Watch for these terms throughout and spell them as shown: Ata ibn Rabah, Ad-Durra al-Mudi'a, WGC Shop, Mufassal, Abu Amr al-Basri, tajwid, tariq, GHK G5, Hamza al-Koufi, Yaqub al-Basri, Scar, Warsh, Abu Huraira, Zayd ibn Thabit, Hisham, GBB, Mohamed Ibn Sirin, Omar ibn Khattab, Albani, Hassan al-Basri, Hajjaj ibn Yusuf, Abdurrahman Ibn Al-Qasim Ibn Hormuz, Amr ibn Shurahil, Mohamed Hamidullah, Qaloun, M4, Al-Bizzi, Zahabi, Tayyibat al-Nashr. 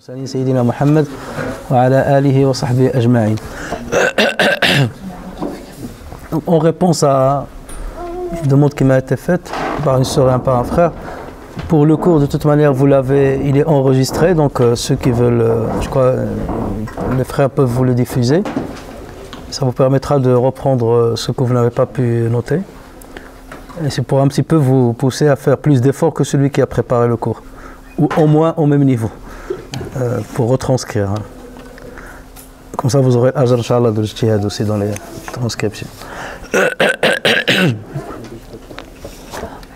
Sayyidina Muhammad wa ala alihi wa sahbihi ajma'in. En réponse à une demande qui m'a été faite par une sœur et par un frère, pour le cours de toute manière vous l'avez, il est enregistré, donc ceux qui veulent, je crois les frères peuvent vous le diffuser, ça vous permettra de reprendre ce que vous n'avez pas pu noter, et c'est pour un petit peu vous pousser à faire plus d'efforts que celui qui a préparé le cours, ou au moins au même niveau. Pour retranscrire. Comme ça vous aurez l'ajr inchallah de l'ijtihad aussi dans les transcriptions.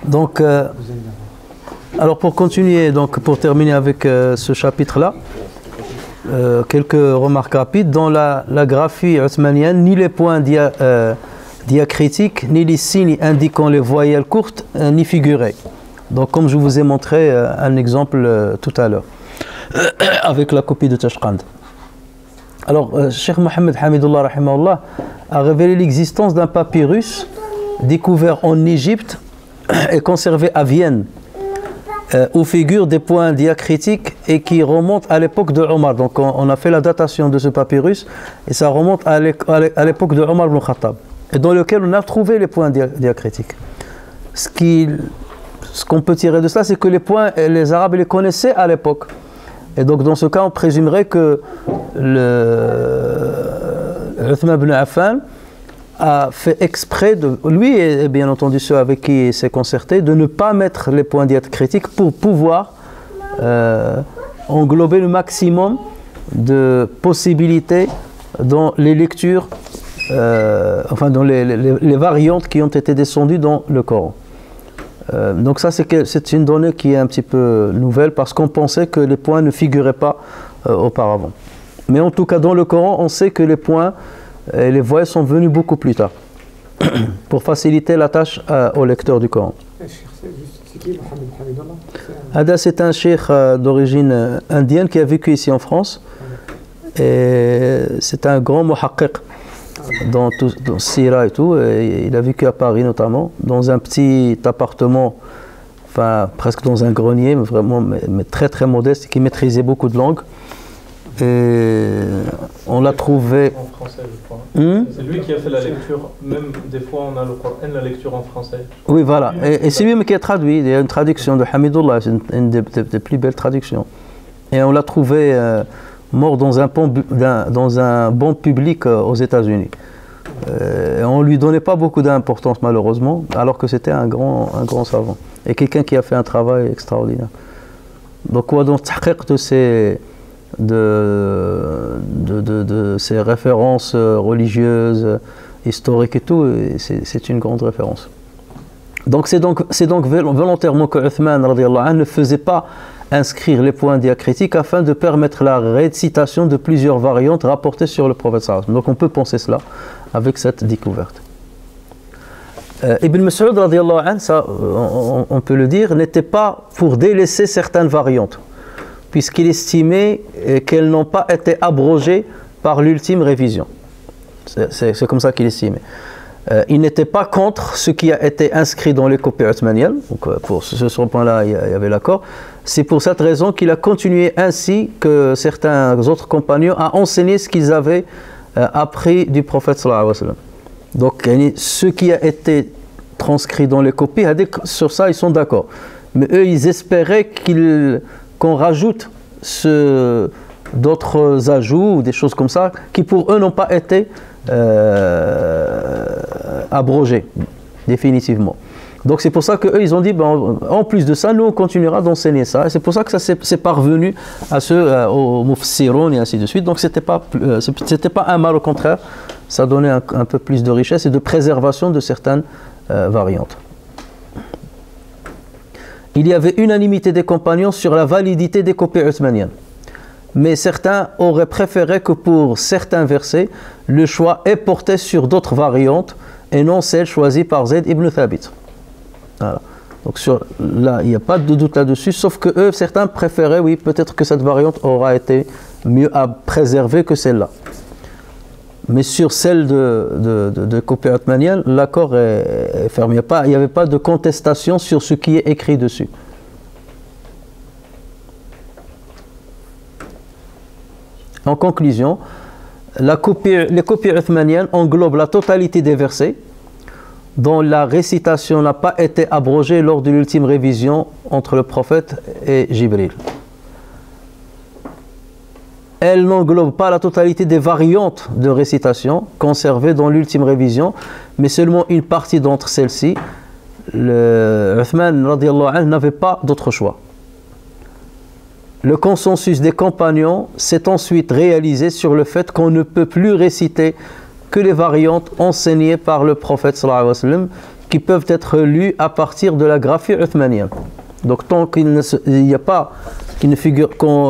Donc, alors pour continuer, donc pour terminer avec ce chapitre-là, quelques remarques rapides. Dans la graphie othmanienne, ni les points diacritiques, ni les signes indiquant les voyelles courtes, ni figurés. Donc comme je vous ai montré un exemple tout à l'heure, avec la copie de Tashqand. Alors, Cheikh Mohamed Hamidullah rahimahullah a révélé l'existence d'un papyrus découvert en Égypte et conservé à Vienne, où figurent des points diacritiques et qui remontent à l'époque de Omar. Donc on a fait la datation de ce papyrus et ça remonte à l'époque de Omar ibn Khattab, et dans lequel on a trouvé les points diacritiques. Ce qu'on peut tirer de cela, c'est que les points, les Arabes les connaissaient à l'époque. Et donc dans ce cas, on présumerait que Uthman ibn Affan a fait exprès, lui et bien entendu ceux avec qui il s'est concerté, de ne pas mettre les points diacritiques pour pouvoir englober le maximum de possibilités dans les lectures, enfin dans les variantes qui ont été descendues dans le Coran. Donc ça c'est une donnée qui est un petit peu nouvelle, parce qu'on pensait que les points ne figuraient pas auparavant. Mais en tout cas dans le Coran on sait que les points et les voyelles sont venus beaucoup plus tard pour faciliter la tâche aux lecteurs du Coran. Ada, c'est un cheikh d'origine indienne qui a vécu ici en France, et c'est un grand muhaqqiq dans Sira et tout, et il a vécu à Paris notamment, dans un petit appartement, enfin presque dans un grenier, mais vraiment mais très très modeste, qui maîtrisait beaucoup de langues. Et on l'a trouvé en français, je crois. C'est lui qui a fait la lecture, même des fois on a le Coran, la lecture en français. Oui, voilà, et c'est lui qui a traduit. Il y a une traduction de Hamidullah, c'est une des plus belles traductions. Et on l'a trouvé mort dans un banc public aux États-Unis. On ne lui donnait pas beaucoup d'importance malheureusement, alors que c'était un grand savant et quelqu'un qui a fait un travail extraordinaire. Donc dans le tahqiq de ces références religieuses, historiques et tout, c'est une grande référence. Donc c'est donc volontairement que Uthman radiallahu anh ne faisait pas inscrire les points diacritiques afin de permettre la récitation de plusieurs variantes rapportées sur le prophète sallallahu alayhi wa sallam. Donc on peut penser cela avec cette découverte. Ibn Mas'ud radiallahu anh, ça on peut le dire, n'était pas pour délaisser certaines variantes, puisqu'il estimait qu'elles n'ont pas été abrogées par l'ultime révision. C'est comme ça qu'il estimait. Il n'était pas contre ce qui a été inscrit dans les copies othmaniennes, donc pour ce point-là il y avait l'accord. C'est pour cette raison qu'il a continué, ainsi que certains autres compagnons, à enseigner ce qu'ils avaient appris du prophète sallallahu alayhi wa sallam. Donc ce qui a été transcrit dans les copies, sur ça ils sont d'accord, mais eux ils espéraient qu'on rajoute d'autres ajouts ou des choses comme ça qui pour eux n'ont pas été abrogé définitivement. Donc c'est pour ça qu'eux ils ont dit, ben, en plus de ça nous on continuera d'enseigner ça, et c'est pour ça que ça c'est parvenu à aux Mufsirun et ainsi de suite. Donc c'était pas un mal, au contraire ça donnait un peu plus de richesse et de préservation de certaines variantes. Il y avait unanimité des compagnons sur la validité des copies othmaniennes, mais certains auraient préféré que pour certains versets, le choix est porté sur d'autres variantes et non celle choisie par Zayd ibn Thabit. Voilà. Donc là, il n'y a pas de doute là-dessus, sauf que eux, certains préféraient, oui, peut-être que cette variante aura été mieux à préserver que celle-là. Mais sur celle de Copie Othmanienne, l'accord est fermé. Il n'y avait pas de contestation sur ce qui est écrit dessus. En conclusion, les copies uthmaniennes englobent la totalité des versets dont la récitation n'a pas été abrogée lors de l'ultime révision entre le prophète et Jibril. Elle n'englobe pas la totalité des variantes de récitation conservées dans l'ultime révision, mais seulement une partie d'entre celles-ci. Uthman n'avait pas d'autre choix. Le consensus des compagnons s'est ensuite réalisé sur le fait qu'on ne peut plus réciter que les variantes enseignées par le prophète sallallahu alayhi wa sallam, qui peuvent être lues à partir de la graphie uthmanienne. Donc tant qu'on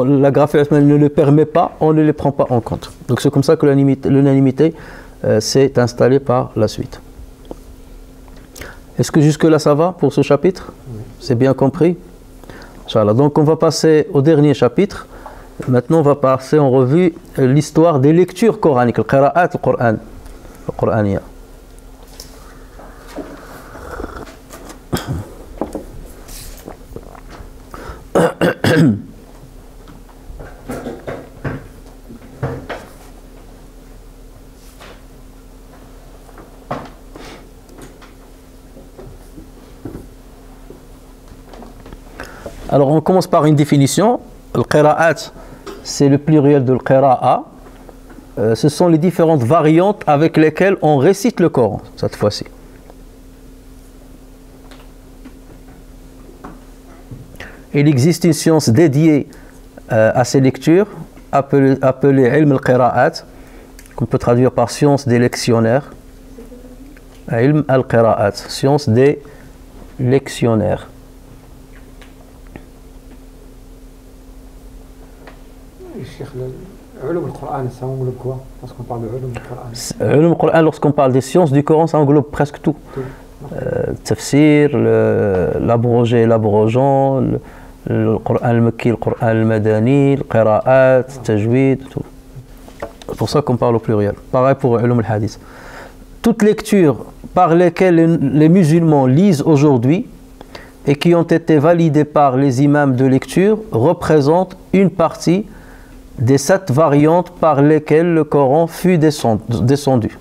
la graphie uthmanienne ne le permet pas, on ne les prend pas en compte. Donc c'est comme ça que l'unanimité s'est installée par la suite. Est-ce que jusque-là ça va pour ce chapitre? C'est bien compris? Inch'Allah. Donc on va passer au dernier chapitre. Maintenant on va passer en revue l'histoire des lectures coraniques, le qira'at al-Qur'an, le Qur'aniyya. Alors on commence par une définition. Le qira'at, c'est le pluriel de l'qira'a. Ce sont les différentes variantes avec lesquelles on récite le Coran, cette fois-ci. Il existe une science dédiée à ces lectures, appelée ilm al-qira'at, qu'on peut traduire par science des lectionnaires. Ilm al-qira'at, science des lectionnaires. Lorsqu'on parle des sciences du Coran, ça englobe presque tout. Le tafsir, l'abrogé, l'abrogeant, le Coran al-Makki, le Coran al-Madani, le qira'at, le tajwid, tout. C'est pour ça qu'on parle au pluriel. Pareil pour ulum al-hadith. Toutes lectures par lesquelles les musulmans lisent aujourd'hui et qui ont été validées par les imams de lecture représentent une partie des 7 variantes par lesquelles le Coran fut descendu.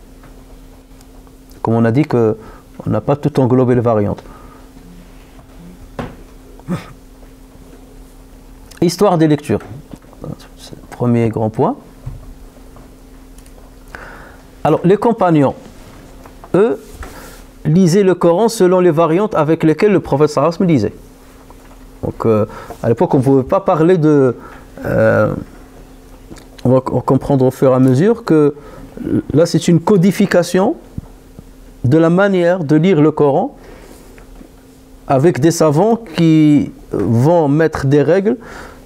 Comme on a dit qu'on n'a pas tout englobé les variantes. Histoire des lectures. C'est le premier grand point. Alors, les compagnons, eux, lisaient le Coran selon les variantes avec lesquelles le prophète sallallahu alayhi wa sallam lisait. Donc, à l'époque, on ne pouvait pas parler de... on va comprendre au fur et à mesure que là c'est une codification de la manière de lire le Coran avec des savants qui vont mettre des règles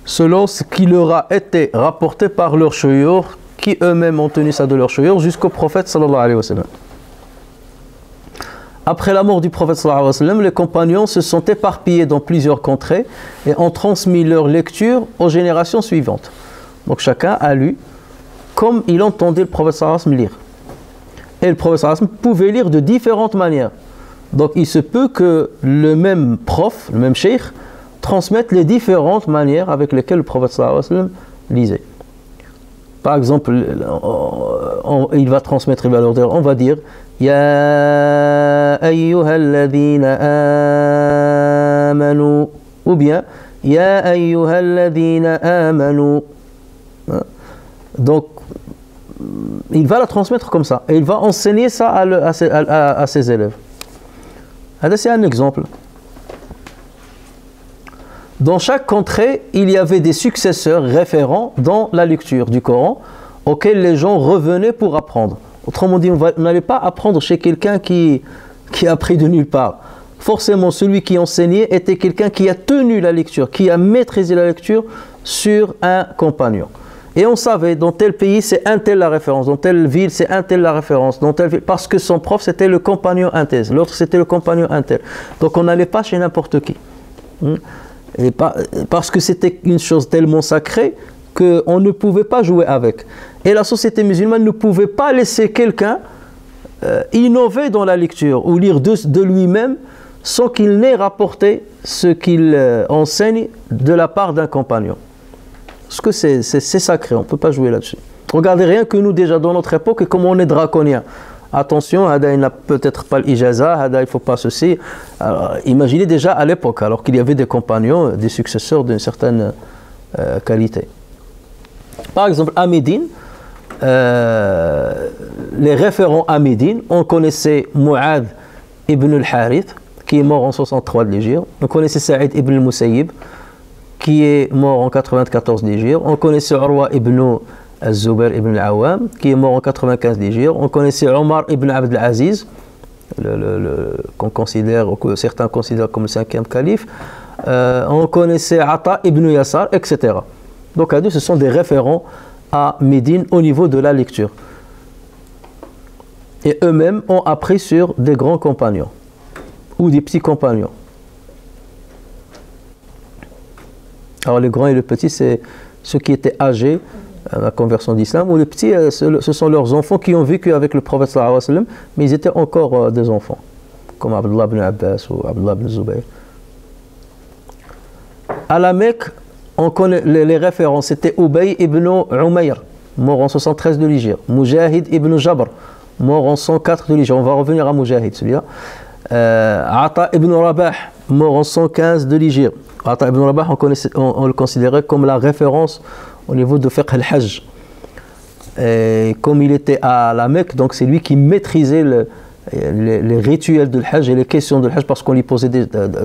selon ce qui leur a été rapporté par leurs shuyukh, qui eux-mêmes ont tenu ça de leurs shuyukh jusqu'au prophète sallallahu alayhi wa sallam. Après la mort du prophète sallallahu alayhi wa sallam, les compagnons se sont éparpillés dans plusieurs contrées et ont transmis leur lecture aux générations suivantes. Donc chacun a lu comme il entendait le prophète sallallahu alayhi wa sallam lire. Et le prophète sallallahu alayhi wa sallam pouvait lire de différentes manières. Donc il se peut que le même prof, le même cheikh, transmette les différentes manières avec lesquelles le prophète sallallahu alayhi wa sallam lisait. Par exemple, il va transmettre, on va dire Ya ayyuhalladhina amanu, ou bien Ya ayyuhalladhina amanu. Donc, il va la transmettre comme ça. Et il va enseigner ça à ses élèves. C'est un exemple. Dans chaque contrée, il y avait des successeurs référents dans la lecture du Coran auxquels les gens revenaient pour apprendre. Autrement dit, on n'allait pas apprendre chez quelqu'un qui a appris de nulle part. Forcément, celui qui enseignait était quelqu'un qui a tenu la lecture, qui a maîtrisé la lecture sur un compagnon. Et on savait, dans tel pays, c'est un tel la référence, dans telle ville, c'est un tel la référence, dans telle ville, parce que son prof, c'était le compagnon un tel, l'autre, c'était le compagnon un tel. Donc, on n'allait pas chez n'importe qui. Et parce que c'était une chose tellement sacrée qu'on ne pouvait pas jouer avec. Et la société musulmane ne pouvait pas laisser quelqu'un innover dans la lecture ou lire de lui-même sans qu'il n'ait rapporté ce qu'il enseigne de la part d'un compagnon. Parce que c'est sacré, on ne peut pas jouer là-dessus. Regardez rien que nous déjà dans notre époque et comment on est draconien. Attention, Hada il n'a peut-être pas l'ijaza, Hada il ne faut pas ceci. Alors, imaginez déjà à l'époque, alors qu'il y avait des compagnons, des successeurs d'une certaine qualité. Par exemple, à Médine, les référents à Médine, on connaissait Mu'adh ibn al-Harith, qui est mort en 63 de l'Hégire. On connaissait Saïd ibn al-Musayyib, qui est mort en 94 de l'Hégire. On connaissait Urwa ibn Zubayr ibn al-Awwam, qui est mort en 95 de l'Hégire. On connaissait Omar ibn Abd al-Aziz, qu'on considère, que certains considèrent comme le 5e calife. On connaissait Ata ibn Yassar, etc. Donc, à nous, ce sont des référents à Médine au niveau de la lecture. Et eux-mêmes ont appris sur des grands compagnons ou des petits compagnons. Alors le grand et le petit, c'est ceux qui étaient âgés à la conversion d'islam, ou les petits, ce sont leurs enfants qui ont vécu avec le prophète sallallahu alayhi wa sallam, mais ils étaient encore des enfants, comme Abdullah ibn Abbas ou Abdullah ibn Zubayr. À la Mecque, on connaît les références, c'était Obey ibn Umayr, mort en 73 de l'Hégire, Mujahid ibn Jabr, mort en 104 de l'Hégire, on va revenir à Mujahid celui-là, Ata ibn Rabah, mort en 115 de l'Hégire. Ata ibn Rabah, on le considérait comme la référence au niveau de fiqh al-hajj. Et comme il était à la Mecque, donc c'est lui qui maîtrisait les rituels de l'hajj et les questions de l'hajj, parce qu'on lui posait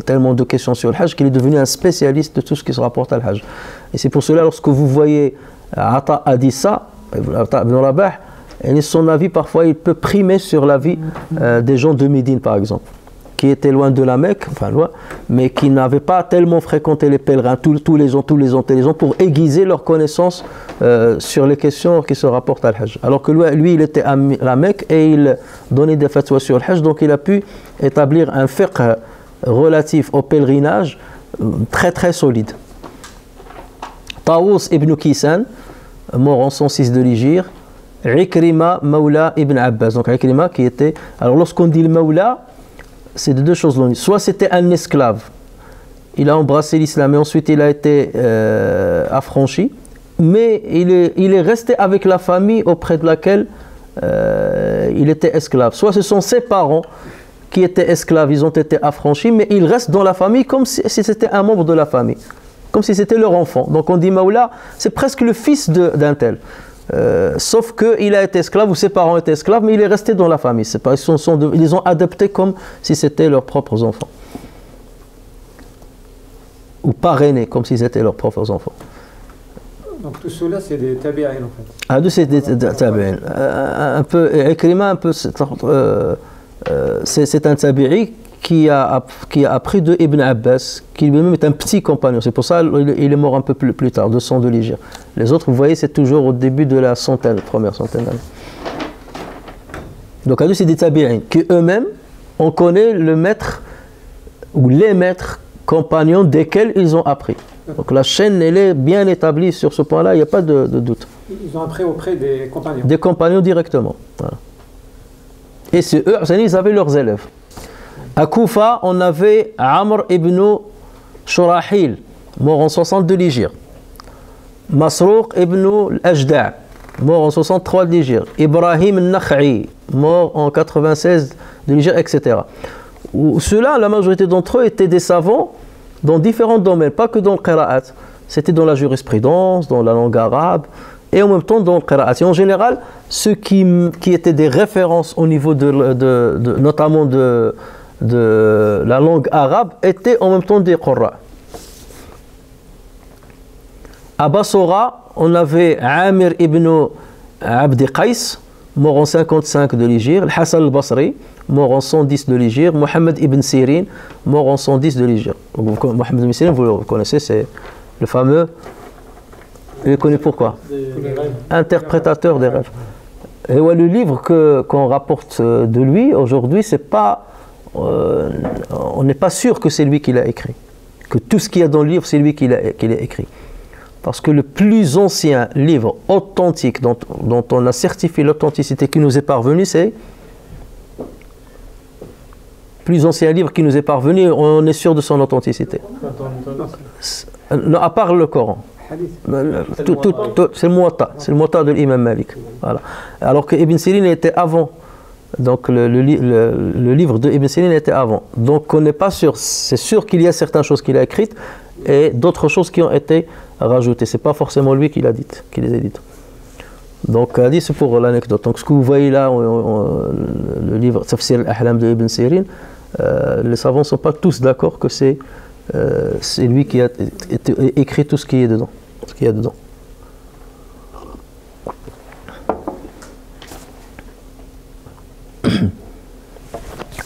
tellement de questions sur le hajj qu'il est devenu un spécialiste de tout ce qui se rapporte à l'hajj. Et c'est pour cela, lorsque vous voyez Ata a dit ça, Ata ibn Rabah, et son avis parfois il peut primer sur l'avis des gens de Médine par exemple, qui étaient loin de la Mecque, enfin loin, mais qui n'avaient pas tellement fréquenté les pèlerins tous les ans pour aiguiser leurs connaissances sur les questions qui se rapportent à l'Hajj. Alors que lui il était à la Mecque et il donnait des fatwas sur le Hajj, donc il a pu établir un fiqh relatif au pèlerinage très très solide. Tawus ibn Kisan, mort en 106 de l'Hégire, Ikrima Mawla ibn Abbas. Donc Ikrima qui était... Alors lorsqu'on dit le Mawla, c'est de deux choses l'on dit. Soit c'était un esclave, il a embrassé l'islam et ensuite il a été affranchi, mais il est resté avec la famille auprès de laquelle il était esclave. Soit ce sont ses parents qui étaient esclaves, ils ont été affranchis, mais ils restent dans la famille comme si c'était un membre de la famille, comme si c'était leur enfant. Donc on dit Mawla, c'est presque le fils d'un tel. Sauf qu'il a été esclave ou ses parents étaient esclaves, mais il est resté dans la famille. Pas, ils les ont adoptés comme si c'était leurs propres enfants. Ou parrainés comme s'ils étaient leurs propres enfants. Donc tout cela c'est des tabi'in en fait. Ah, c'est des tabi'in. Un peu, Ikrima, un peu, c'est un tabi'i qui a appris de Ibn Abbas, qui lui-même est un petit compagnon. C'est pour ça qu'il est mort un peu plus tard, 200 de l'Hégire. Les autres, vous voyez, c'est toujours au début de la centaine, première centaine d'années. Donc, à nous, c'est des tabi'in, qui eux-mêmes, on connaît le maître, ou les maîtres compagnons desquels ils ont appris. Donc, la chaîne, elle est bien établie sur ce point-là, il n'y a pas de doute. Ils ont appris auprès des compagnons. Des compagnons directement. Voilà. Et c'est eux, ils avaient leurs élèves. À Koufa, on avait Amr ibn Shurahil, mort en 60 de l'Hégire. Masruq ibn al-Ajda', mort en 63 de l'Hégire. Ibrahim al-Nakh'i, mort en 96 de l'Hégire, etc. Ceux-là, la majorité d'entre eux étaient des savants dans différents domaines, pas que dans le qira'at. C'était dans la jurisprudence, dans la langue arabe, et en même temps dans le qira'at. Et en général, ceux qui étaient des références au niveau notamment de la langue arabe étaient en même temps des Qurra. À Bassora, on avait Amir ibn Abdi Qais, mort en 55 de l'Hégire, Hassan al-Basri, mort en 110 de l'Hégire, Mohamed Ibn Sirin, mort en 110 de l'Hégire. Mohamed Ibn Sirin, vous le connaissez, c'est le fameux. Vous le connaissez pourquoi? Interprétateur des rêves. Et ouais, le livre qu'on rapporte de lui aujourd'hui, c'est pas. On n'est pas sûr que c'est lui qui l'a écrit, que tout ce qu'il y a dans le livre c'est lui qui l'a écrit, parce que le plus ancien livre authentique dont on a certifié l'authenticité qui nous est parvenu, on est sûr de son authenticité. Non, à part le Coran, C'est le Muwatta, de l'imam Malik. Voilà. Alors que Ibn Sirin était avant. Donc le livre de Ibn Sirin était avant. Donc on n'est pas sûr. C'est sûr qu'il y a certaines choses qu'il a écrites et d'autres choses qui ont été rajoutées. C'est pas forcément lui qui l'a dit, qui les a dites. Donc hadith, c'est pour l'anecdote. Donc ce que vous voyez là, le livre Tafsir al-Ahlam de Ibn Sirin, les savants ne sont pas tous d'accord que c'est lui qui a écrit tout ce qui est dedans. Ce qu'il y a dedans.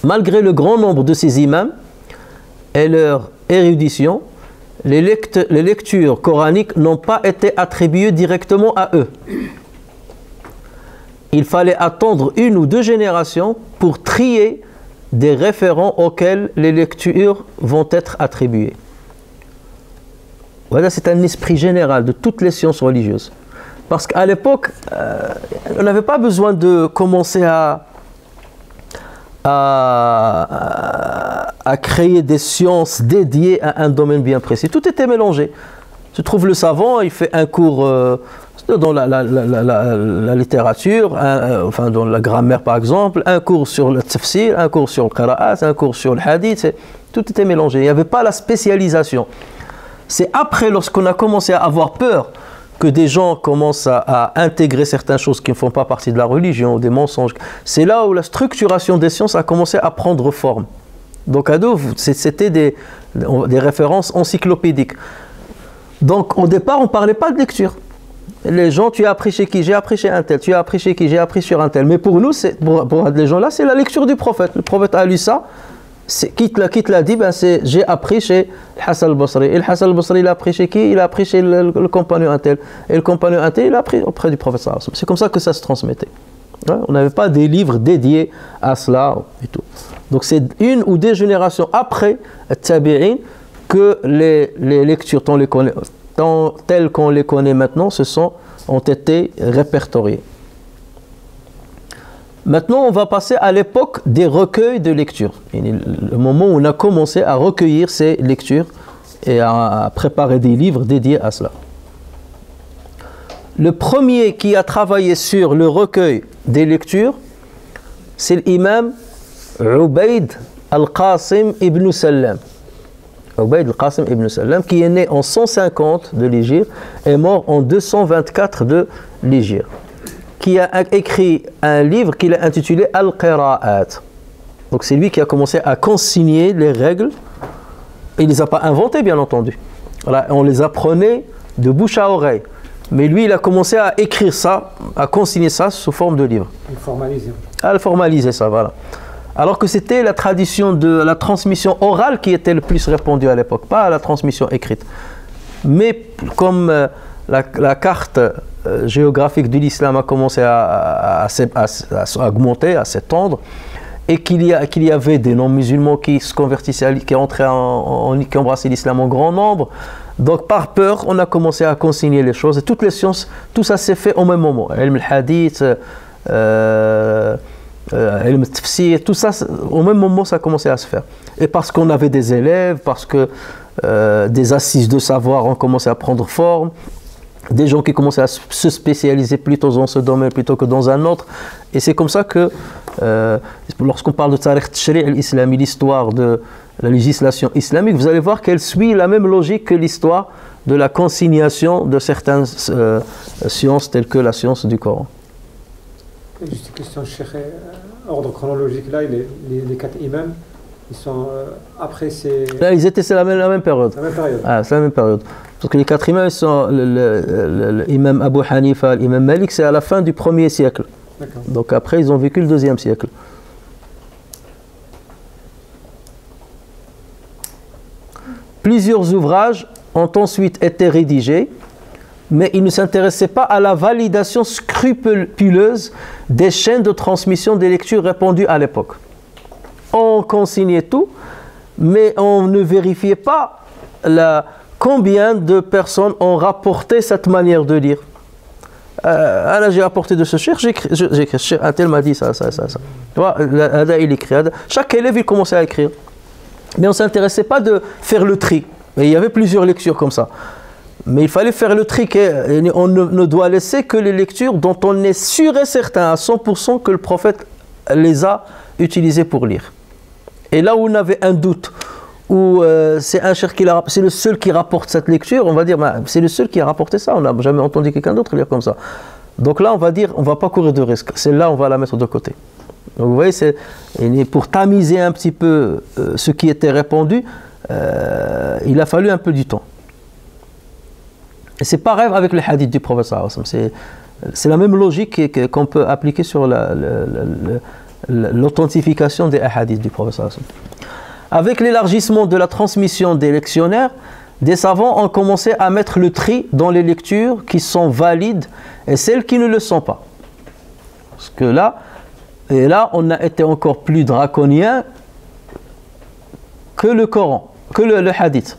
Malgré le grand nombre de ces imams et leur érudition, les lectures coraniques n'ont pas été attribuées directement à eux. Il fallait attendre une ou deux générations pour trier des référents auxquels les lectures vont être attribuées. Voilà, c'est un esprit général de toutes les sciences religieuses. Parce qu'à l'époque, on n'avait pas besoin de commencer à créer des sciences dédiées à un domaine bien précis. Tout était mélangé. Tu trouves le savant, il fait un cours dans la littérature, enfin dans la grammaire par exemple, un cours sur le tafsir, un cours sur le qira'at, un cours sur le hadith. Tout était mélangé. Il n'y avait pas la spécialisation. C'est après, lorsqu'on a commencé à avoir peur, que des gens commencent à intégrer certaines choses qui ne font pas partie de la religion, ou des mensonges. C'est là où la structuration des sciences a commencé à prendre forme. Donc à Douf, c'était des références encyclopédiques. Donc au départ, on ne parlait pas de lecture. Les gens, tu as appris chez qui? J'ai appris chez un tel. Tu as appris chez qui? J'ai appris sur un tel. Mais pour nous, pour les gens là, c'est la lecture du prophète. Le prophète a lu ça. Qui te l'a dit? Ben j'ai appris chez Hassan al-Basri. Et Hassan al-Basri, il a appris chez qui? Il a appris chez le compagnon Intel. Et le compagnon Intel, il a appris auprès du prophète. C'est comme ça que ça se transmettait. Ouais, on n'avait pas des livres dédiés à cela et tout. Donc c'est une ou des générations après Tabi'in que les lectures telles qu'on les connaît maintenant ont été répertoriées. Maintenant, on va passer à l'époque des recueils de lectures. Le moment où on a commencé à recueillir ces lectures et à préparer des livres dédiés à cela. Le premier qui a travaillé sur le recueil des lectures, c'est l'imam Ubayd al-Qasim ibn Sallam. Ubayd al-Qasim ibn Sallam, qui est né en 150 de l'Hégire et mort en 224 de l'Hégire, qui a écrit un livre qu'il a intitulé Al-Qira'at. Donc c'est lui qui a commencé à consigner les règles. Il ne les a pas inventées, bien entendu. Voilà, on les apprenait de bouche à oreille. Mais lui, il a commencé à écrire ça, à consigner ça sous forme de livre. À le formaliser, ça, voilà. Alors que c'était la tradition de la transmission orale qui était le plus répandue à l'époque, pas la transmission écrite. Mais comme la carte géographique de l'islam a commencé à augmenter, à s'étendre, et qu'il y avait des non-musulmans qui se convertissaient, qui embrassaient l'islam en grand nombre. Donc par peur, on a commencé à consigner les choses, et toutes les sciences, tout ça s'est fait au même moment. Ilm al-hadith, ilm al-tafsir, tout ça, au même moment, ça a commencé à se faire. Et parce qu'on avait des élèves, parce que des assises de savoir ont commencé à prendre forme, des gens qui commençaient à se spécialiser plutôt dans ce domaine plutôt que dans un autre. Et c'est comme ça que, lorsqu'on parle de Tariq Tashri' al-Islami, l'histoire de la législation islamique, vous allez voir qu'elle suit la même logique que l'histoire de la consignation de certaines sciences telles que la science du Coran. Juste une question, Cheikh, ordre chronologique là, les quatre imams, ils sont après ces... Là, ils étaient, c'est la même période. La même période. Ah, c'est la même période. Parce que les quatre imams, ils sont l'imam Abu Hanifa, l'imam Malik, c'est à la fin du 1er siècle. Donc après, ils ont vécu le 2e siècle. Plusieurs ouvrages ont ensuite été rédigés, mais ils ne s'intéressaient pas à la validation scrupuleuse des chaînes de transmission des lectures répandues à l'époque. On consignait tout, mais on ne vérifiait pas combien de personnes ont rapporté cette manière de lire. Là, j'ai rapporté de ce cheikh, j'ai écrit, un tel m'a dit ça. Tu vois, là, il écrit. Chaque élève, il commençait à écrire. Mais on ne s'intéressait pas de faire le tri. Et il y avait plusieurs lectures comme ça. Mais il fallait faire le tri, on ne doit laisser que les lectures dont on est sûr et certain à 100% que le prophète les a utilisées pour lire. Et là où on avait un doute, où c'est un cheikh qui l'a rapporté, c'est le seul qui rapporte cette lecture, on va dire, bah, c'est le seul qui a rapporté ça, on n'a jamais entendu quelqu'un d'autre lire comme ça. Donc là, on va dire, on ne va pas courir de risque, celle-là, on va la mettre de côté. Donc vous voyez, c'est pour tamiser un petit peu ce qui était répandu, il a fallu un peu du temps. Et c'est pareil avec les hadiths du prophète sallallahu alayhi wa sallam. C'est la même logique qu'on peut appliquer sur l'authentification des hadiths du prophète sallallahu alayhi wa sallam. Avec l'élargissement de la transmission des lectionnaires, des savants ont commencé à mettre le tri dans les lectures qui sont valides et celles qui ne le sont pas. Parce que là, on a été encore plus draconien que le Coran, que le hadith.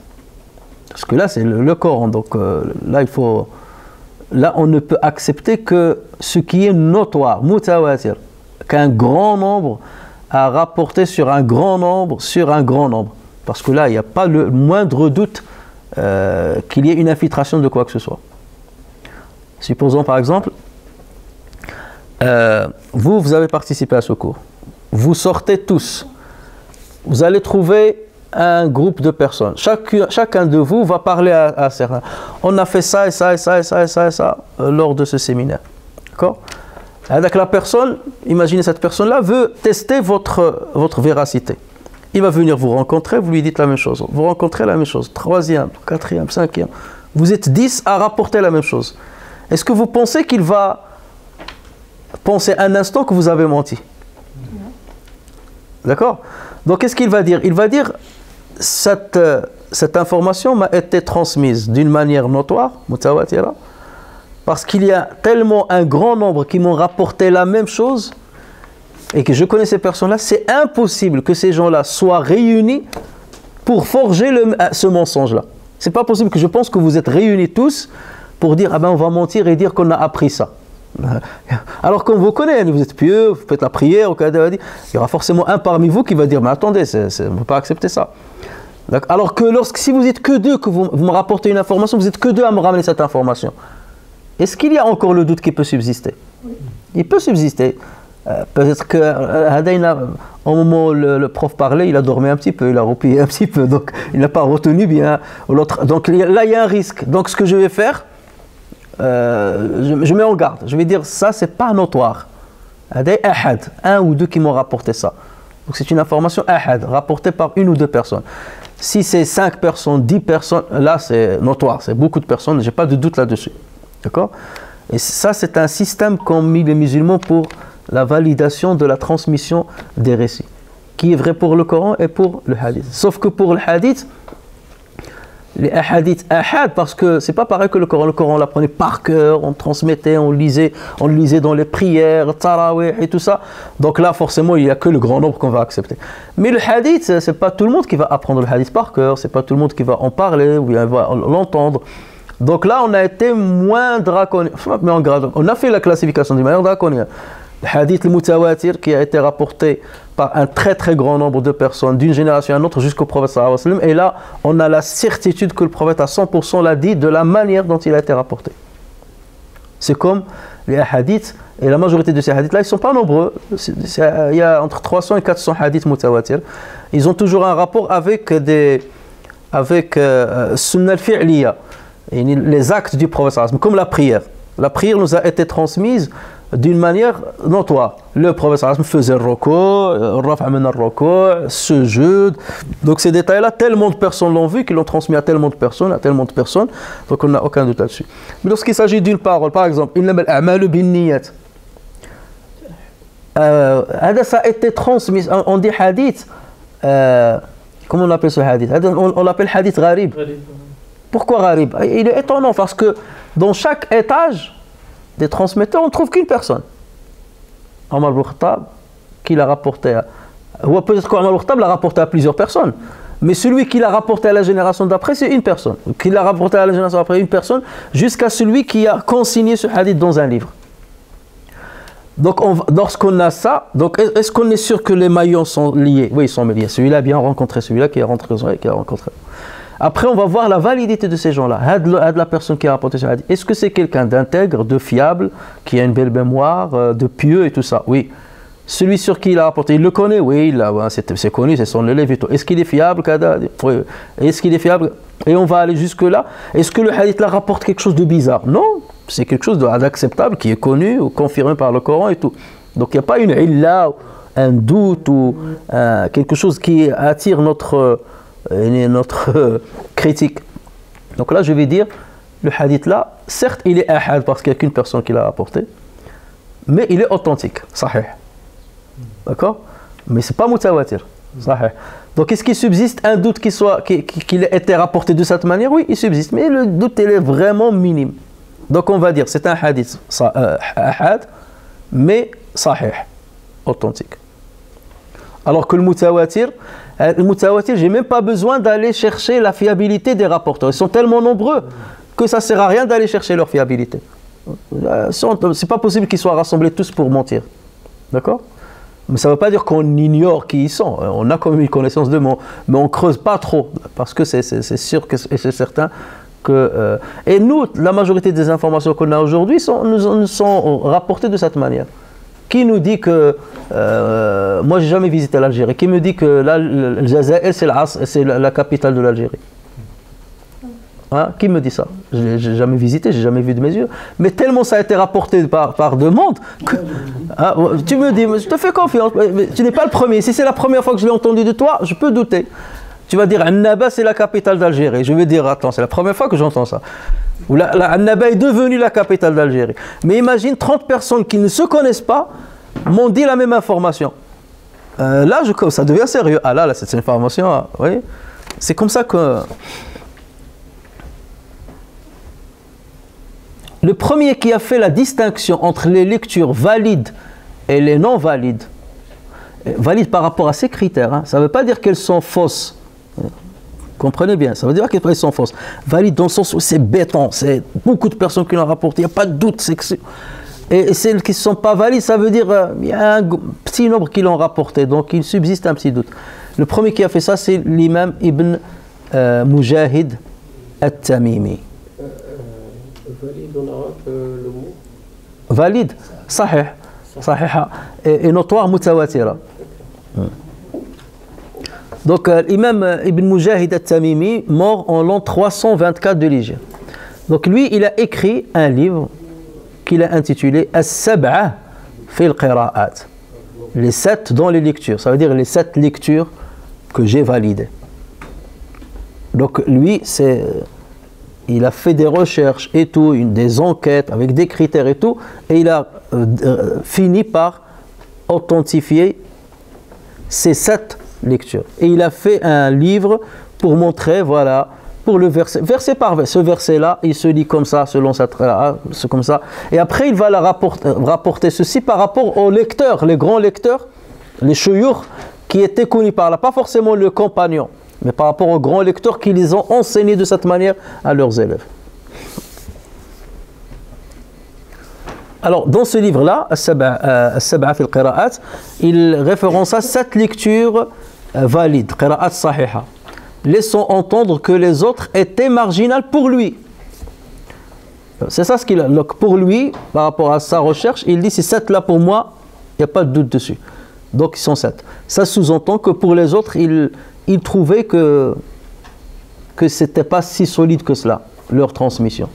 Parce que là, c'est le Coran, donc là, il faut... Là, on ne peut accepter que ce qui est notoire, mutawatir, qu'un grand nombre a rapporté sur un grand nombre, Parce que là, il n'y a pas le moindre doute qu'il y ait une infiltration de quoi que ce soit. Supposons, par exemple, vous avez participé à ce cours. Vous sortez tous. Vous allez trouver un groupe de personnes. Chacun de vous va parler à certains. On a fait ça et ça et ça et ça et ça et ça lors de ce séminaire. D'accord? Avec la personne, imaginez cette personne-là veut tester votre véracité. Il va venir vous rencontrer, vous lui dites la même chose. Vous rencontrez la même chose. Troisième, quatrième, cinquième. Vous êtes 10 à rapporter la même chose. Est-ce que vous pensez qu'il va penser un instant que vous avez menti? D'accord? Donc qu'est-ce qu'il va dire? Il va dire cette information m'a été transmise d'une manière notoire, mutawatira, parce qu'il y a tellement un grand nombre qui m'ont rapporté la même chose et que je connais ces personnes-là, c'est impossible que ces gens-là soient réunis pour forger ce mensonge-là. C'est pas possible que je pense que vous êtes réunis tous pour dire ah ben on va mentir et dire qu'on a appris ça. Alors qu'on vous connaît, vous êtes pieux, vous faites la prière, il y aura forcément un parmi vous qui va dire mais attendez, on ne peut pas accepter ça. Alors que si vous êtes que deux, que vous me rapportez une information, vous êtes que deux à me ramener cette information. Est-ce qu'il y a encore le doute qui peut subsister? Oui. Il peut subsister. Peut-être que Hadaïna, au moment où le prof parlait, il a dormi un petit peu, il a roupillé un petit peu, donc il n'a pas retenu bien l'autre. Donc là, il y a un risque. Donc ce que je vais faire, je mets en garde, je vais dire ça c'est pas notoire, un ou deux qui m'ont rapporté ça, donc c'est une information rapportée par une ou deux personnes. Si c'est 5 personnes, 10 personnes, là c'est notoire, c'est beaucoup de personnes, j'ai pas de doute là-dessus, d'accord? Et ça c'est un système qu'ont mis les musulmans pour la validation de la transmission des récits, qui est vrai pour le Coran et pour le hadith, sauf que pour le hadith, les hadiths parce que c'est pas pareil que le Coran. Le Coran, on l'apprenait par cœur, on transmettait, on lisait dans les prières, tarawih et tout ça. Donc là, forcément, il n'y a que le grand nombre qu'on va accepter. Mais le hadith, c'est pas tout le monde qui va apprendre le hadith par cœur, c'est pas tout le monde qui va en parler ou va l'entendre. Donc là, on a été moins draconien. On a fait la classification d'une manière draconienne. Le hadith le mutawatir qui a été rapporté par un très très grand nombre de personnes d'une génération à une autre jusqu'au prophète sallallahu alayhi wa sallam, et là on a la certitude que le prophète à 100% l'a dit de la manière dont il a été rapporté. C'est comme les hadiths, et la majorité de ces hadiths là ils ne sont pas nombreux, il y a entre 300 et 400 hadiths mutawatir. Ils ont toujours un rapport avec sunnah al-fi'liya, les actes du prophète sallallahu alayhi wa sallam, comme la prière. La prière nous a été transmise d'une manière notoire. Le prophète faisait le roko, sujud. Donc ces détails-là, tellement de personnes l'ont vu, qu'ils l'ont transmis à tellement de personnes, Donc on n'a aucun doute là-dessus. Mais lorsqu'il s'agit d'une parole, par exemple, ça a été transmis. On dit hadith. Comment on appelle ce hadith? On l'appelle hadith gharib. Pourquoi gharib? Il est étonnant parce que dans chaque étage des transmetteurs, on ne trouve qu'une personne. Omar ibn Khattab, qui l'a rapporté à... Ou peut-être qu'Omar ibn Khattab l'a rapporté à plusieurs personnes. Mais celui qui l'a rapporté à la génération d'après, c'est une personne. Qui l'a rapporté à la génération d'après, une personne, jusqu'à celui qui a consigné ce hadith dans un livre. Donc, lorsqu'on a ça, est-ce qu'on est sûr que les maillons sont liés? Oui, ils sont liés. Celui-là a bien rencontré celui-là, qui a rencontré. Après, on va voir la validité de ces gens-là. De la personne qui a rapporté ce hadith. Est-ce que c'est quelqu'un d'intègre, de fiable, qui a une belle mémoire, de pieux et tout ça? Oui. Celui sur qui il a rapporté, il le connaît? Oui, c'est connu, c'est son élève et tout. Est-ce qu'il est fiable? Oui. Est-ce qu'il est fiable? Et on va aller jusque-là. Est-ce que le hadith là rapporte quelque chose de bizarre? Non. C'est quelque chose d'acceptable, qui est connu, ou confirmé par le Coran et tout. Donc il n'y a pas une illa, un doute ou quelque chose qui attire notre critique. Donc là je vais dire, le hadith là, certes il est ahad parce qu'il n'y a qu'une personne qui l'a rapporté, mais il est authentique, sahih. D'accord? Mais ce n'est pas mutawatir, sahih. Donc est-ce qu'il subsiste un doute qu'il ait été rapporté de cette manière? Oui, il subsiste, mais le doute il est vraiment minime. Donc on va dire, c'est un hadith ahad, mais sahih, authentique. Alors que le mutawatir, j'ai même pas besoin d'aller chercher la fiabilité des rapporteurs. Ils sont tellement nombreux que ça sert à rien d'aller chercher leur fiabilité. C'est pas possible qu'ils soient rassemblés tous pour mentir. D'accord? Mais ça veut pas dire qu'on ignore qui ils sont. On a quand même une connaissance d'eux, mais on creuse pas trop. Parce que c'est sûr et c'est certain que... et nous, la majorité des informations qu'on a aujourd'hui nous sont rapportées de cette manière. Qui nous dit que, moi j'ai jamais visité l'Algérie, qui me dit que le Jazaïr c'est la capitale de l'Algérie? Hein? Qui me dit ça? J'ai jamais visité, j'ai jamais vu de mes yeux. Mais tellement ça a été rapporté par demande, que, hein, tu me dis, mais je te fais confiance, mais tu n'es pas le premier. Si c'est la première fois que je l'ai entendu de toi, je peux douter. Tu vas dire, Annaba c'est la capitale d'Algérie. Je vais dire, attends, c'est la première fois que j'entends ça. Ou Annaba est devenue la capitale d'Algérie. Mais imagine 30 personnes qui ne se connaissent pas m'ont dit la même information. Là, ça devient sérieux. Ah là, cette information, hein, vous voyez, c'est comme ça que... Le premier qui a fait la distinction entre les lectures valides et les non valides, valides par rapport à ces critères, hein, ça ne veut pas dire qu'elles sont fausses. Comprenez bien, ça veut dire qu'elles sont fausses. Valide dans le sens où c'est béton, c'est beaucoup de personnes qui l'ont rapporté, il n'y a pas de doute. Et celles qui ne sont pas valides, ça veut dire qu'il y a un petit nombre qui l'ont rapporté, donc il subsiste un petit doute. Le premier qui a fait ça, c'est l'imam Ibn Mujahid At-Tamimi. Valide en arabe, le mot valide, sahih, sahiha, et notoire mutawatira. Donc l'imam Ibn Mujahid At-Tamimi, mort en l'an 324 de l'Hégire. Donc lui, il a écrit un livre qu'il a intitulé As-Sab'a fil Qira'at. Les 7 dans les lectures. Ça veut dire les 7 lectures que j'ai validées. Donc lui, il a fait des recherches et tout, des enquêtes avec des critères et tout, et il a fini par authentifier ces 7 lecture. Et il a fait un livre pour montrer, voilà, pour le verset par verset. Ce verset-là, il se lit comme ça, selon cette comme ça. Et après, il va rapporter ceci par rapport aux lecteurs, les grands lecteurs, les chouyours, qui étaient connus par là. Pas forcément le compagnon, mais par rapport aux grands lecteurs qui les ont enseignés de cette manière à leurs élèves. Alors, dans ce livre-là, As-Sab'a fil Qira'at, il référence à 7 lectures valide, qira'at sahiha, laissant entendre que les autres étaient marginales pour lui. C'est ça ce qu'il a. Donc pour lui, par rapport à sa recherche, il dit, ces 7 là pour moi, il n'y a pas de doute dessus. Donc ils sont 7. Ça sous-entend que pour les autres, il trouvait que ce n'était pas si solide que cela, leur transmission.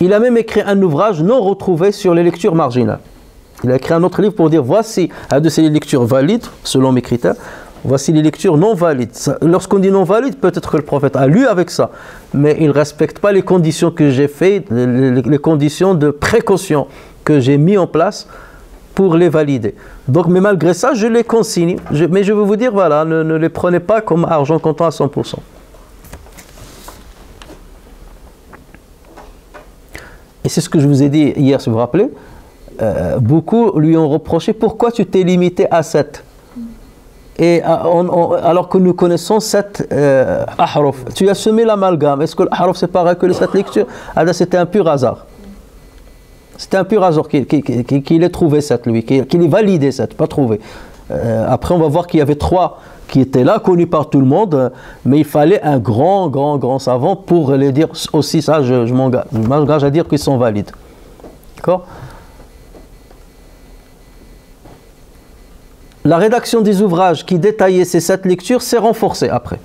Il a même écrit un ouvrage non retrouvé sur les lectures marginales. Il a écrit un autre livre pour dire, voici un de ces lectures valides, selon mes critères, voici les lectures non valides. Lorsqu'on dit non valide, peut-être que le prophète a lu avec ça, mais il ne respecte pas les conditions que j'ai faites, les conditions de précaution que j'ai mis en place pour les valider. Donc, mais malgré ça, je les consigne. Mais je veux vous dire, voilà, ne les prenez pas comme argent comptant à 100%. Et c'est ce que je vous ai dit hier, si vous vous rappelez. Beaucoup lui ont reproché, pourquoi tu t'es limité à 7? Et alors que nous connaissons 7 ahruf, tu as semé l'amalgame. Est-ce que l'ahruf c'est pareil que les 7 lectures? Ah, c'était un pur hasard. C'était un pur hasard qu'il ait trouvé 7, lui, qu'il ait validé 7, pas trouvé. Après, on va voir qu'il y avait trois qui étaient là, connus par tout le monde, mais il fallait un grand savant pour les dire aussi. Ça, je m'engage à dire qu'ils sont valides. D'accord? La rédaction des ouvrages qui détaillaient ces sept lectures s'est renforcée après.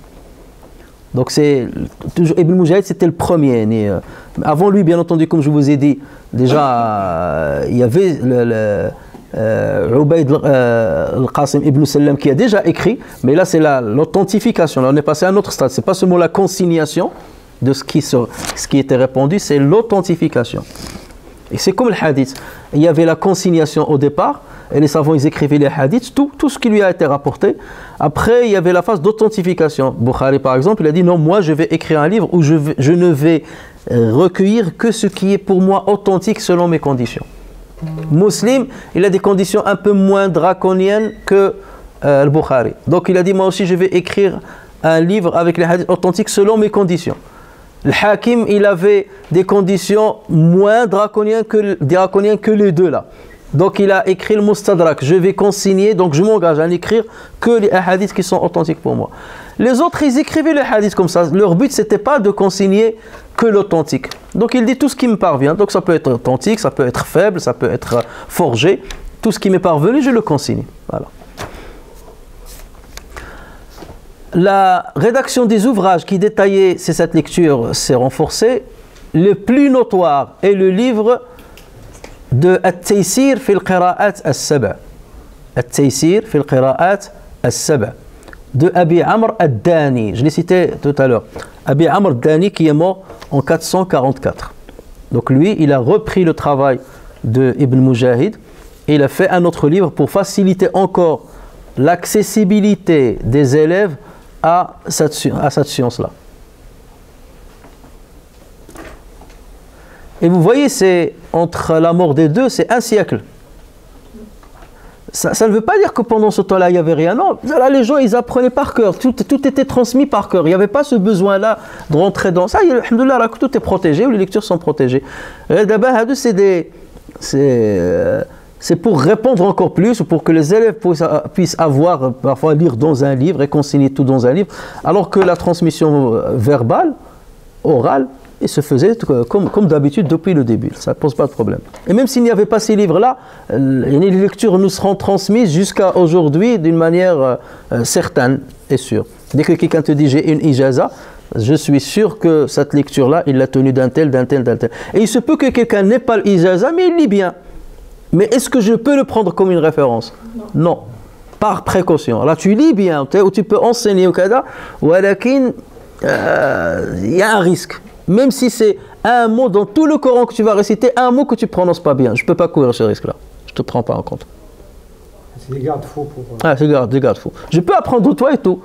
Donc c'est Ibn Mujahid, c'était le premier. Avant lui, bien entendu, comme je vous ai dit, déjà il y avait Ubayd al-Qasim Ibn Sallam qui a déjà écrit, mais là c'est l'authentification. Là on est passé à un autre stade. C'est pas seulement la consignation de ce qui était répandu, c'est l'authentification. Et c'est comme le hadith. Il y avait la consignation au départ. Et les savants, ils écrivaient les hadiths, tout ce qui lui a été rapporté. Après, il y avait la phase d'authentification. Bukhari, par exemple, il a dit, non, moi, je vais écrire un livre où je ne vais recueillir que ce qui est pour moi authentique selon mes conditions. Muslim, il a des conditions un peu moins draconiennes que le Bukhari. Donc, il a dit, moi aussi, je vais écrire un livre avec les hadiths authentiques selon mes conditions. Le Hakim, il avait des conditions moins draconiennes que les deux là. Donc il a écrit le Mustadrak, je vais consigner, donc je m'engage à n'écrire que les hadiths qui sont authentiques pour moi. Les autres, ils écrivaient les hadiths comme ça, leur but c'était pas de consigner que l'authentique. Donc il dit tout ce qui me parvient, donc ça peut être authentique, ça peut être faible, ça peut être forgé, tout ce qui m'est parvenu, je le consigne. Voilà. La rédaction des ouvrages qui détaillaient ces sept lectures s'est renforcée. Le plus notoire est le livre de At-Taysir fil Qira'at As-Saba. At-Taysir fil Qira'at As-Saba de Abu Amr Ad-Dani. Je l'ai cité tout à l'heure. Abu Amr Ad-Dani qui est mort en 444. Donc lui, il a repris le travail de Ibn Mujahid et il a fait un autre livre pour faciliter encore l'accessibilité des élèves à cette science-là. Et vous voyez, c'est entre la mort des deux, c'est un siècle. Ça ne veut pas dire que pendant ce temps-là, il n'y avait rien. Non, là, les gens, ils apprenaient par cœur. Tout était transmis par cœur. Il n'y avait pas ce besoin-là de rentrer dans ça. Alhamdoulilah, tout est protégé, les lectures sont protégées. C'est pour répondre encore plus, pour que les élèves puissent avoir, parfois lire dans un livre et consigner tout dans un livre, alors que la transmission verbale, orale, il se faisait comme d'habitude depuis le début. Ça ne pose pas de problème. Et même s'il n'y avait pas ces livres-là, les lectures nous seront transmises jusqu'à aujourd'hui d'une manière certaine et sûre. Dès que quelqu'un te dit « j'ai une ijaza », je suis sûr que cette lecture-là, il l'a tenue d'un tel. Et il se peut que quelqu'un n'ait pas l'ijaza, mais il lit bien. Mais est-ce que je peux le prendre comme une référence? Non. Par précaution. Là, tu lis bien, ou tu peux enseigner au Qada, ou il y a un risque. Même si c'est un mot dans tout le Coran que tu vas réciter, un mot que tu ne prononces pas bien. Je ne peux pas courir ce risque-là. Je ne te prends pas en compte. C'est des garde-fous. C'est des garde-fous. Je peux apprendre de toi et tout.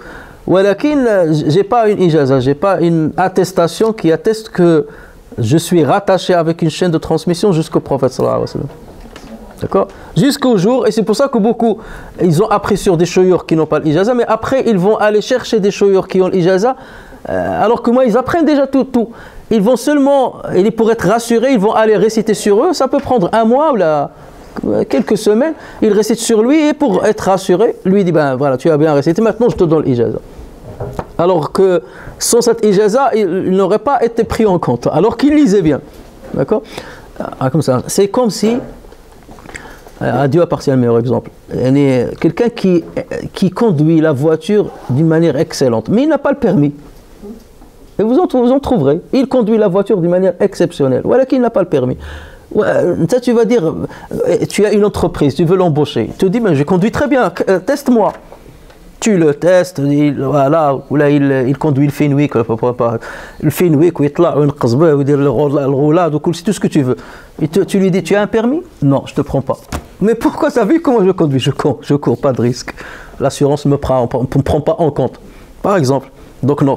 Walakin, je n'ai pas une ijaza, je n'ai pas une attestation qui atteste que je suis rattaché avec une chaîne de transmission jusqu'au prophète sallallahu alayhi wa sallam. D'accord? Jusqu'au jour, et c'est pour ça que beaucoup, ils ont appris sur des chouyours qui n'ont pas l'ijaza, mais après, ils vont aller chercher des chouyours qui ont l'ijaza, alors que moi, ils apprennent déjà tout. Ils vont seulement, et pour être rassurés, ils vont aller réciter sur eux, ça peut prendre un mois ou quelques semaines, ils récitent sur lui, et pour être rassurés, lui dit, ben voilà, tu as bien récité, maintenant je te donne l'ijaza. Alors que sans cette ijaza, il n'aurait pas été pris en compte, alors qu'il lisait bien. D'accord? Comme ça, c'est comme si... À Dieu appartient le meilleur exemple. Quelqu'un qui conduit la voiture d'une manière excellente, mais il n'a pas le permis. Et vous en trouverez. Il conduit la voiture d'une manière exceptionnelle. Voilà qu'il n'a pas le permis. Ça, tu vas dire, tu as une entreprise, tu veux l'embaucher. Tu te dis, mais je conduis très bien, teste-moi. Tu le testes, il conduit le Fenwick, le roulade, tout ce que tu veux. Et tu lui dis, tu as un permis? Non, je ne te prends pas. Mais pourquoi? Tu as vu comment je conduis? Je cours, pas de risque. L'assurance ne me prend pas en compte, par exemple. Donc, non,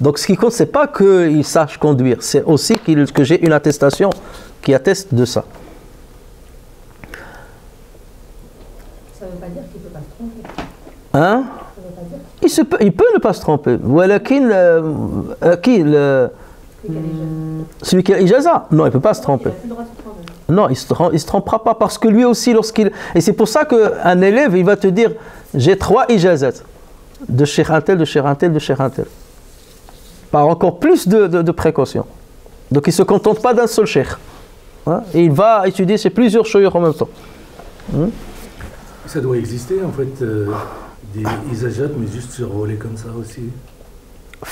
donc ce qui compte, ce n'est pas qu'il sache conduire, c'est aussi que j'ai une attestation qui atteste de ça. Ça ne veut pas dire qu'il ne peut pas se tromper. Hein? Il peut ne pas se tromper. Celui qui a l'ijaza, non, il ne peut pas se tromper. Non, il se trompera pas, parce que lui aussi, lorsqu'il... Et c'est pour ça qu'un élève, il va te dire, j'ai 3 ijazat de Cheikh Intel, de Cheikh Intel, de Cheikh Intel. Par encore plus de précaution. Donc il ne se contente pas d'un seul Cheikh. Hein? Et il va étudier chez plusieurs Chouïrs en même temps. Hmm? Ça doit exister en fait, des ijazat, mais juste survolés comme ça aussi.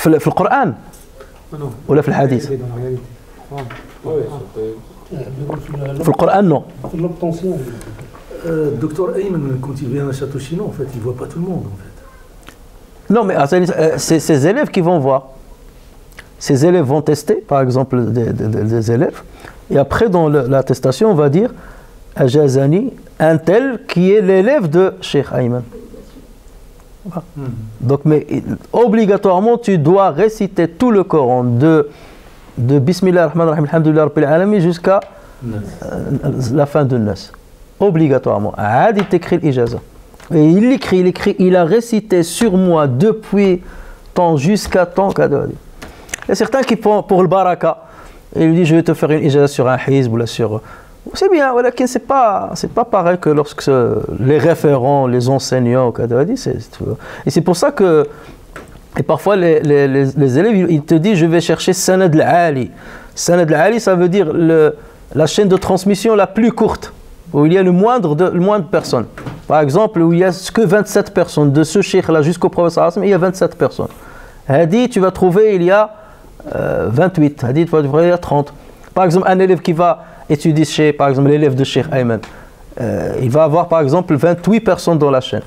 Dans le Coran? Non. Ou dans le Hadith? Dans la réalité. Oui, dans le Coran, non. Docteur Ayman, quand il vient à Château-Chinon, en fait, il ne voit pas tout le monde. En fait. Non, mais c'est ces élèves qui vont voir. Ces élèves vont tester, par exemple, des élèves. Et après, dans l'attestation, on va dire Ajazani, un tel qui est l'élève de Cheikh Ayman. Voilà. Donc, mais obligatoirement, tu dois réciter tout le Coran de Bismillah ar-Rahman ar-Rahim, alhamdulillah rabbil alamin jusqu'à la fin de Nas. Obligatoirement. Ahad, il t'écrit l'Ijaza. Et il écrit, il a récité sur moi depuis temps jusqu'à temps. Il y a certains qui font pour le baraka. Il lui dit, je vais te faire une ijaza sur un hizb ou là sur... C'est bien, mais c'est pas pareil que lorsque les référents, les enseignants, et c'est pour ça que... Et parfois, les élèves, ils te disent, je vais chercher Sanad al-Ali. Sanad al-Ali, ça veut dire la chaîne de transmission la plus courte, où il y a le moins de personnes. Par exemple, où il n'y a que 27 personnes, de ce cheikh-là jusqu'au prophète sallallahu alayhi wa sallam, il y a 27 personnes. Hadith, tu vas trouver, il y a 28, hadith, tu vas trouver, il y a 30. Par exemple, un élève qui va étudier chez, par exemple, l'élève de Cheikh Ayman, il va avoir, par exemple, 28 personnes dans la chaîne.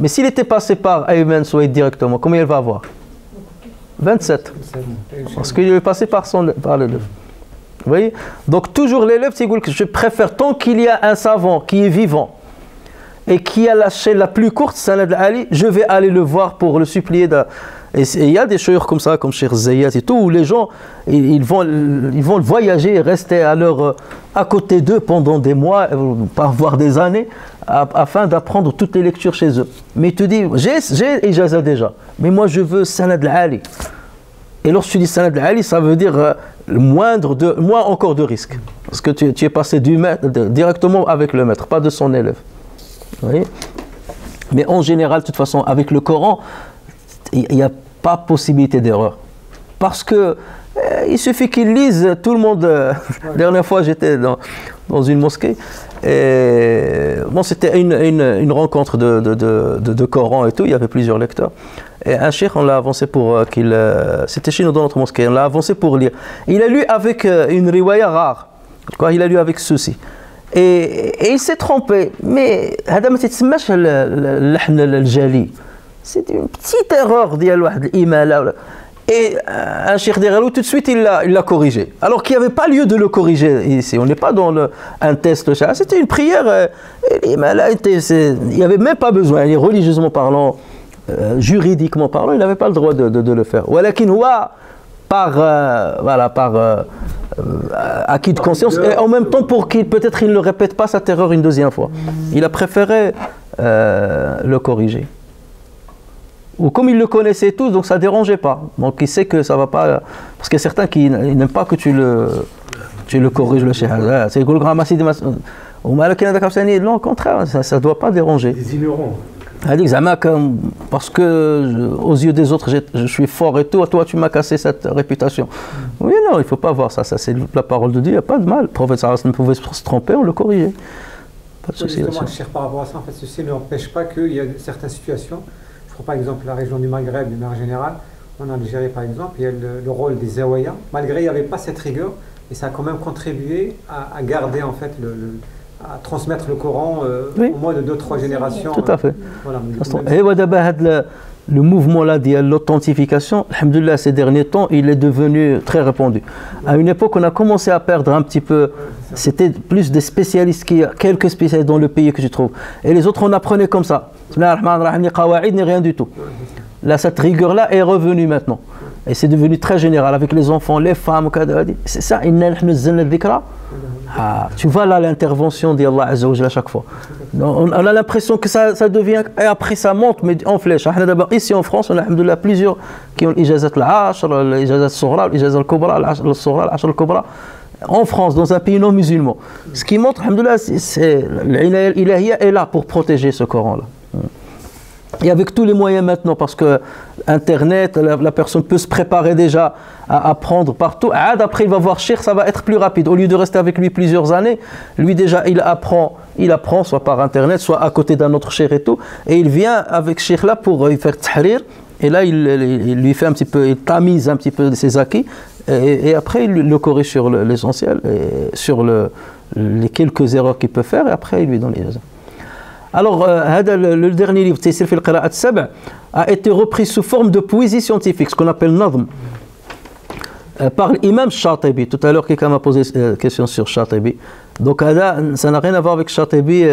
Mais s'il était passé par Ayman Souaïd directement, combien il va avoir? 27. Parce qu'il est passé par l'élève. Vous voyez? Donc, toujours l'élève, c'est que je préfère, tant qu'il y a un savant qui est vivant et qui a la chaîne la plus courte, Sanad Ali, je vais aller le voir pour le supplier d'un... Et il y a des chouïrs comme ça, comme Cheikh Zayat et tout, où les gens, ils vont voyager et rester à côté d'eux pendant des mois, voire des années, afin d'apprendre toutes les lectures chez eux. Mais il te dit, j'ai ijaza déjà, mais moi je veux Sanad al-Ali. Et lorsque tu dis Sanad al-Ali, ça veut dire moins encore de risques. Parce que tu es passé du maître, directement avec le maître, pas de son élève. Vous voyez? Mais en général, de toute façon, avec le Coran, il n'y a pas possibilité d'erreur. Parce que il suffit qu'ils lisent, tout le monde... La dernière fois, j'étais dans une mosquée. Et, bon, c'était une rencontre de Coran et tout. Il y avait plusieurs lecteurs. Et un cheikh, on l'a avancé pour qu'il... C'était chez nous dans notre mosquée. On l'a avancé pour lire. Et il a lu avec une riwaya rare. Quoi, il a lu avec ceci. Et il s'est trompé. Mais... C'est une petite erreur, et un cheikh derrière lui, tout de suite, il l'a corrigé. Alors qu'il n'y avait pas lieu de le corriger ici. On n'est pas dans un test. C'était une prière. Il n'y avait même pas besoin. Religieusement parlant, juridiquement parlant, il n'avait pas le droit de le faire. Par acquis de conscience, et en même temps pour qu'il peut-être il ne répète pas cette erreur une deuxième fois. Il a préféré le corriger. Ou comme ils le connaissaient tous, donc ça ne dérangeait pas. Donc il sait que ça ne va pas... Parce qu'il y a certains qui n'aiment pas que tu le corriges, le cheikh. C'est le grand massi de massi. Non, au contraire, ça ne doit pas déranger. Des ignorants. Parce que aux yeux des autres, je suis fort et tout, toi tu m'as cassé cette réputation. Oui, non, il ne faut pas voir ça. Ça, c'est la parole de Dieu, il n'y a pas de mal. Le prophète sallallahu alayhi wa sallam pouvait se tromper, on le corrigeait. Pas de souci. Justement, cheikh, par rapport à ça, en fait, ceci n'empêche pas qu'il y a certaines situations... Je prends par exemple la région du Maghreb, de manière générale, en Algérie par exemple, il y a le rôle des Zawaya. Malgré il n'y avait pas cette rigueur, mais ça a quand même contribué à garder en fait, à transmettre le Coran oui. Au moins de 2-3 générations. Tout à fait. Voilà, le mouvement là de l'authentification, alhamdoulilah, ces derniers temps, il est devenu très répandu. À une époque, on a commencé à perdre un petit peu. C'était plus des spécialistes, quelques spécialistes dans le pays que je trouve. Et les autres, on apprenait comme ça. Ni rien du tout. Là, cette rigueur-là est revenue maintenant. Et c'est devenu très général avec les enfants, les femmes. C'est ça. Ah, tu vois là l'intervention d'Allah Azza wa Jalla à chaque fois. On a l'impression que ça devient... Et après ça monte, mais en flèche. Ici en France, on a alhamdoulilah plusieurs qui ont l'ijazat al-Ashr, l'ijazat al-Sughra, l'ijazat al-Kubra, l'Ashr al-Kubra. en France, dans un pays non musulman. Ce qui montre, alhamdoulilah, l'ilahiyya est là pour protéger ce Coran-là. Et avec tous les moyens maintenant, parce que Internet, la personne peut se préparer déjà à apprendre partout. Ah, d'après, il va voir Cheikh, ça va être plus rapide. Au lieu de rester avec lui plusieurs années, lui déjà, il apprend soit par Internet, soit à côté d'un autre Cheikh et tout. Et il vient avec Cheikh là pour lui faire tahrir. Et là, il lui fait un petit peu, il tamise un petit peu ses acquis. Et après, il le corrige sur l'essentiel, sur les quelques erreurs qu'il peut faire. Et après, il lui donne les raisons. Alors, le dernier livre, Taysir fil Qira'at Sab', a été repris sous forme de poésie scientifique, ce qu'on appelle Nazm, par l'imam Shatibi. Tout à l'heure, quelqu'un m'a posé une question sur Shatibi. Donc, ça n'a rien à voir avec Shatibi,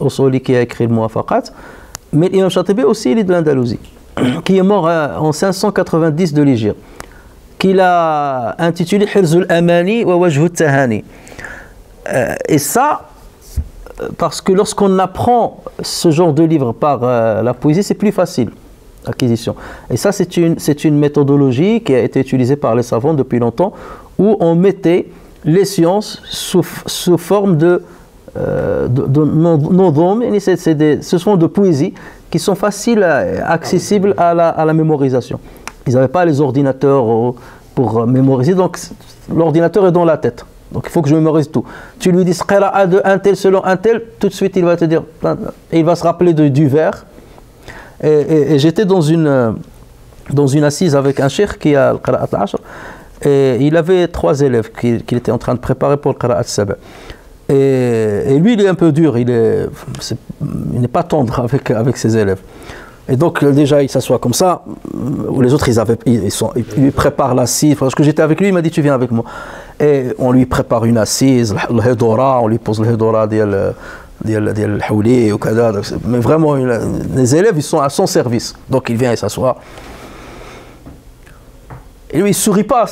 l'Osoli qui a écrit le Muwafaqat. Mais l'imam Shatibi aussi, il est de l'Andalousie, qui est mort en 590 de l'Hijra, qu'il a intitulé Hirzul Amani wa Wajhu Tahani. Et ça, parce que lorsqu'on apprend ce genre de livre par la poésie, c'est plus facile, l'acquisition. Et ça, c'est une méthodologie qui a été utilisée par les savants depuis longtemps, où on mettait les sciences sous forme de nodhom, ce sont de poésie qui sont faciles, accessibles à la mémorisation. Ils n'avaient pas les ordinateurs pour mémoriser, donc l'ordinateur est dans la tête. Donc il faut que je mémorise tout. Tu lui dis Qira'a de un tel selon un tel, tout de suite il va te dire, et il va se rappeler du vers. Et j'étais dans une assise avec un cheikh qui a le Qira'at al-Ashr, et il avait 3 élèves qu'il était en train de préparer pour le Qira'at al-Sab'. Et lui, il est un peu dur, il n'est pas tendre avec ses élèves. Et donc déjà il s'assoit comme ça, les autres ils lui préparent l'assise, parce que j'étais avec lui, il m'a dit tu viens avec moi. Et on lui prépare une assise, le hedora, on lui pose le hedora dial houli, mais vraiment les élèves ils sont à son service. Donc il vient et s'assoit. Et lui il sourit pas,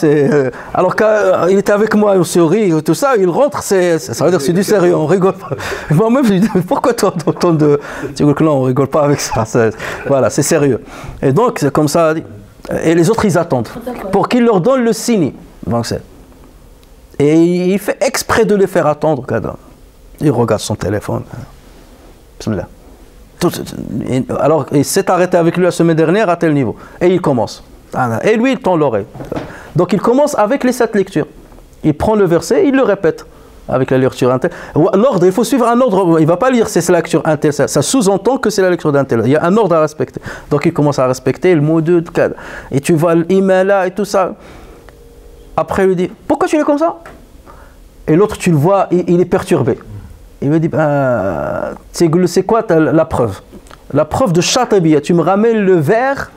alors qu'il était avec moi, il sourit, tout ça, il rentre, ça veut dire que c'est du sérieux, on rigole pas. Moi-même je lui dis, pourquoi toi t'entends de... Tu dis que non, on rigole pas avec ça, voilà, c'est sérieux. Et donc c'est comme ça, et les autres ils attendent, pour qu'il leur donne le signe. Donc, et il fait exprès de les faire attendre, il regarde son téléphone, bismillah. Alors il s'est arrêté avec lui la semaine dernière à tel niveau, et il commence. Et lui, il tend l'oreille. Donc il commence avec les 7 lectures. Il prend le verset et il le répète avec la lecture interne. L'ordre, il faut suivre un ordre. Il ne va pas lire c'est la lecture interne. Ça sous-entend que c'est la lecture d'interne. Il y a un ordre à respecter. Donc il commence à respecter le mot de cadre. Et tu vois l'imala et tout ça. Après, il lui dit pourquoi tu l'es comme ça? Et l'autre, tu le vois, il est perturbé. Il lui dit c'est quoi la preuve? La preuve de Shatibi. Tu me ramènes le vers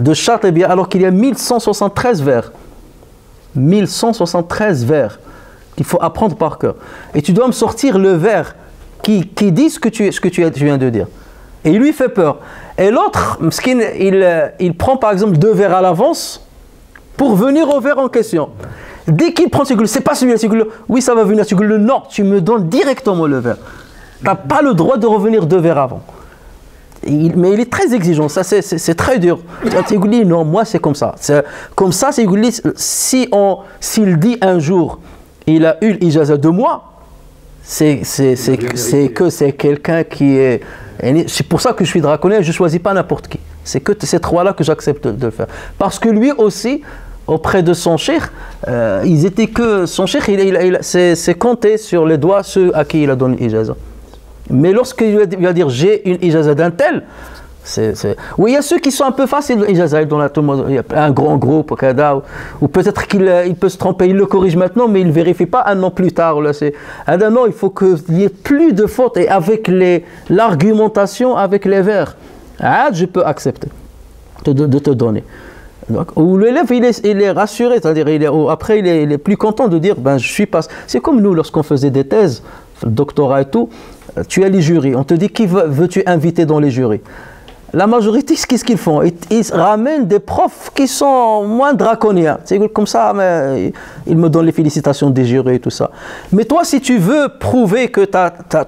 de Shatibi, alors qu'il y a 1173 vers. 1173 vers qu'il faut apprendre par cœur. Et tu dois me sortir le vers qui dit ce que tu viens de dire. Et il lui fait peur. Et l'autre, mskin, il prend par exemple 2 vers à l'avance pour venir au vers en question. Dès qu'il prend c'est pas celui-là, oui ça va venir, non, tu me donnes directement le vers. Tu n'as pas le droit de revenir 2 vers avant. Mais il est très exigeant, ça c'est très dur. Non, moi c'est comme ça. Comme ça, s'il dit un jour, il a eu l'ijaza de moi, c'est quelqu'un qui est... C'est pour ça que je suis draconien, je ne choisis pas n'importe qui. C'est que ces 3-là que j'accepte de le faire. Parce que lui aussi, auprès de son cheikh, son cheikh, c'est compté sur les doigts ceux à qui il a donné l'ijaza. Mais lorsqu'il va dire j'ai une ijaza d'un tel, oui, il y a ceux qui sont un peu faciles, ijaza, il y a un grand groupe, ou peut-être qu'il peut se tromper, il le corrige maintenant, mais il ne vérifie pas un an plus tard. Là, non, il faut qu'il n'y ait plus de fautes, et avec l'argumentation, avec les vers, je peux accepter de te donner. Ou l'élève, il est rassuré, c'est-à-dire après, il est plus content de dire je suis pas. C'est comme nous, lorsqu'on faisait des thèses, le doctorat et tout. Tu as les jurys, on te dit qui veux-tu inviter dans les jurys. La majorité, qu'est-ce qu'ils font? Ils ramènent des profs qui sont moins draconiens. C'est comme ça, mais ils me donnent les félicitations des jurys et tout ça. Mais toi, si tu veux prouver que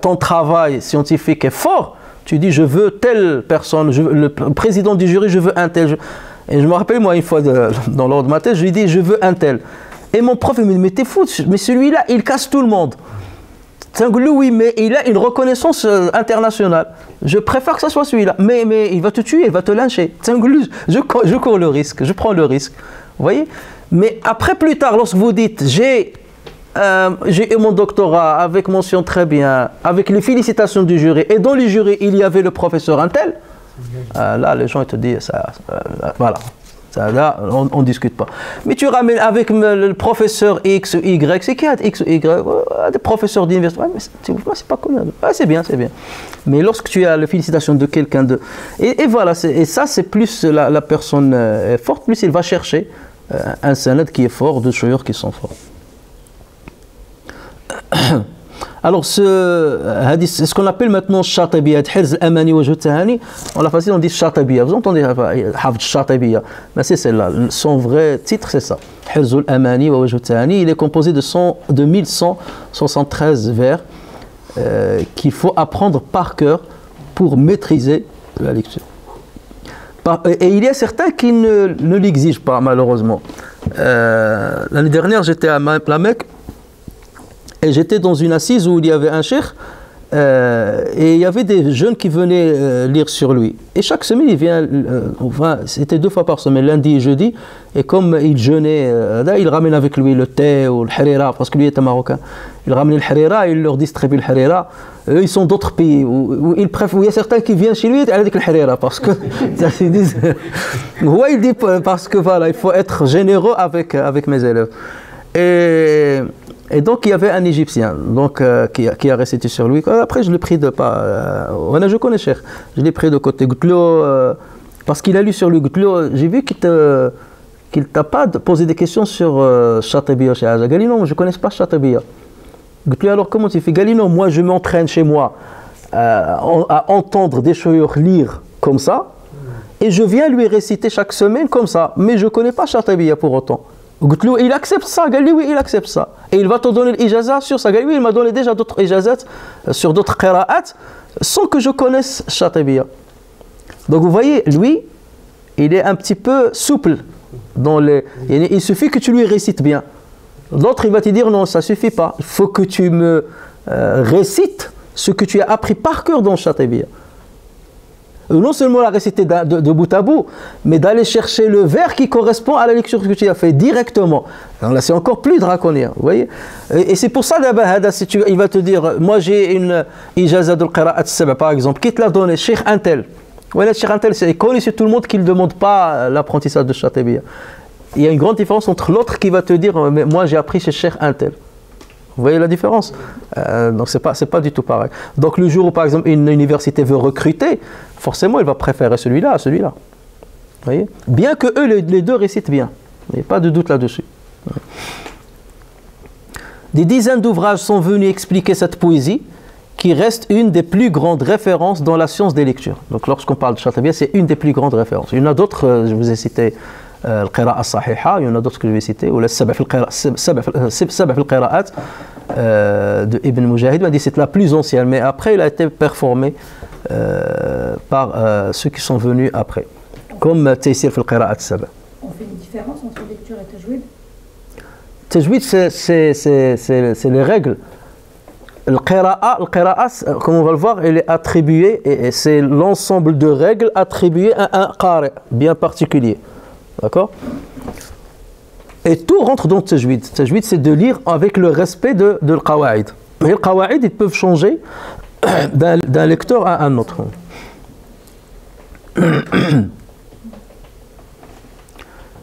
ton travail scientifique est fort, tu dis je veux telle personne, le président du jury, je veux un tel. Et je me rappelle, moi, une fois, dans l'ordre de ma thèse, je lui dis je veux un tel. Et mon prof, il me dit, mais t'es fou, mais celui-là, il casse tout le monde. Oui, mais il a une reconnaissance internationale. Je préfère que ça soit celui-là. Mais il va te tuer, il va te lyncher. Je cours le risque, je prends le risque. Vous voyez? Mais après, plus tard, lorsque vous dites, j'ai eu mon doctorat avec mention très bien, avec les félicitations du jury, et dans le jury, il y avait le professeur Intel, là, les gens ils te disent, voilà. Ça, là, on ne discute pas. Mais tu ramènes avec le professeur X ou Y, c'est qui a X ou Y, des professeurs d'université, ouais, mais c'est pas connu. Ouais, c'est bien, c'est bien. Mais lorsque tu as la félicitation de quelqu'un de... Et voilà, et ça c'est plus la personne forte, plus il va chercher un sanad qui est fort, deux chouïrs qui sont forts. Alors ce hadith, c'est ce qu'on appelle maintenant Shatibiya, Hirz al-Amani wa Juh al-Tahani. On l'a facile, on dit Shatibiya. Vous entendez Hafd Shatibiya, mais c'est celle-là. Son vrai titre, c'est ça. Hirz al-Amani wa Juh al-Tahani. Il est composé de 1173 vers qu'il faut apprendre par cœur pour maîtriser la lecture. Et il y a certains qui ne l'exigent pas, malheureusement. L'année dernière, j'étais à la Mecque. Et j'étais dans une assise où il y avait un cheikh et il y avait des jeunes qui venaient lire sur lui. Et chaque semaine, il vient, enfin, c'était 2 fois par semaine, lundi et jeudi. Et comme il jeûnait, là, il ramène avec lui le thé ou le harira, parce que lui était marocain. Il ramène le harira et il leur distribue le harira. Eux, ils sont d'autres pays où il y a certains qui viennent chez lui avec le harira, parce que ils disent, ouais, il dit parce que voilà, il faut être généreux avec mes élèves. Et donc il y avait un Égyptien donc, qui a récité sur lui. Après je l'ai pris de pas. Je connais cher. Je l'ai pris de côté Goutlo parce qu'il a lu sur lui Goutlo. J'ai vu qu'il t'a pas posé des questions sur Shatibiya chez Aja. Galino, je ne connais pas Shatibiya. Goutlo, alors comment tu fais? Galino, moi je m'entraîne chez moi à entendre des chouïrs lire comme ça et je viens lui réciter chaque semaine comme ça. Mais je ne connais pas Shatibiya pour autant. Il accepte ça, oui, il accepte ça. Et il va te donner l'ijaza sur ça. Oui, il m'a donné déjà d'autres ijazat sur d'autres qira'at sans que je connaisse Shatibiya. Donc vous voyez, lui, il est un petit peu souple. Il suffit que tu lui récites bien. L'autre, il va te dire non, ça ne suffit pas. Il faut que tu me récites ce que tu as appris par cœur dans Shatibiya. Non seulement la réciter de bout à bout, mais d'aller chercher le vers qui correspond à la lecture que tu as fait directement. Alors là, c'est encore plus draconien, vous voyez. Et c'est pour ça, d'abord, il va te dire, moi j'ai une ijaza de l'qira'at saba, par exemple, qui te l'a donné, Cheikh Intel. Voilà, Cheikh Intel, c'est connu sur tout le monde qui ne demande pas l'apprentissage de Shatibiya. Il y a une grande différence entre l'autre qui va te dire, mais moi j'ai appris chez Cheikh Intel. Vous voyez la différence? Donc c'est pas du tout pareil. Donc le jour où par exemple une université veut recruter, forcément elle va préférer celui-là à celui-là. Vous voyez? Bien que eux les deux récitent bien. Il n'y a pas de doute là-dessus. Des dizaines d'ouvrages sont venus expliquer cette poésie qui reste une des plus grandes références dans la science des lectures. Donc lorsqu'on parle de Shatibiya, c'est une des plus grandes références. Il y en a d'autres, je vous ai cité Al-Qira'a Sahiha, il y en a d'autres que je vais citer, ou le Sabah al-Qira'at de Ibn Mujahid. On dit que c'est la plus ancienne, mais après il a été performé par ceux qui sont venus après, comme Taysir al-Qira'at Sabah. On fait une différence entre lecture et tajwid? Tajwid, c'est les règles. Al-Qira'a, comme on va le voir, elle est attribuée, et c'est l'ensemble de règles attribuées à un qari bien particulier. D'accord? Et tout rentre dans le tajwid. Le tajwid, c'est de lire avec le respect de l'qawaïd. Mais les qawa'id, ils peuvent changer d'un lecteur à un autre.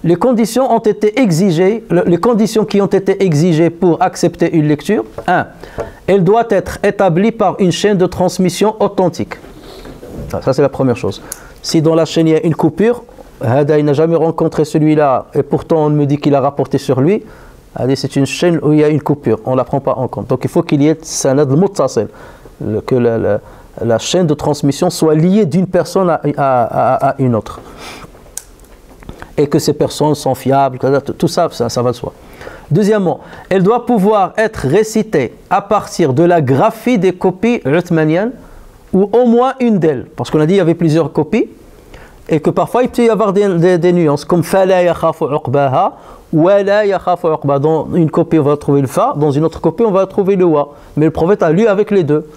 Les conditions ont été exigées, les conditions qui ont été exigées pour accepter une lecture. 1. Elle doit être établie par une chaîne de transmission authentique. Ça c'est la première chose. Si dans la chaîne il y a une coupure, il n'a jamais rencontré celui-là et pourtant on me dit qu'il a rapporté sur lui. C'est une chaîne où il y a une coupure, on ne la prend pas en compte. Donc il faut qu'il y ait sanad muttasil, que la chaîne de transmission soit liée d'une personne à une autre. Et que ces personnes sont fiables, tout ça, ça va de soi. Deuxièmement, elle doit pouvoir être récitée à partir de la graphie des copies uthmaniennes ou au moins une d'elles. Parce qu'on a dit qu'il y avait plusieurs copies. et que parfois il peut y avoir des nuances comme fala yakhafu uqbaha wala yakhafu uqba. Dans une copie on va trouver le fa, dans une autre copie on va trouver le wa, mais le prophète a lu avec les deux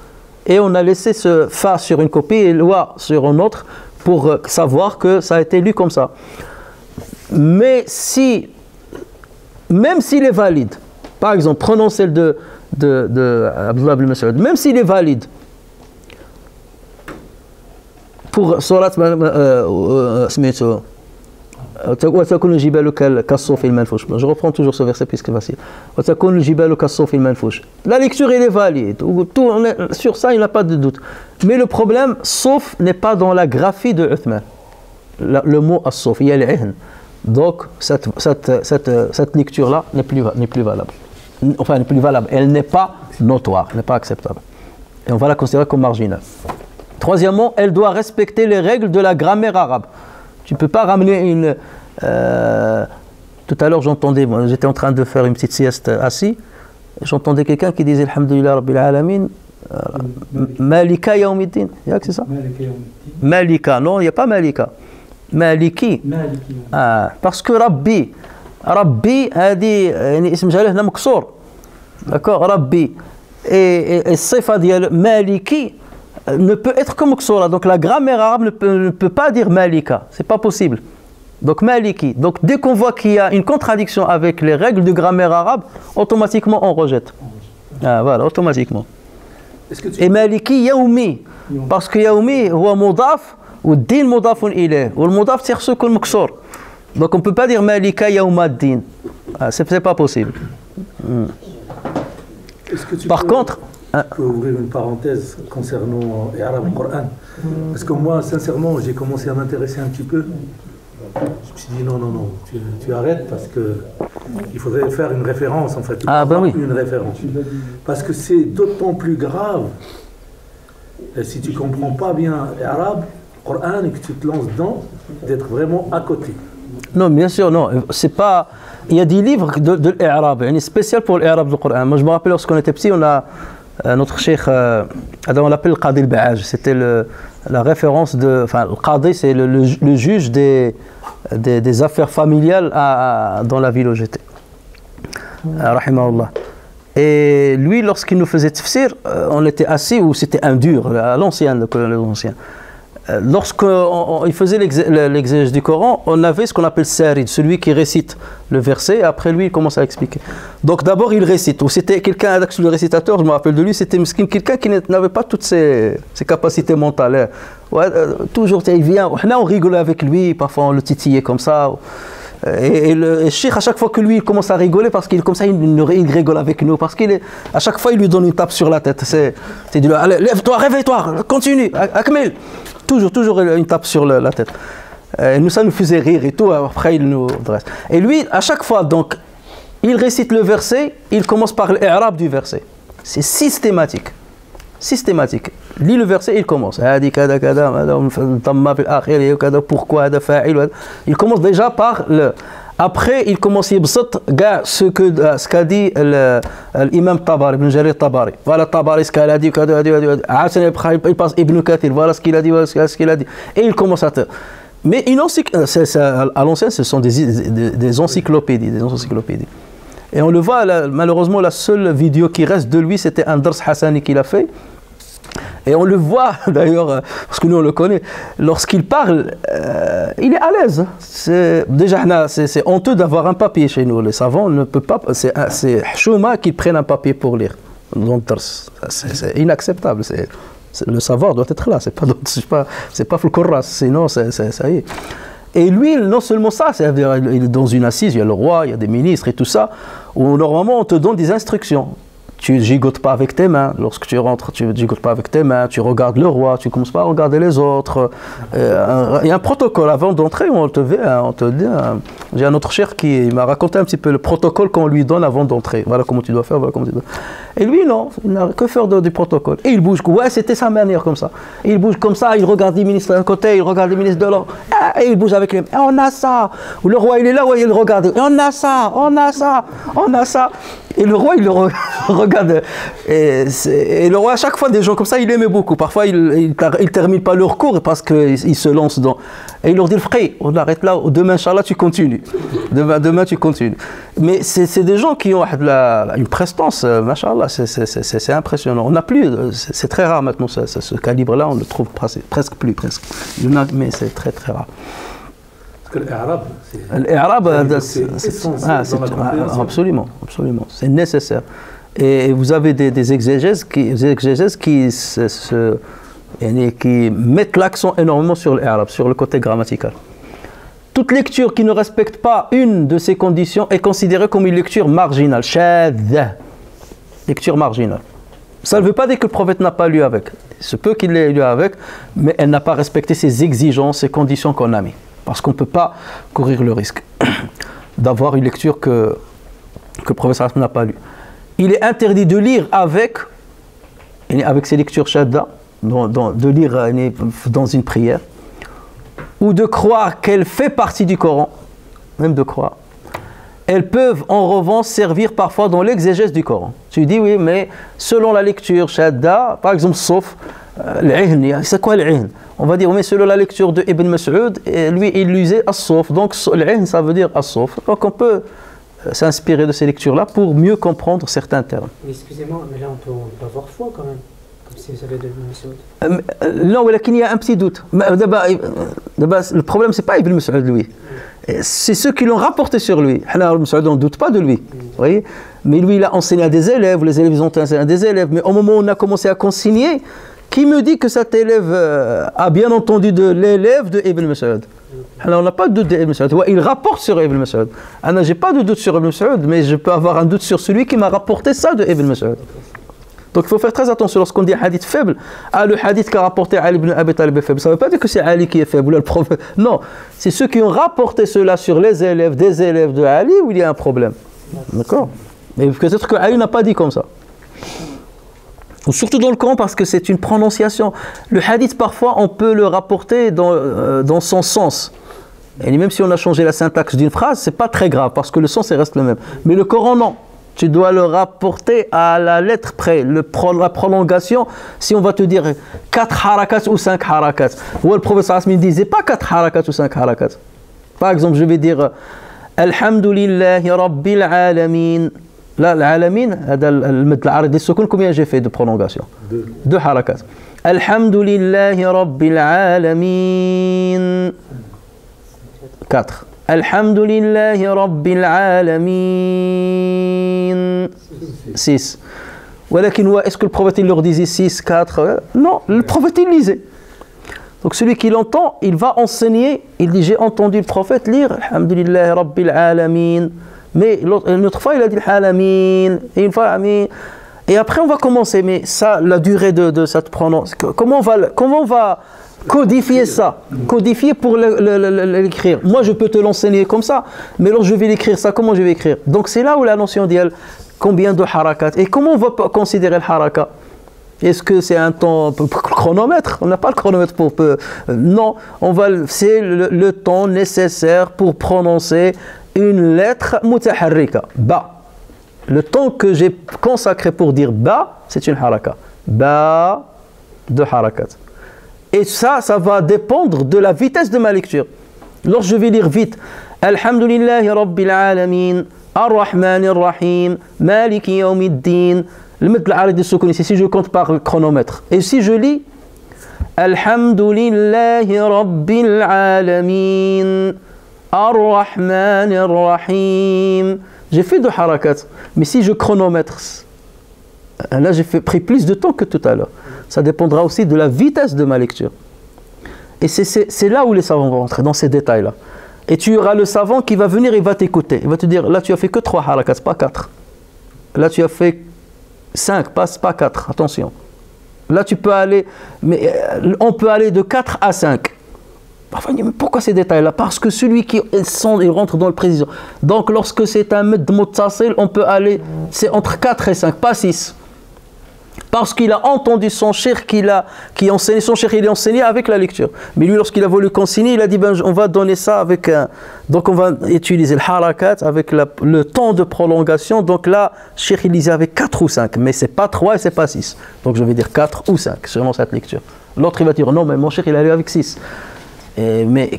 et on a laissé ce fa sur une copie et le wa sur une autre pour savoir que ça a été lu comme ça. Mais si, même s'il est valide, par exemple prenons celle de Abdullah ibn Mas'ud, même s'il est valide pour Surat je reprends toujours ce verset puisque c'est facile. La lecture elle est valide, tout, sur ça il n'y a pas de doute, mais le problème sauf n'est pas dans la graphie de Uthman. Le mot as-sauf, il y a l'ihn, donc cette lecture là n'est plus valable, enfin n'est plus valable, elle n'est pas notoire, n'est pas acceptable et on va la considérer comme marginale. Troisièmement, elle doit respecter les règles de la grammaire arabe. Tu ne peux pas ramener une... Tout à l'heure, j'entendais, j'étais en train de faire une petite sieste assis, j'entendais quelqu'un qui disait Alhamdulillah Rabbil Alamin, Malika Yawmiddin. Il y a que c'est ça Malika, non, il n'y a pas Malika. Maliki. Ah, parce que Rabbi, Rabbi a dit, Ism Jaleh na Maqsour. D'accord, Rabbi. Et Sifa d'yal Maliki ne peut être que Mouksora, donc la grammaire arabe ne peut pas dire Malika, c'est pas possible. Donc Maliki, donc dès qu'on voit qu'il y a une contradiction avec les règles de grammaire arabe, automatiquement on rejette. Ah voilà, automatiquement. Et Maliki Yaoumi, parce que Yaoumi est Moudaf, ou Din Moudafun Ileh, ou le Moudaf c'est ce que le Mouksor. Donc on ne peut pas dire Malika Yaoumad Din, c'est pas possible. Par contre, je peux ouvrir une parenthèse concernant l'arabe et le Coran. Parce que moi, sincèrement, j'ai commencé à m'intéresser un petit peu. Je me suis dit non, tu arrêtes parce qu'il faudrait faire une référence en fait. Ah ben oui. Une référence. Parce que c'est d'autant plus grave si tu ne comprends pas bien l'arabe, le Coran et que tu te lances dedans, d'être vraiment à côté. Non, bien sûr, non. C'est pas... Il y a des livres de l'arabe, spécial pour l'arabe du Coran. Moi, je me rappelle lorsqu'on était petit, on a... notre cheikh, on l'appelle le Qadi al-Ba'aj, c'était la référence de... Enfin, le Qadi, c'est le juge des affaires familiales dans la ville où j'étais. Rahimahullah. Et lui, lorsqu'il nous faisait tafsir, on était assis, ou c'était un dur, à l'ancienne, lorsqu'il faisait l'exégèse du Coran, on avait ce qu'on appelle Sarid, celui qui récite le verset, après lui il commence à expliquer. Donc d'abord il récite, ou c'était quelqu'un, le récitateur, je me rappelle de lui, c'était quelqu'un qui n'avait pas toutes ses capacités mentales. Ouais, toujours il vient, on rigolait avec lui, parfois on le titillait comme ça. Et le cheikh, à chaque fois que lui il commence à rigoler, parce qu'il comme ça il rigole avec nous, parce qu'il est à chaque fois il lui donne une tape sur la tête. C'est du allez, lève-toi, réveille-toi, continue, Akmel. Toujours une tape sur la tête. Nous ça nous faisait rire et tout. Après il nous dresse. Et lui à chaque fois donc il récite le verset, il commence par l'arabe du verset. C'est systématique. Lis le verset, il commence. Pourquoi? Il commence déjà par le... Après, il commence à ce qu'a dit l'imam Tabari, Ibn Jarir Tabari. Voilà Tabari, ce qu'il a dit. Il passe Ibn Kathir, voilà ce qu'il a dit, voilà ce qu'il a dit. Et il commence à... Mais à l'ancienne, ce sont des encyclopédies, Et on le voit, malheureusement, la seule vidéo qui reste de lui, c'était un dars Hassani qu'il a fait. Et on le voit, d'ailleurs, parce que nous, on le connaît. Lorsqu'il parle, il est à l'aise. Déjà, c'est honteux d'avoir un papier chez nous. Les savants ne peuvent pas... C'est chouma qu'ils prennent un papier pour lire. C'est inacceptable. Le savoir doit être là. C'est pas fulkorras, sinon, ça y est. Et lui, non seulement ça, c'est-à-dire il est dans une assise, il y a le roi, il y a des ministres et tout ça, où normalement on te donne des instructions. Tu ne gigotes pas avec tes mains, lorsque tu rentres, tu ne gigotes pas avec tes mains, tu regardes le roi, tu ne commences pas à regarder les autres. Il y a un protocole avant d'entrer, on te dit, j'ai un autre cheikh qui m'a raconté un petit peu le protocole qu'on lui donne avant d'entrer. Voilà comment tu dois faire, voilà comment tu dois faire. Et lui, non, il n'a que faire du protocole. Et il bouge, ouais, c'était sa manière comme ça. Il bouge comme ça, il regarde les ministres d'un côté, il regarde les ministres de l'autre, et il bouge avec les mains. On a ça. Le roi, il est là, ouais, il regarde. On a ça, on a ça, on a ça. Et le roi, il le regarde. Et le roi, à chaque fois, des gens comme ça, il l'aimait beaucoup. Parfois, il ne termine pas leur cours parce qu'il se lance dans... Et il leur dit, frère, on arrête là, demain, Inch'Allah, tu continues. Demain, tu continues. Mais c'est des gens qui ont une prestance, Inch'Allah, c'est impressionnant. On n'a plus, c'est très rare maintenant, ce calibre-là, on ne le trouve presque plus. Presque. Il y en a, mais c'est très, très rare. Parce que l'Arab, c'est absolument, absolument, c'est nécessaire. Et vous avez des exégèses qui mettent l'accent énormément sur l'Arab, sur le côté grammatical. Toute lecture qui ne respecte pas une de ces conditions est considérée comme une lecture marginale. Shadh, lecture marginale. Ça ne veut pas dire que le prophète n'a pas lu avec. Il se peut qu'il l'ait lu avec, mais elle n'a pas respecté ces exigences, ces conditions qu'on a mises. Parce qu'on ne peut pas courir le risque d'avoir une lecture que le professeur n'a pas lue. Il est interdit de lire avec ces lectures shadda, de lire dans une prière, ou de croire qu'elle fait partie du Coran, même de croire. Elles peuvent en revanche servir parfois dans l'exégèse du Coran. Tu dis oui, mais selon la lecture shadda, par exemple, sauf... C'est quoi l'ihn? On va dire, mais selon la lecture de Ibn Mas'ud, lui il usait as-sauf. Donc l'ihn ça veut dire as-sauf. Donc on peut s'inspirer de ces lectures-là pour mieux comprendre certains termes. Mais excusez-moi, mais là on peut avoir foi quand même, comme si ça avait de Ibn Mas'ud. Non, mais il y a un petit doute. Le problème c'est pas Ibn Mas'ud lui. C'est ceux qui l'ont rapporté sur lui. Ibn Mas'ud, on ne doute pas de lui. Vous voyez? Mais lui il a enseigné à des élèves, les élèves ont enseigné à des élèves. Mais au moment où on a commencé à consigner, qui me dit que cet élève a bien entendu de l'élève de Ibn Mas'ud? Alors on n'a pas de doute d'Ibn Mas'ud. Il rapporte sur Ibn Mas'ud. Alors j'ai pas de doute sur Ibn Mas'ud, mais je peux avoir un doute sur celui qui m'a rapporté ça de Ibn Mas'ud. Donc il faut faire très attention lorsqu'on dit hadith faible. Ah, le hadith qu'a rapporté Ali ibn Abi Talib est faible. Ça ne veut pas dire que c'est Ali qui est faible ou le prophète. Non, c'est ceux qui ont rapporté cela sur les élèves des élèves de Ali où il y a un problème. D'accord? Mais peut-être que Ali n'a pas dit comme ça. Surtout dans le Coran parce que c'est une prononciation. Le hadith parfois on peut le rapporter dans son sens. Et même si on a changé la syntaxe d'une phrase, c'est pas très grave parce que le sens reste le même. Mais le Coran non. Tu dois le rapporter à la lettre près. La prolongation, si on va te dire 4 harakats ou 5 harakats. Ou le prophète sallallahu alayhi wa sallam ne disait pas 4 harakats ou 5 harakats. Par exemple, je vais dire Alhamdulillahi Rabbil Alamin. Là, l'alamin, combien j'ai fait de prolongation? Deux harakat. Alhamdulillahi Rabbil Alamin. 4. Alhamdulillahi Rabbil Alamin. 6. Est-ce que le prophète il leur disait 6, 4? Non, le prophète il lisait. Donc celui qui l'entend, il va enseigner. Il dit, j'ai entendu le prophète lire Alhamdulillahi Rabbil Alamin. Mais une autre fois, il a dit « Alamin » et une fois « Amin ». Et après, on va commencer. Mais ça, la durée de cette prononciation, comment on va codifier ça? Codifier pour l'écrire. Moi, je peux te l'enseigner comme ça, mais lorsque je vais l'écrire ça, comment je vais écrire? Donc, c'est là où la notion dit combien de harakat. Et comment on va considérer le harakat? Est-ce que c'est un temps chronomètre? On n'a pas le chronomètre pour peu. Non, c'est le temps nécessaire pour prononcer une lettre mutaharrika, ba. Le temps que j'ai consacré pour dire ba, c'est une haraka. Ba, 2 harakat. Et ça va dépendre de la vitesse de ma lecture. Lorsque je vais lire vite, Alhamdulillahi Rabbil Alamin, Ar-Rahman Ar-Rahim, Maliki Yawmiddin, le mettre l'arrêt de soukoun ici, si je compte par le chronomètre. Et si je lis, Alhamdulillahi Rabbil Alamin, Ar-Rahman Ar-Rahim. J'ai fait 2 harakats, mais si je chronomètre, là j'ai pris plus de temps que tout à l'heure. Ça dépendra aussi de la vitesse de ma lecture. Et c'est là où les savants vont rentrer, dans ces détails-là. Et tu auras le savant qui va venir, il va t'écouter. Il va te dire, là tu as fait que 3 harakats, pas 4. Là tu as fait 5, pas 4, attention. Là tu peux aller, mais on peut aller de 4 à 5. Parfois, mais pourquoi ces détails-là? Parce que celui qui il rentre dans le précision. Donc, lorsque c'est un mot de muttasil, on peut aller, c'est entre 4 et 5, pas 6. Parce qu'il a entendu son cheikh qui enseignait, son cheikh il enseignait avec la lecture. Mais lui, lorsqu'il a voulu consigner, il a dit ben, on va donner ça avec un. Donc on va utiliser le harakat avec le temps de prolongation. Donc là, le cheikh il lisait avec 4 ou 5, mais c'est pas 3 et c'est pas 6. Donc je vais dire 4 ou 5, sûrement cette lecture. L'autre il va dire non, mais mon cheikh il a lu avec 6. Mais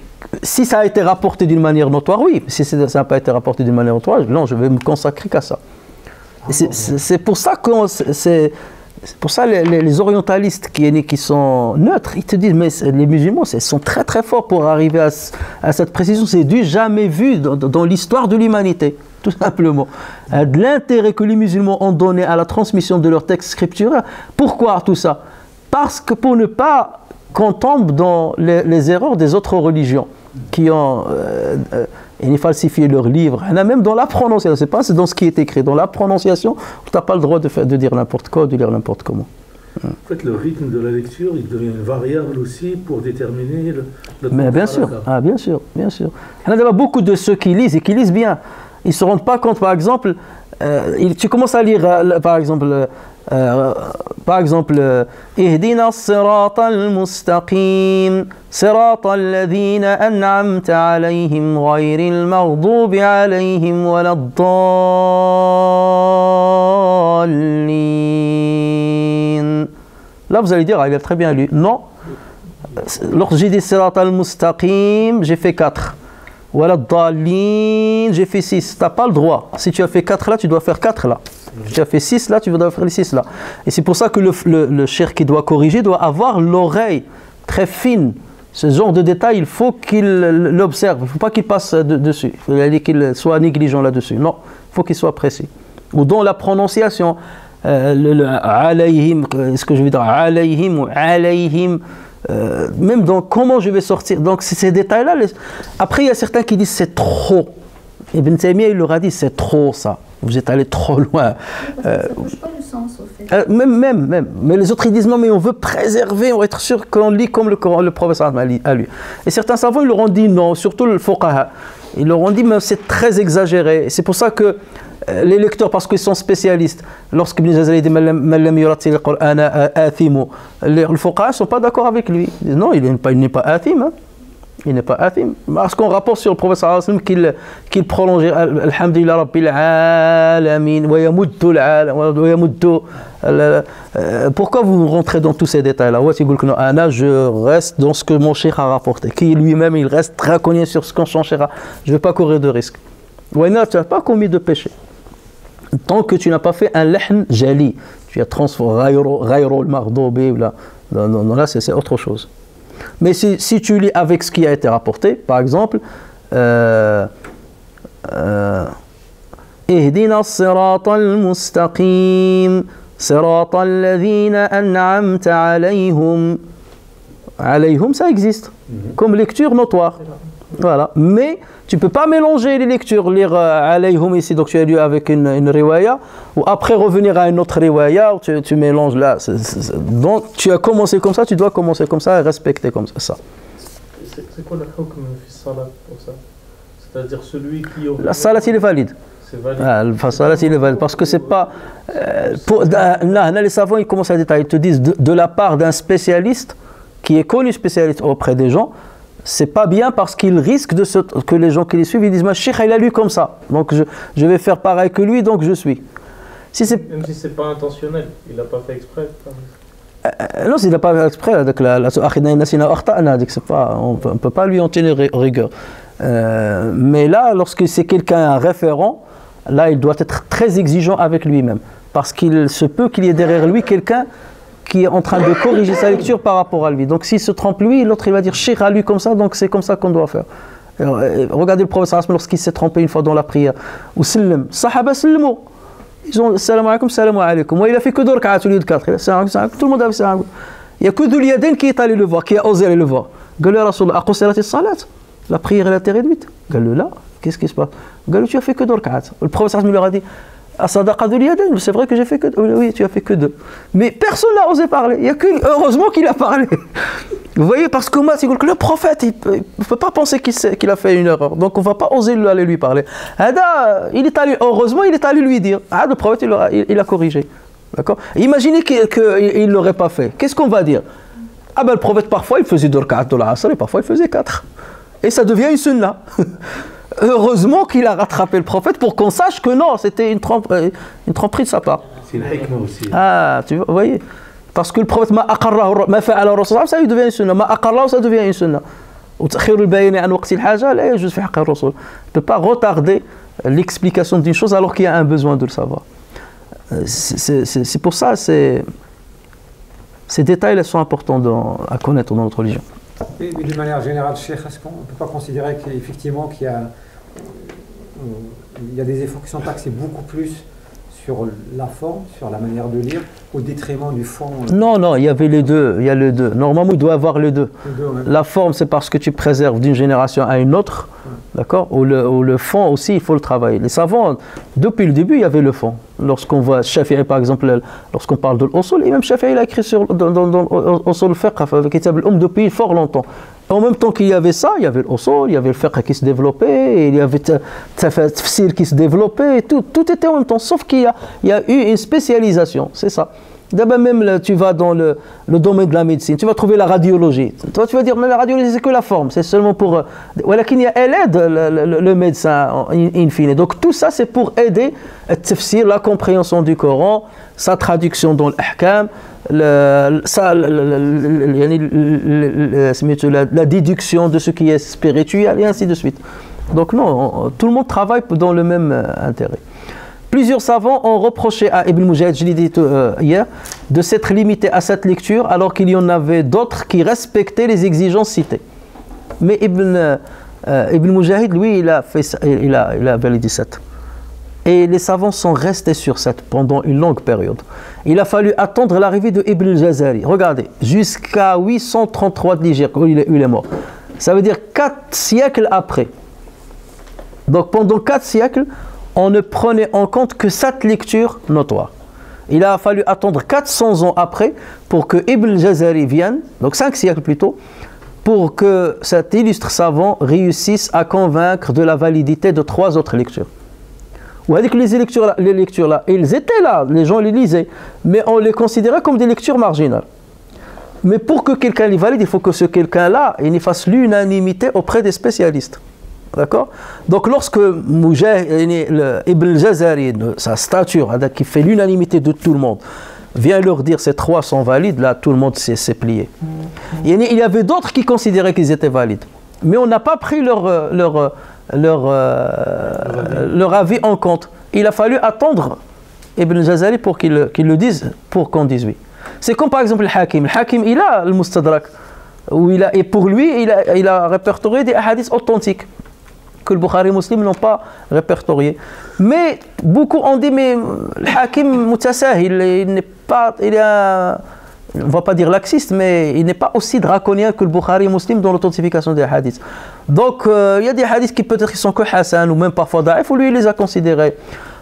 si ça a été rapporté d'une manière notoire, oui. Si ça n'a pas été rapporté d'une manière notoire, non, je vais me consacrer qu'à ça. C'est pour ça que les orientalistes qui sont neutres, ils te disent mais les musulmans sont très très forts pour arriver à cette précision. C'est du jamais vu dans l'histoire de l'humanité, tout simplement. De l'intérêt que les musulmans ont donné à la transmission de leurs textes scripturaires. Pourquoi tout ça? Parce que pour ne pas qu'on tombe dans les erreurs des autres religions qui ont falsifié leurs livres, même dans la prononciation, c'est pas dans ce qui est écrit, dans la prononciation, tu n'as pas le droit de dire n'importe quoi, de lire n'importe comment. En fait, le rythme de la lecture, il devient une variable aussi pour déterminer le temps. Mais bien sûr, bien sûr, bien sûr. Il y a beaucoup de ceux qui lisent et qui lisent bien. Ils ne se rendent pas compte, par exemple, tu commences à lire, par exemple, Ihdina as-sirata al-mustaqim, sirata alladhina an'amta alayhim ghayril maghdubi alayhim waladdallin. Là, vous allez dire, ah, il a très bien lu. Non. Lorsque j'ai dit sirata al-mustaqim, j'ai fait 4. Waladdallin, j'ai fait 6. Tu n'as pas le droit. Si tu as fait 4 là, tu dois faire 4 là. Tu as fait 6 là, tu dois faire les 6 là. Et c'est pour ça que le cheikh qui doit corriger doit avoir l'oreille très fine. Ce genre de détail, il faut qu'il l'observe. Il ne faut pas qu'il passe dessus. Il faut qu'il soit négligent là-dessus. Non, il faut qu'il soit précis. Ou dans la prononciation, alayhim, est-ce que je veux dire alayhim ou alayhim, même dans comment je vais sortir. Donc ces détails-là, après il y a certains qui disent c'est trop. Ibn Taymiyyah, il leur a dit c'est trop ça. Vous êtes allé trop loin. Ça ne change pas le sens, au fait. Même. Mais les autres, ils disent non, mais on veut préserver, on veut être sûr qu'on lit comme le Coran, le prophète a lu. Et certains savants, ils leur ont dit non, surtout le Fuqaha. Ils leur ont dit, mais c'est très exagéré. C'est pour ça que les lecteurs, parce qu'ils sont spécialistes, lorsque Ibn al-Jazari dit Mallam yuratil al-Qur'an athimu, les Fuqaha ne sont pas d'accord avec lui. Ils disent non, il n'est pas athim. Hein. Il n'est pas athim. Parce qu'on rapporte sur le prophète qu'il prolongeait Alhamdulillah Rabbil Alamin, wa yamuddu al-alam, wa yamuddu. Pourquoi vous rentrez dans tous ces détails-là? Je reste dans ce que mon cheikh a rapporté. Qui lui-même, il reste très connu sur ce qu'on changera. Je ne vais pas courir de risque. Wayna, tu n'as pas commis de péché. Tant que tu n'as pas fait un lahn jali. Tu as transformé Ghayro al-Maghdubi. Non, là, c'est autre chose. Mais si tu lis avec ce qui a été rapporté, par exemple, Ihdina as-sirata al-mustaqim, sirata alladhina an'amta alayhum. Alayhum, ça existe, comme lecture notoire. Voilà. Mais tu ne peux pas mélanger les lectures, lire alayhum ici, donc tu as lu avec une riwaya, ou après revenir à une autre riwaya, tu mélanges là. Donc tu as commencé comme ça, tu dois commencer comme ça et respecter comme ça. C'est quoi la hukm fi salat pour ça? C'est-à-dire celui qui... La salat il est valide. Parce que c'est pas. Les savants ils commencent à détailler, ils te disent de la part d'un spécialiste, qui est connu spécialiste auprès des gens, c'est pas bien parce qu'il risque que les gens qui les suivent ils disent ma cheikh il a lu comme ça donc je vais faire pareil que lui donc je suis. Si même si c'est pas intentionnel, il n'a pas fait exprès. Non, s'il n'a pas fait exprès, on ne peut pas lui en tenir rigueur. Mais là, lorsque c'est quelqu'un un référent, là il doit être très exigeant avec lui-même parce qu'il se peut qu'il y ait derrière lui quelqu'un qui est en train de corriger sa lecture par rapport à lui. Donc s'il se trompe lui, l'autre il va dire cheikh a lu comme ça, donc c'est comme ça qu'on doit faire. Alors, regardez le prophète lorsqu'il s'est trompé une fois dans la prière. Ou sallam, sahaba sallamu. Ils ont salam alaykum, salam alaykum. Moi il a fait que deux rak'at au lieu de 4. Tout le monde a fait salam. Il n'y a que Dhul Yadayn qui est allé le voir, qui a osé aller le voir. Il a dit Rasoul, aqsirat as-salat. La prière elle a été réduite. Il a dit là, qu'est-ce qui se passe? Il a dit tu as fait que deux rak'at. Le prophète lui a dit c'est vrai que j'ai fait que deux. Oui, tu as fait que deux. Mais personne n'a osé parler. Il y a heureusement qu'il a parlé. Vous voyez, parce que moi, c'est que le prophète, il ne peut pas penser qu'il a fait une erreur. Donc, on ne va pas oser aller lui parler. Heureusement, il est allé lui dire. Ah, le prophète, il a corrigé. D'accord? Imaginez qu'il ne l'aurait pas fait. Qu'est-ce qu'on va dire? Ah ben le prophète parfois il faisait 2 rak'at de l'Asr et parfois il faisait 4. Et ça devient une sunna. Heureusement qu'il a rattrapé le prophète pour qu'on sache que non, c'était une tromperie de sa part. C'est une hikma aussi. Ah, tu vois, vous voyez? Parce que le prophète m'a aqarrahu, m'a fait alors ça devient une sunna. M'a aqarrahu, ça devient une sunna. Ou takhirul bayn an waqt al-haja, la yajuz fi haqq ar-rasul. On ne peut pas retarder l'explication d'une chose alors qu'il y a un besoin de le savoir. C'est pour ça, ces détails là sont importants à connaître dans notre religion. Et d'une manière générale, Cheikh, est-ce qu'on ne peut pas considérer qu'effectivement qu'il y a des efforts qui sont axés beaucoup plus sur la forme, sur la manière de lire, au détriment du fond? Non, non, il y avait les deux, il y a les deux. Normalement, il doit y avoir les deux. La forme, c'est parce que tu préserves d'une génération à une autre, d'accord? Ou le fond aussi, il faut le travailler. Les savants, depuis le début, il y avait le fond. Lorsqu'on voit Shafi'i, par exemple, lorsqu'on parle de l'Usul, et même Shafi'i, il a écrit sur l'Usul al-Fiqh, avec Kitab al-Umm depuis fort longtemps. En même temps qu'il y avait ça, il y avait l'Usul, il y avait le Fiqh qui se développait, il y avait Tafsir qui se développait, tout était en même temps, sauf qu'il y a eu une spécialisation, c'est ça. D'abord même, là, tu vas dans le domaine de la médecine, tu vas trouver la radiologie. Toi, tu vas dire, mais la radiologie, c'est que la forme, c'est seulement pour... elle aide le médecin, in fine. Donc, tout ça, c'est pour aider la compréhension du Coran, sa traduction dans l'ahkam, la déduction de ce qui est spirituel, et ainsi de suite. Donc, non, tout le monde travaille dans le même intérêt. Plusieurs savants ont reproché à Ibn Mujahid, je l'ai dit hier, de s'être limité à cette lecture alors qu'il y en avait d'autres qui respectaient les exigences citées. Mais Ibn Mujahid, lui, il a validé 7. Et les savants sont restés sur 7 pendant une longue période. Il a fallu attendre l'arrivée de Ibn al-Jazari. Regardez, jusqu'à 833 de l'Hégire, où il est mort. Ça veut dire 4 siècles après. Donc pendant 4 siècles, on ne prenait en compte que cette lecture notoire. Il a fallu attendre 400 ans après pour que Ibn al-Jazari vienne, donc 5 siècles plus tôt, pour que cet illustre savant réussisse à convaincre de la validité de 3 autres lectures. Ou avec les lectures là, ils étaient là, les gens les lisaient, mais on les considérait comme des lectures marginales. Mais pour que quelqu'un les valide, il faut que ce quelqu'un-là, il y fasse l'unanimité auprès des spécialistes. D'accord? Donc lorsque Ibn al-Jazari, sa stature, qui fait l'unanimité de tout le monde, vient leur dire ces 3 sont valides, là tout le monde s'est plié. Il y avait d'autres qui considéraient qu'ils étaient valides. Mais on n'a pas pris leur avis en compte. Il a fallu attendre Ibn al-Jazari pour qu'il le dise, pour qu'on dise oui. C'est comme par exemple le Hakim. Le Hakim, il a le Mustadrak. Et pour lui, il a répertorié des hadiths authentiques que le Bukhari et Muslim n'ont pas répertorié. Mais beaucoup ont dit, mais le Hakim Mutasahil, il n'est pas, on ne va pas dire laxiste, mais il n'est pas aussi draconien que le Bukhari et Muslim dans l'authentification des hadiths. Donc il y a des hadiths qui peut-être sont que Hassan ou même parfois Daif, ou lui il les a considérés.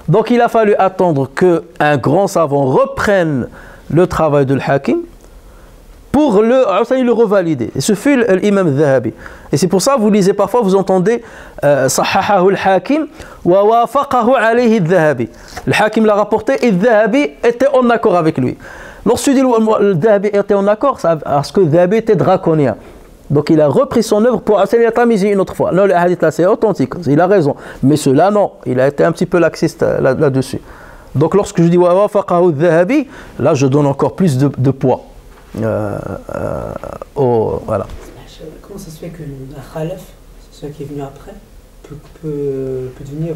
Donc il a fallu attendre qu'un grand savant reprenne le travail de l'Hakim pour le revalider. Et ce fut l'imam Zahabi. Et c'est pour ça que vous lisez parfois, vous entendez Sahahahu al-Hakim wa wafaqahu alayhi al-Zahabi. Le Hakim l'a rapporté et al-Zahabi était en accord avec lui. Lorsque al-Zahabi était en accord, c'est parce que al-Zahabi était draconien. Donc il a repris son œuvre pour essayer de la tamiser une autre fois. Non, le hadith là c'est authentique, il a raison. Mais cela non, il a été un petit peu laxiste là-dessus. Donc lorsque je dis wa wafaqahu al-Zahabi, là je donne encore plus de poids. Voilà. Comment ça se fait que un khalaf, celui qui est venu après, peut devenir,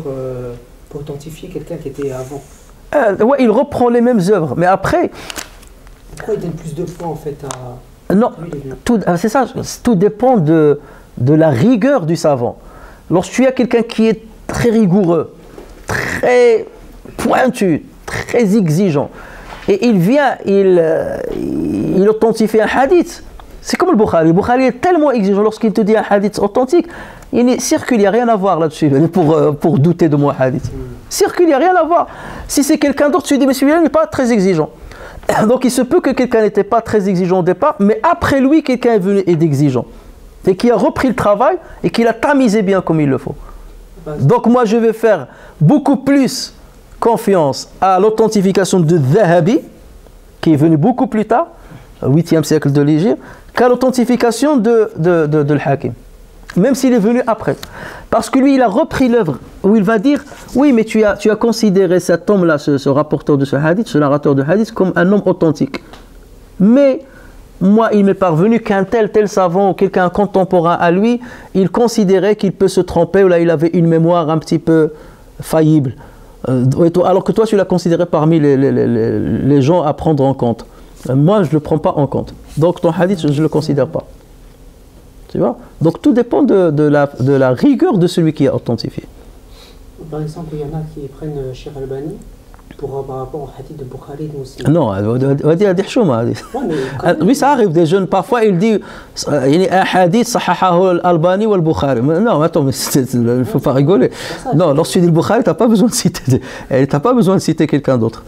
peut authentifier quelqu'un qui était avant? Ouais, il reprend les mêmes œuvres, mais après. Pourquoi il donne plus de poids en fait à... Non, c'est ça, tout dépend de la rigueur du savant. Lorsque tu as quelqu'un qui est très rigoureux, très pointu, très exigeant, et il vient, il authentifie un hadith. C'est comme le Bukhari. Le Bukhari est tellement exigeant lorsqu'il te dit un hadith authentique. Il circule, il n'y a rien à voir là-dessus pour douter de mon hadith. Circule, il n'y a rien à voir. Si c'est quelqu'un d'autre, tu dis, mais celui-là n'est pas très exigeant. Donc il se peut que quelqu'un n'était pas très exigeant au départ, mais après lui, quelqu'un est venu et exigeant. Et qui a repris le travail et qui l'a tamisé bien comme il le faut. Donc moi, je vais faire beaucoup plus confiance à l'authentification de Zahabi qui est venu beaucoup plus tard, 8e siècle de l'Hégire, qu'à l'authentification de l'Hakim, même s'il est venu après. Parce que lui, il a repris l'œuvre où il va dire « Oui, mais tu as considéré cet homme-là, ce rapporteur de ce hadith, ce narrateur de hadith, comme un homme authentique. Mais moi, il m'est parvenu qu'un tel savant ou quelqu'un contemporain à lui, il considérait qu'il peut se tromper, ou là, il avait une mémoire un petit peu faillible. Alors que toi, tu l'as considéré parmi les gens à prendre en compte. Moi, je ne le prends pas en compte. Donc, ton hadith, je ne le considère pas. » Tu vois? Donc tout dépend de la rigueur de celui qui est authentifié. Par exemple, il y en a qui prennent Cheikh Albani par rapport au hadith de Bukhari de Muslim. Non, on va dire des chouma. Oui, ça arrive des jeunes, parfois ils disent un hadith, sahahahu al-Albani ou al-Bukhari. Non, attends, il ne faut pas rigoler. Non, lorsque tu dis le Bukhari, tu n'as pas besoin de citer, quelqu'un d'autre.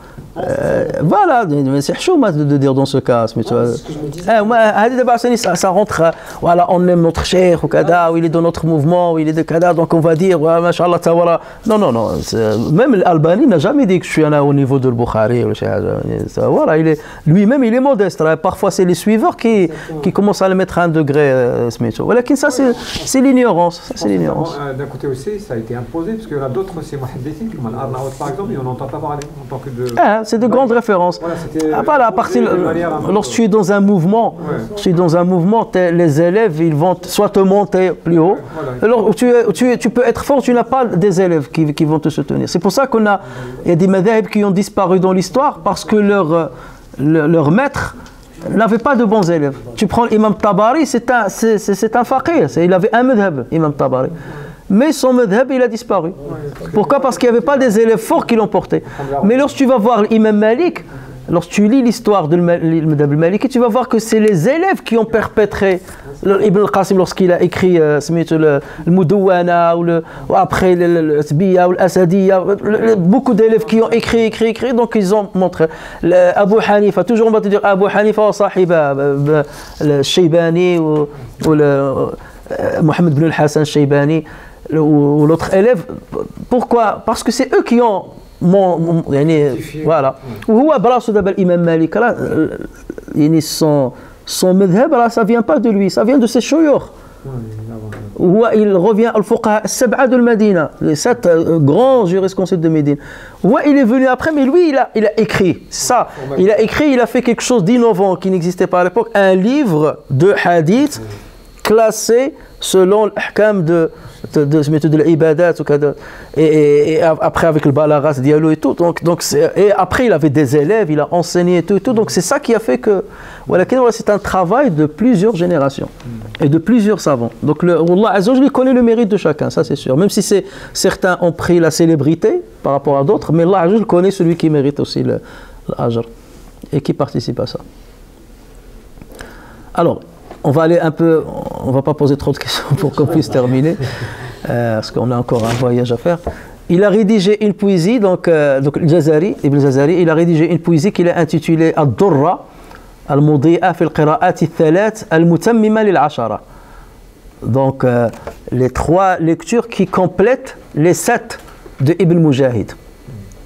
Voilà, c'est chaud de dire dans ce cas, mais tu vois, ça rentre, voilà, on aime notre cheikh ou kada, ou il est dans notre mouvement, ou il est de kada, donc on va dire, ouais, mashallah, tawala. Non, non, non, même l'Albani n'a jamais dit que je suis là au niveau de Bukhari, voilà, lui-même il est modeste, parfois c'est les suiveurs qui commencent à le mettre à un degré, voilà, ça c'est l'ignorance, d'un côté aussi, ça a été imposé, parce qu'il y en a d'autres, c'est Mohaddithin, par exemple, et on n'entend pas parler en tant que de... C'est de grandes références. Voilà, lorsque tu es dans un mouvement, les élèves, ils vont soit te monter plus haut. Voilà. Alors tu peux être fort, tu n'as pas des élèves qui vont te soutenir. C'est pour ça qu'il y a des madhhabs qui ont disparu dans l'histoire parce que leur maître n'avait pas de bons élèves. Tu prends l'imam Tabari, c'est un faqir, il avait un madhhab, l'imam Tabari. Mais son madhhab, il a disparu. Pourquoi? Parce qu'il n'y avait pas des élèves forts qui l'ont porté. Mais lorsque tu vas voir l'imam Malik, lorsque tu lis l'histoire de madhhab al-Maliki, tu vas voir que c'est les élèves qui ont perpétré. Ibn al-Qasim, lorsqu'il a écrit le Mudouwana, ou après le Sbiya, ou l'Asadiya, beaucoup d'élèves qui ont écrit, donc ils ont montré. Abu Hanifa, toujours on va te dire Abu Hanifa ou Sahiba, le Shaybani, ou le Mohamed ibn al-Hassan Shaybani, ou l'autre élève. Pourquoi? Parce que c'est eux qui ont voilà. Ou l'imam Malik, son madhhab, ça vient pas de lui, ça vient de ses shuyukh. Il revient al fuqaha as-sab'a de Médine, les 7 grands jurisconsultes de Médine. Il est venu après, mais lui il a écrit ça. Il a écrit, il a fait quelque chose d'innovant qui n'existait pas à l'époque, un livre de hadith classé selon l'ahkam de l'ibadat, et après avec le balaras dialogue et tout, et après il avait des élèves, il a enseigné et tout, donc c'est ça qui a fait que voilà, c'est un travail de plusieurs générations et de plusieurs savants, donc Allah Azzawajal connaît le mérite de chacun, ça c'est sûr, même si certains ont pris la célébrité par rapport à d'autres, mais Allah Azzawajal connaît celui qui mérite aussi l'ajr et qui participe à ça. Alors on va aller un peu, on ne va pas poser trop de questions pour qu'on puisse terminer, parce qu'on a encore un voyage à faire. Il a rédigé une poésie, donc Ibn al-Jazari, il a rédigé une poésie qu'il a intitulée « Ad-Durra al-Mudi'a fil qira'ati al-thalath al-mutammima lil-ashara ». Donc les 3 lectures qui complètent les 7 de Ibn Mujahid.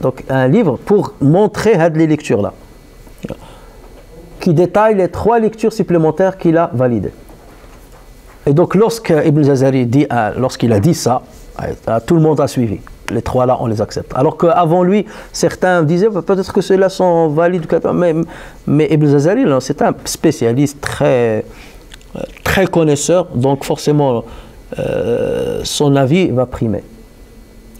Donc un livre pour montrer les lectures-là, qui détaille les 3 lectures supplémentaires qu'il a validées. Et donc lorsqu'Ibn al-Jazari dit, lorsqu'il a dit ça, tout le monde a suivi. Les 3 là, on les accepte. Alors qu'avant lui, certains disaient peut-être que ceux-là sont valides, mais Ibn al-Jazari, c'est un spécialiste très, très connaisseur, donc forcément son avis va primer.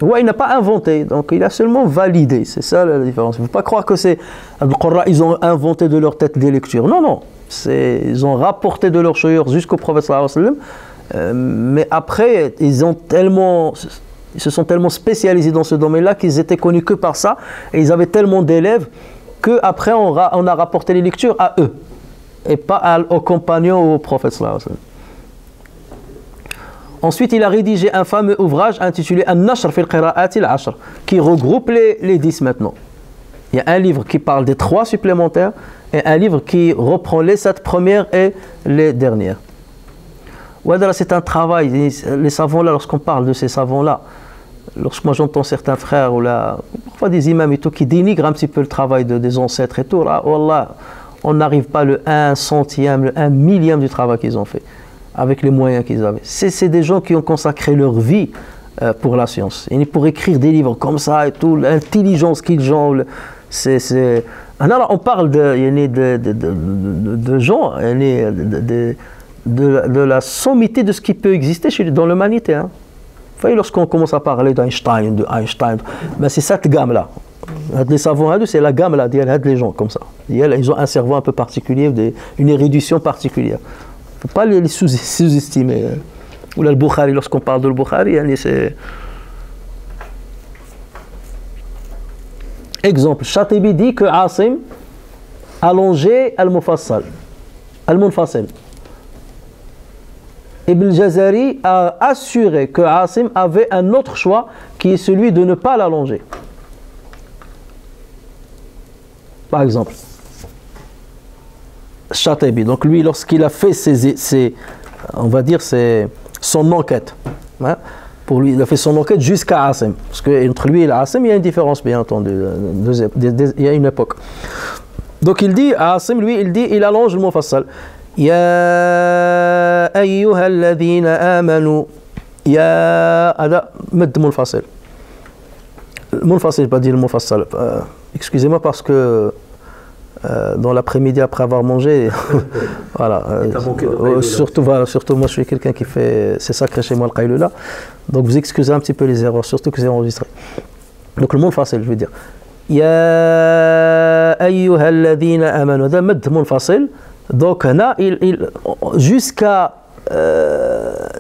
Ouais, il n'a pas inventé, donc il a seulement validé, c'est ça la différence. Il ne faut pas croire que c'est Al-Qurra, ils ont inventé de leur tête des lectures. Non, non, ils ont rapporté de leur shuyukh jusqu'au prophète sallallahu alayhi wa sallam, mais après, ils se sont tellement spécialisés dans ce domaine-là qu'ils étaient connus que par ça, et ils avaient tellement d'élèves qu'après on a rapporté les lectures à eux, et pas aux compagnons ou au prophète sallallahu alayhi wa sallam. Ensuite, il a rédigé un fameux ouvrage intitulé « An-Nashr fil Qira'ati al-Ashr » qui regroupe les 10 maintenant. Il y a un livre qui parle des 3 supplémentaires et un livre qui reprend les 7 premières et les dernières. C'est un travail. Les savants-là, lorsqu'on parle de ces savants-là, lorsque moi j'entends certains frères ou là, parfois des imams et tout qui dénigrent un petit peu le travail des ancêtres et tout, là, wallah, on n'arrive pas le 1 centième, le 1 millième du travail qu'ils ont fait, avec les moyens qu'ils avaient. C'est des gens qui ont consacré leur vie pour la science, et pour écrire des livres comme ça et tout, l'intelligence qu'ils ont, c'est... Alors on parle de gens, de la sommité de ce qui peut exister dans l'humanité. Hein. Vous voyez, lorsqu'on commence à parler d'Einstein, ben c'est cette gamme-là. Les savants hindous, c'est la gamme-là, les gens comme ça. Ils ont un cerveau un peu particulier, une érudition particulière. Il ne faut pas les sous-estimer. Ou là, le Bukhari, lorsqu'on parle de le Bukhari, c'est... Exemple, Shatibi dit que Asim allongeait Al-Mufassal, Al-Munfassal. Ibn al-Jazari a assuré que Asim avait un autre choix qui est celui de ne pas l'allonger. Par exemple, Shatibi, donc lui, lorsqu'il a fait on va dire, son enquête, hein, pour lui, il a fait son enquête jusqu'à Asim. Parce qu'entre lui et Asim, il y a une différence, bien entendu. Il y a une époque. Donc il dit, Asim, lui, il dit, il allonge le Mufassal. Ya ayyuhal ladhina amanu. Ya. Mette le Mufassal. Le Mufassal, pas dit le Mufassal. Excusez-moi parce que. Dans l'après-midi après avoir mangé, voilà. Surtout moi je suis quelqu'un qui fait, c'est sacré chez moi le Qaïloula, donc vous excusez un petit peu les erreurs, surtout que c'est enregistré. Donc le monde facile, je veux dire. Ya ayyuhal ladhina amanu, mad monde facile. Donc là, jusqu'à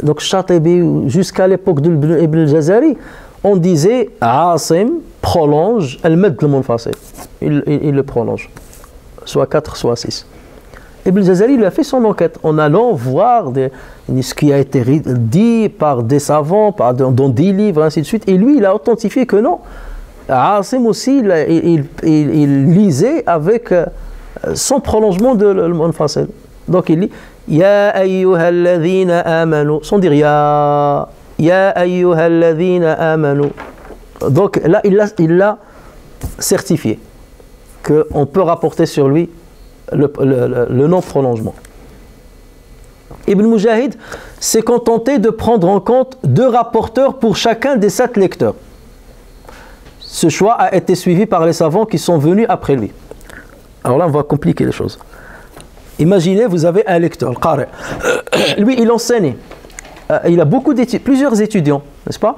donc Shatibi, jusqu'à l'époque d'Ibn al-Jazari, on disait Asim prolonge al-mad le monde facile, il le prolonge. Soit 4, soit 6. Ibn al-Jazari lui a fait son enquête en allant voir ce qui a été dit par des savants, dans des livres, ainsi de suite. Et lui, il a authentifié que non. Asim aussi, il lisait avec son prolongement de l'Munfasil. Donc il lit Ya ayyuhal ladhina amanu. Sans dire Ya ayyuhal ladhina amanu. Donc là, il l'a certifié. Qu'on peut rapporter sur lui le non-prolongement. Ibn Mujahid s'est contenté de prendre en compte 2 rapporteurs pour chacun des 7 lecteurs. Ce choix a été suivi par les savants qui sont venus après lui. Alors là, on va compliquer les choses. Imaginez, vous avez un lecteur, le Qari. Lui, il enseigne. Il a plusieurs étudiants, n'est-ce pas?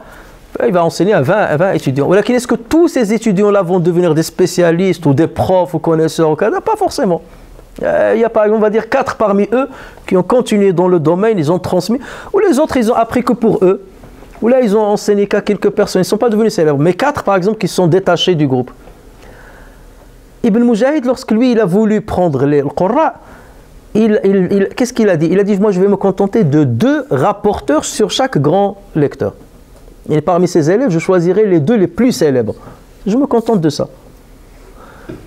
Il va enseigner à 20 étudiants. Est-ce que tous ces étudiants-là vont devenir des spécialistes ou des profs ou connaisseurs ou pas forcément. Il y a, on va dire, 4 parmi eux qui ont continué dans le domaine, ils ont transmis. Ou les autres, ils ont appris que pour eux. Ou là, ils ont enseigné qu'à quelques personnes. Ils ne sont pas devenus célèbres. Mais 4, par exemple, qui sont détachés du groupe. Ibn Mujahid, lorsque lui, il a voulu prendre le Qurra, qu'est-ce qu'il a dit? Il a dit, moi, je vais me contenter de 2 rapporteurs sur chaque grand lecteur. Et parmi ses élèves, je choisirai les 2 les plus célèbres. Je me contente de ça.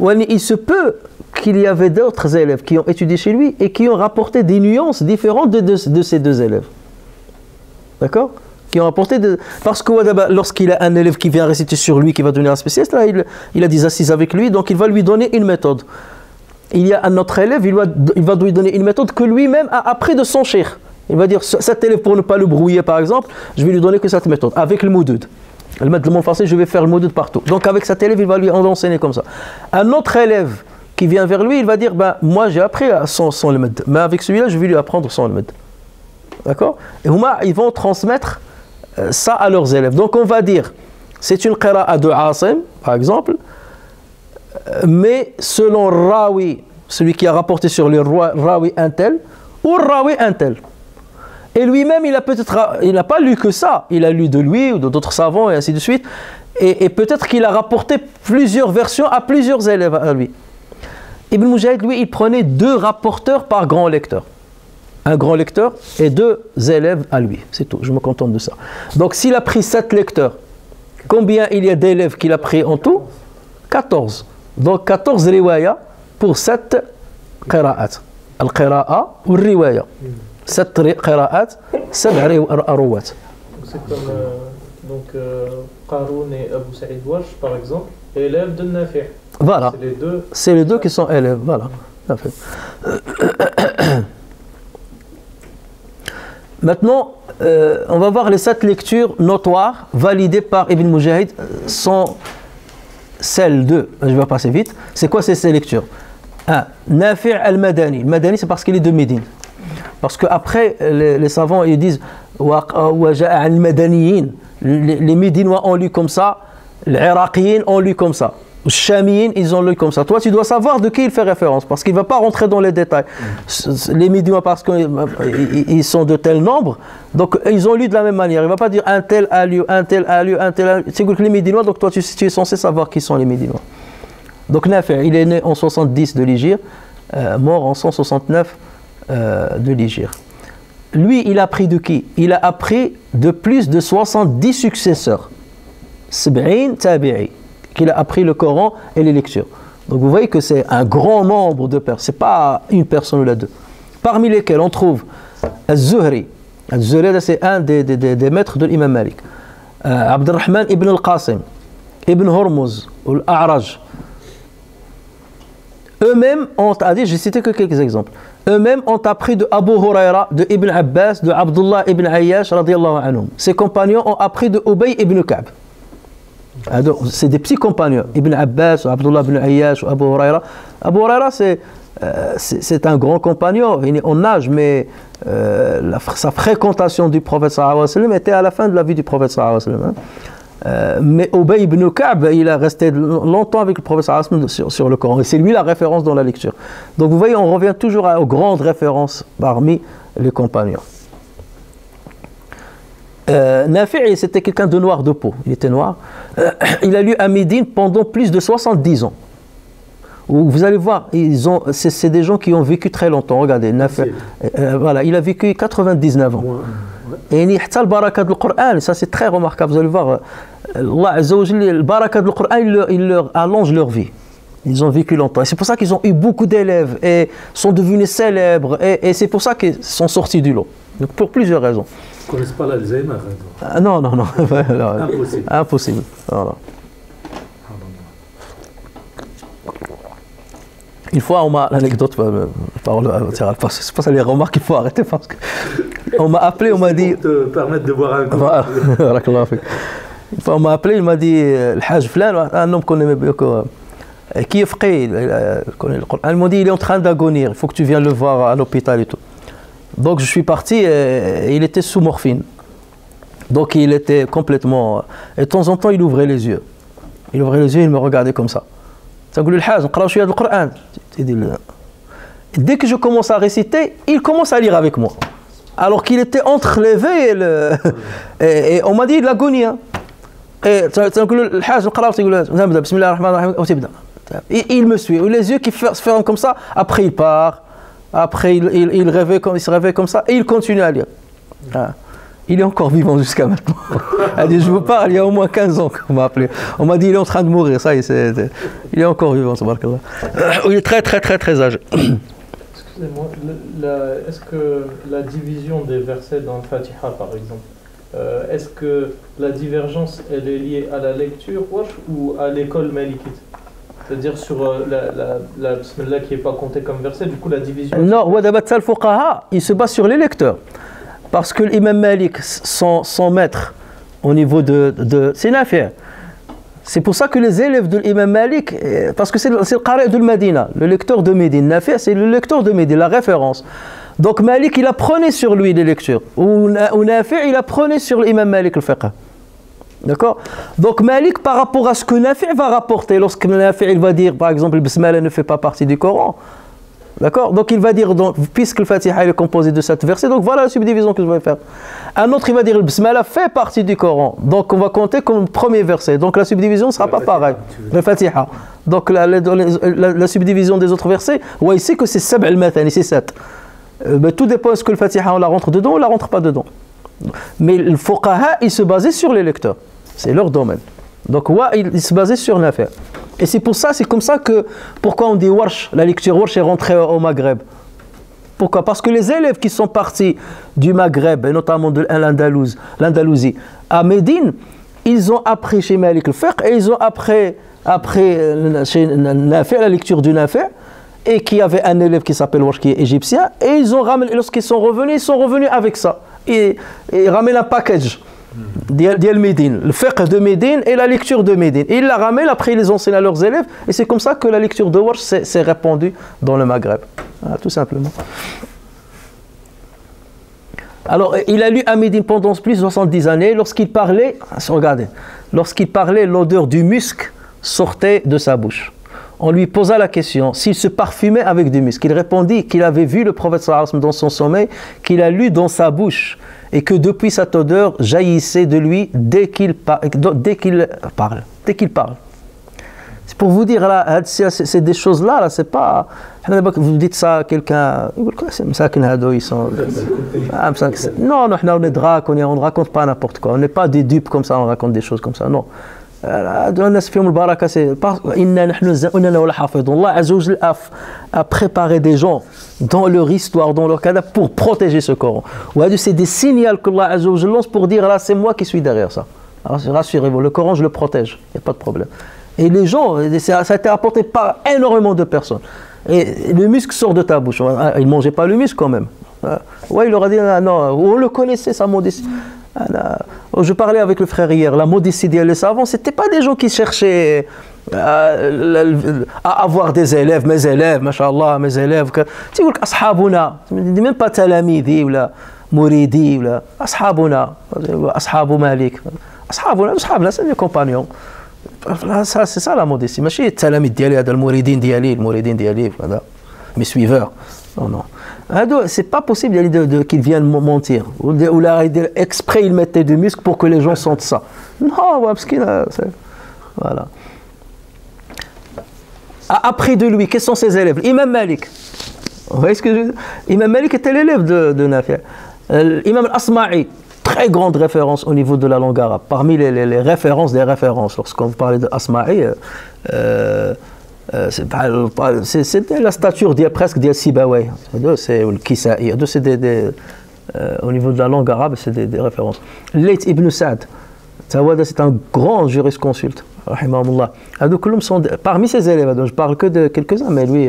Il se peut qu'il y avait d'autres élèves qui ont étudié chez lui et qui ont rapporté des nuances différentes de ces 2 élèves. D'accord? Qui ont rapporté parce que lorsqu'il a un élève qui vient réciter sur lui, qui va devenir un spécialiste, là, il a des assises avec lui, donc il va lui donner une méthode. Il y a un autre élève, il va lui donner une méthode que lui-même a appris de son cheikh. Il va dire, cet élève, pour ne pas le brouiller, par exemple, je vais lui donner que cette méthode, avec le moudoud. Le maître de mon français, je vais faire le moudoud partout. Donc avec cet élève, il va lui en enseigner comme ça. Un autre élève qui vient vers lui, il va dire, ben, moi j'ai appris sans le maître, mais avec celui-là, je vais lui apprendre sans le maître. D'accord? Et ils vont transmettre ça à leurs élèves. Donc on va dire, c'est une qira'a de Asim, par exemple, mais selon Rawi, celui qui a rapporté sur le Rawi un tel, ou Rawi un tel. Et lui-même, il n'a pas lu que ça. Il a lu de lui ou d'autres savants et ainsi de suite. Et peut-être qu'il a rapporté plusieurs versions à plusieurs élèves à lui. Ibn Mujahid, lui, il prenait 2 rapporteurs par grand lecteur. Un grand lecteur et 2 élèves à lui. C'est tout, je me contente de ça. Donc s'il a pris 7 lecteurs, combien il y a d'élèves qu'il a pris en tout? 14. Donc 14 riwaya pour 7 qira'at. Al-qira'a ou riwaya. 7 qira'at, 7 arwat. C'est comme Donc Qaloun et Abu Saïd Warsh, par exemple, élèves de Nafi'. Voilà. C'est les deux qui sont élèves. Voilà. Maintenant, on va voir les 7 lectures notoires validées par Ibn Mujahid sont celles de, je vais passer vite, c'est quoi ces lectures? 1. Nafi' al Madani. Al Madani, c'est parce qu'il est de Médine. Parce qu'après, les savants ils disent les Médinois ont lu comme ça, les Iraqiens ont lu comme ça, les Chamiens ils ont lu comme ça. Toi, tu dois savoir de qui il fait référence, parce qu'il ne va pas rentrer dans les détails. Les Médinois, parce qu'ils sont de tel nombre, donc ils ont lu de la même manière. Il ne va pas dire un tel a lu, un tel a lu, un tel a lu. C'est que les Médinois, donc toi, tu es censé savoir qui sont les Médinois. Donc Nafi', il est né en 70 de l'Hégire, mort en 169 de l'Hégire. Lui, il a appris de qui? Il a appris de plus de 70 successeurs. Sab'in tabi'i. Qu'il a appris le Coran et les lectures. Donc vous voyez que c'est un grand nombre de personnes. Ce n'est pas une personne ou la deux. Parmi lesquelles on trouve Al-Zuhri. Al-Zuhri, c'est un des maîtres de l'imam Malik. Abdurrahman ibn al-Qasim. Ibn Hormuz. Ou al-A'raj. Eux-mêmes ont dit, j'ai cité que quelques exemples. Eux-mêmes ont appris de Abu Huraira, de Ibn Abbas, de Abdullah ibn Ayyash, radiyallahu anhum. Ses compagnons ont appris de Obey ibn Kaab. C'est des petits compagnons. Ibn Abbas, Abdullah ibn Ayyash, Abu Huraira. Abu Huraira, c'est un grand compagnon. Il est en âge, mais sa fréquentation du prophète sallallahu alayhi wa sallam était à la fin de la vie du prophète sallallahu alayhi wa sallam. Mais Obey ibn Kaab, il a resté longtemps avec le professeur Hassan sur le Coran. Et c'est lui la référence dans la lecture. Donc vous voyez, on revient toujours aux grandes références parmi les compagnons. Nafi', c'était quelqu'un de noir de peau. Il était noir. Il a lu à Médine pendant plus de 70 ans. Vous allez voir, c'est des gens qui ont vécu très longtemps. Regardez, Nafi', voilà, il a vécu 99 ans. Ouais. Et le baraka du Coran, ça c'est très remarquable, vous allez voir, Allah Azza wa Jalla, le baraka du Coran, il leur allonge leur vie. Ils ont vécu longtemps. Et c'est pour ça qu'ils ont eu beaucoup d'élèves et sont devenus célèbres. Et c'est pour ça qu'ils sont sortis du lot. Donc pour plusieurs raisons. Ils ne connaissent pas l'Alzheimer. Non, non, non. Impossible. Impossible. Voilà. Une fois, on m'a l'anecdote, c'est pas ça les remarques, il faut arrêter parce que on m'a appelé, on m'a dit. Te permettre de boire un coup. Une fois, on m'a appelé, il m'a dit, le Hajj Flan, un homme qu'on aimait bien, qui est frais, il connaît le Coran. Ils m'ont dit, il est en train d'agonir, il faut que tu viennes le voir à l'hôpital et tout. Donc je suis parti, et il était sous morphine, donc il était complètement. Et de temps en temps, il ouvrait les yeux. Il ouvrait les yeux, il me regardait comme ça. Ça dit, le Hajj, on lit le Coran. Dès que je commence à réciter, il commence à lire avec moi. Alors qu'il était entrelevé et on m'a dit de l'agonie. Il me suit, les yeux qui ferment comme ça, après il part, après il se réveille comme ça et il continue à lire. Il est encore vivant jusqu'à maintenant. Elle dit, je vous parle, il y a au moins 15 ans qu'on m'a appelé. On m'a dit, il est en train de mourir, ça y est, il est encore vivant, subhanallah. Il est très très très très âgé. Excusez-moi, est-ce que la division des versets dans le Fatiha, par exemple, est-ce que la divergence, elle est liée à la lecture ou à l'école malikite? C'est-à-dire sur la Bismillah qui n'est pas comptée comme verset, du coup la division... Non, il se base sur les lecteurs. Parce que l'imam Malik, son maître, au niveau de c'est Nafi'. C'est pour ça que les élèves de l'imam Malik, parce que c'est le Qari' de Medina, le lecteur de Médine. Nafi', c'est le lecteur de Médine, la référence. Donc Malik, il apprenait sur lui les lectures. Ou Nafi', il apprenait sur l'imam Malik le fiqh. D'accord? Donc Malik, par rapport à ce que Nafi' va rapporter, lorsque Nafi' il va dire, par exemple, le Bismillah ne fait pas partie du Coran. D'accord? Donc il va dire, donc, puisque le Fatiha est composé de 7 versets, donc voilà la subdivision que je vais faire. Un autre, il va dire, le Bismillah fait partie du Coran, donc on va compter comme premier verset. Donc la subdivision ne sera pas pareille. Le Fatiha. Donc la subdivision des autres versets, on voit ici que c'est 7 al-Matani, c'est 7. Mais tout dépend, est-ce que le Fatiha, on la rentre dedans ou on la rentre pas dedans. Mais le Fuqaha, il se basait sur les lecteurs. C'est leur domaine. Donc il se basait sur Nafi'. Et c'est pour ça, c'est comme ça que, pourquoi on dit Warsh, la lecture Warsh est rentrée au Maghreb. Pourquoi? Parce que les élèves qui sont partis du Maghreb, et notamment de l'Andalousie, à Médine, ils ont appris chez Malik al-Fiqh et ils ont appris chez Nafi', la lecture du Nafi', et qui avait un élève qui s'appelle Warsh qui est égyptien, et ils ont ramené, lorsqu'ils sont revenus, ils sont revenus avec ça. Ils ramènent un package d'El Médine, le fiqh de Médine et la lecture de Médine. Ils la ramènent, après ils les enseignent à leurs élèves, et c'est comme ça que la lecture de Warsh s'est répandue dans le Maghreb, voilà, tout simplement. Alors, il a lu à Médine pendant plus de 70 années. Lorsqu'il parlait, regardez, lorsqu'il parlait, l'odeur du musc sortait de sa bouche. On lui posa la question s'il se parfumait avec du musc. Il répondit qu'il avait vu le prophète sallallahu alayhi wa sallam dans son sommeil, qu'il a lu dans sa bouche et que depuis cette odeur jaillissait de lui dès qu'il parle. C'est pour vous dire, là, c'est des choses-là, là, c'est pas... Vous dites ça à quelqu'un... Non, non, on est drac, on ne raconte pas n'importe quoi. On n'est pas des dupes comme ça, on raconte des choses comme ça, non. Allah a préparé des gens dans leur histoire, dans leur cadre, pour protéger ce Coran. C'est des signaux que Allah lance pour dire, là, c'est moi qui suis derrière ça. Rassurez-vous, le Coran, je le protège, il n'y a pas de problème. Et les gens, ça a été apporté par énormément de personnes. Et le musc sort de ta bouche. Ils ne mangeaient pas le musc quand même. Ouais, il leur a dit, ah, non, on le connaissait, sa modestie. Je parlais avec le frère hier, la modestie des savants, ce n'était pas des gens qui cherchaient à avoir des élèves, mes élèves, mashallah, mes élèves. Tu dis, ashabuna, même pas talamidi ou la mouridi ou la ashabuna, ashabu malik. Ashabuna, c'est des compagnons. C'est ça la modestie. Je suis talamid diali, al-mouridin diali, mes suiveurs. Non, non. C'est pas possible qu'ils viennent mentir. Ou là, exprès, ils mettaient du muscle pour que les gens sentent ça. Non, parce qu'il a. Voilà. Après de lui, quels sont ses élèves? Imam Malik. Vous voyez ce que je veux dire? Imam Malik était l'élève de Nafi'. Imam al-Asma'i. Très grande référence au niveau de la langue arabe. Parmi les références des références, lorsqu'on parlait d'Asma'i, c'était la stature presque d'Al-Sibawayh. C'est Al-Kisai. Au niveau de la langue arabe, c'est des références. Layth ibn Sa'd, c'est un grand jurisconsulte. Parmi ses élèves, je parle que de quelques-uns, mais lui,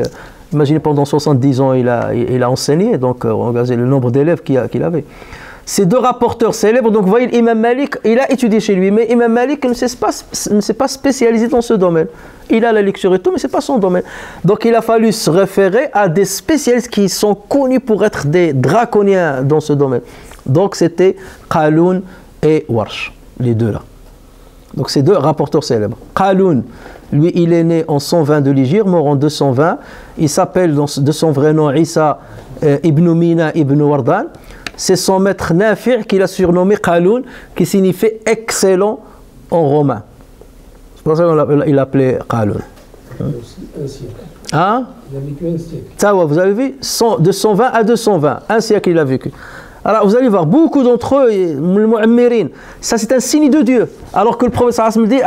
imaginez, pendant 70 ans, il a enseigné, donc regardez le nombre d'élèves qu'il avait. Ces deux rapporteurs célèbres, donc vous voyez, l'imam Malik, il a étudié chez lui, mais l'imam Malik ne s'est pas spécialisé dans ce domaine. Il a la lecture et tout, mais ce n'est pas son domaine. Donc il a fallu se référer à des spécialistes qui sont connus pour être des draconiens dans ce domaine. Donc c'était Qaloun et Warsh, les deux là. Donc ces deux rapporteurs célèbres. Qaloun, lui, il est né en 120 de l'Hégire, mort en 220. Il s'appelle de son vrai nom Issa ibn Mina ibn Wardan. C'est son maître Nafi' qui l'a surnommé Qaloun, qui signifie excellent en romain. C'est pour ça qu'il l'appelait Qaloun. Hein? Il a vécu un siècle. Ça, vous avez vu, de 120 à 220, un siècle il a vécu. Alors vous allez voir, beaucoup d'entre eux, le Mu'ammirin, ça c'est un signe de Dieu. Alors que le prophète sallallahu alayhi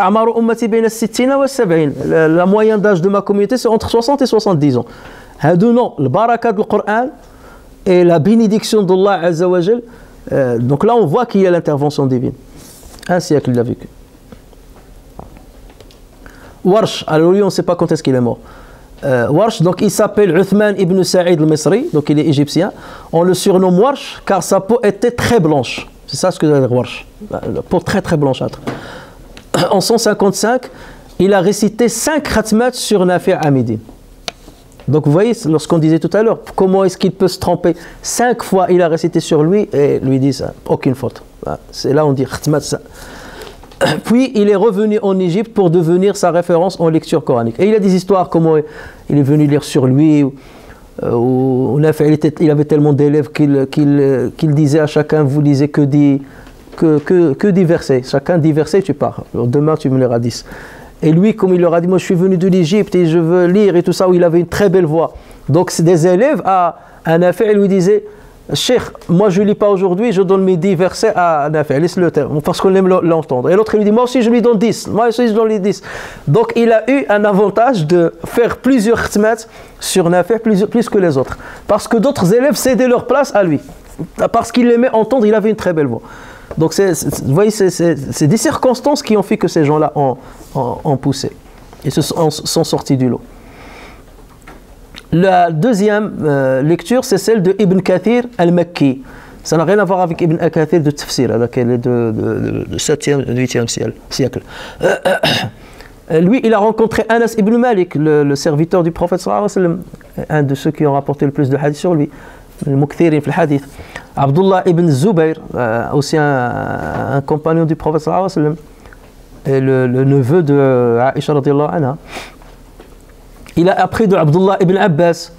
wa sallam dit, la moyenne d'âge de ma communauté c'est entre 60 et 70 ans. Non, le baraka du Coran et la bénédiction d'Allah Azza wa Jal, donc là on voit qu'il y a l'intervention divine. Un siècle il a vécu. Warsh, alors lui on ne sait pas quand est-ce qu'il est mort. Warsh, donc il s'appelle Uthman ibn Sa'id al-Misri, donc il est égyptien. On le surnomme Warsh car sa peau était très blanche. C'est ça ce que veut dire Warsh, la peau très très blanchâtre. En 155, il a récité 5 khatmat sur Nafi' à Médine. Donc vous voyez, lorsqu'on disait tout à l'heure, comment est-ce qu'il peut se tromper? 5 fois il a récité sur lui et lui dit ça, aucune faute. C'est là on dit khatmat ça. Puis il est revenu en Égypte pour devenir sa référence en lecture coranique. Et il a des histoires, comment il est venu lire sur lui, ou il avait tellement d'élèves qu'il disait à chacun, vous lisez que 10 versets. Chacun 10 versets, tu pars. Alors, demain tu me liras 10. Et lui, comme il leur a dit, moi je suis venu de l'Égypte et je veux lire et tout ça, où il avait une très belle voix. Donc c'est des élèves à Nafi', ils lui disaient, Cheikh, moi je ne lis pas aujourd'hui, je donne mes 10 versets à Nafi', laisse-le parce qu'on aime l'entendre. Et l'autre il lui dit, moi aussi je lui donne 10, moi aussi je donne les 10. Donc il a eu un avantage de faire plusieurs khatmat sur Nafi', plus que les autres. Parce que d'autres élèves cédaient leur place à lui. Parce qu'il aimait entendre, il avait une très belle voix. Donc vous voyez, c'est des circonstances qui ont fait que ces gens-là ont poussé et sont sortis du lot. La deuxième lecture, c'est celle de Ibn Kathir al-Makki. Ça n'a rien à voir avec Ibn Kathir de Tafsir, elle est de 7e, 8e siècle. Lui, il a rencontré Anas ibn Malik, le serviteur du prophète sallallahu alayhi wa sallam, un de ceux qui ont rapporté le plus de hadiths sur lui, le mukthirin fil hadith. Abdullah ibn Zubayr, aussi un compagnon du prophète sallallahu alayhi wa sallam, et le neveu de Aisha radiyallahu anha. Il a appris de Abdullah ibn Abbas,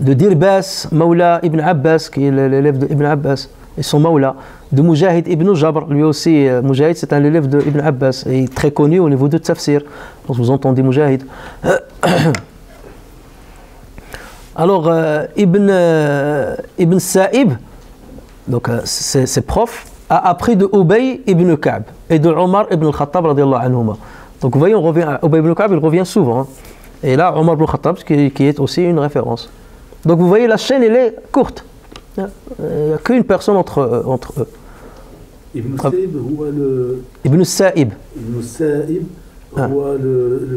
de Dirbas, Mawla ibn Abbas, qui est l'élève d'Ibn Abbas, et son Mawla, de Mujahid ibn Jabr, lui aussi, Mujahid c'est un élève d'Ibn Abbas, et très connu au niveau de Tafsir, donc vous entendez Mujahid. Alors, Ibn Sa'ib, donc ses profs, a appris de Obey ibn Kaab, et de Omar ibn Khattab, radiallahu anhuma. Donc vous voyez, on revient à Obey ibn Kaab, il revient souvent, hein. Et là, Omar ibn Khattab, qui est aussi une référence. Donc vous voyez, la chaîne, elle est courte. Il n'y a qu'une personne entre eux. Ibn Sa'ib, le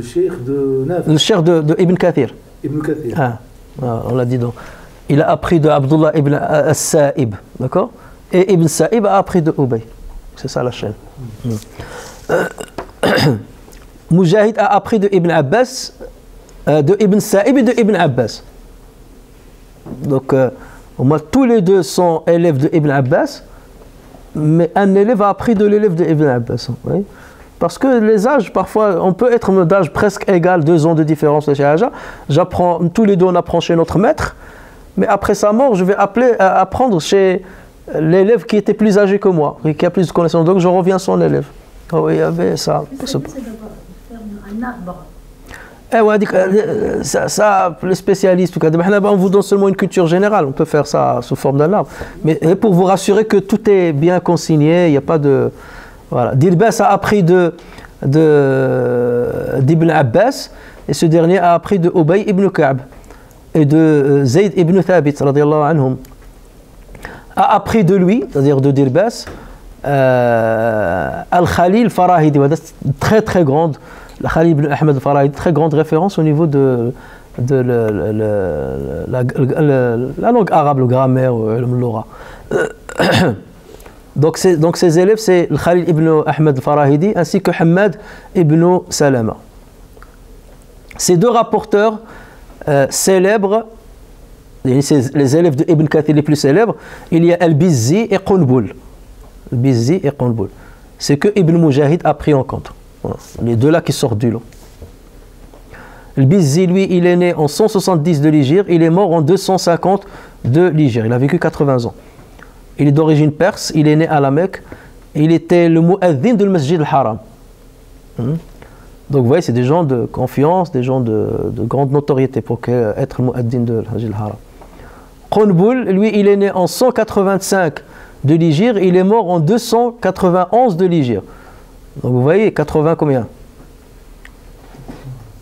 cheikh de Nafi. Le cheikh de Ibn Kathir. Ibn Kathir. Ah, on l'a dit donc. Il a appris de Abdullah ibn al-Sa'ib, d'accord? Et Ibn Sa'ib a appris de Ubay. C'est ça la chaîne. Mujahid a appris de Ibn Abbas, de Ibn Sa'ib et de Ibn Abbas. Donc, au moins tous les deux sont élèves de Ibn Abbas, mais un élève a appris de l'élève de Ibn Abbas. Oui. Parce que les âges, parfois, on peut être d'âge presque égal, 2 ans de différence de chez Aja. Tous les deux, on apprend chez notre maître, mais après sa mort, je vais apprendre chez l'élève qui était plus âgé que moi, qui a plus de connaissances. Donc, je reviens son élève. Oh, il y avait ça. Ça, les spécialistes, on vous donne seulement une culture générale, on peut faire ça sous forme d'un arbre. Mais pour vous rassurer que tout est bien consigné, il n'y a pas de... Voilà. Dirbas a appris d'Ibn Abbas, et ce dernier a appris de Obey ibn Kaab, et de Zayd ibn Thabit, radiallahu anhum. A appris de lui, c'est-à-dire de Dirbas, Al Khalil al-Farahidi, très très grande. Al Khalil Ibn Ahmad al-Farahidi, très grande référence au niveau de la langue arabe, le grammaire, le lora. Donc ses élèves, c'est Al Khalil Ibn Ahmad al-Farahidi ainsi que Hamad Ibn Salama. Ces deux rapporteurs célèbres, les élèves de Ibn Kathir les plus célèbres, il y a Al-Bizzi et Qunbul. C'est que Ibn Mujahid a pris en compte. Voilà. Les deux là qui sortent du lot. Al-Bizzi, lui, il est né en 170 de l'Hégire, il est mort en 250 de l'Hégire. Il a vécu 80 ans. Il est d'origine perse, il est né à la Mecque, il était le mu'adhin du masjid al-Haram. Donc vous voyez, c'est des gens de confiance, des gens de grande notoriété pour être le mu'adhin du masjid al-Haram. Qunbul, lui, il est né en 185 de l'Hégire, il est mort en 291 de l'Hégire. Donc vous voyez, 80 combien,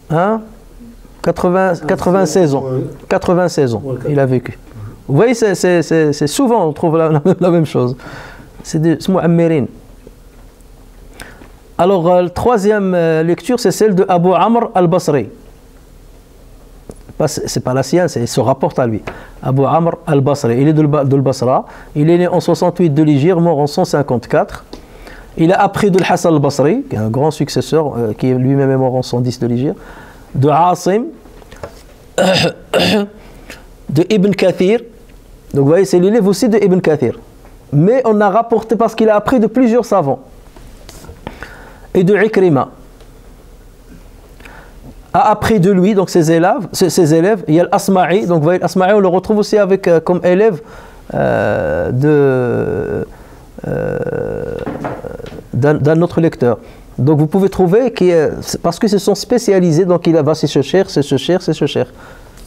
hein, 96 ans. 96 ans, il a vécu. Vous voyez, c'est souvent on trouve la même chose. C'est des Mu'ammirin. Alors, la troisième lecture, c'est celle de Abu Amr al-Basri. C'est pas la sienne, il se rapporte à lui. Abu Amr al-Basri, il est de Basra, il est né en 68 de l'Hégire, mort en 154. Il a appris de Hassan al-Basri, qui est un grand successeur, qui lui-même est mort en 110 de l'Hégire, de Asim, de Ibn Kathir. Donc vous voyez, c'est l'élève aussi de Ibn Kathir. Mais on a rapporté parce qu'il a appris de plusieurs savants. Et de Ikrima. A appris de lui, donc ses élèves. Il y a l'Asma'i, donc vous voyez, l'Asma'i, on le retrouve aussi avec, comme élève d'un autre lecteur. Donc vous pouvez trouver parce qu'ils se sont spécialisés, donc il a va c'est ce cher.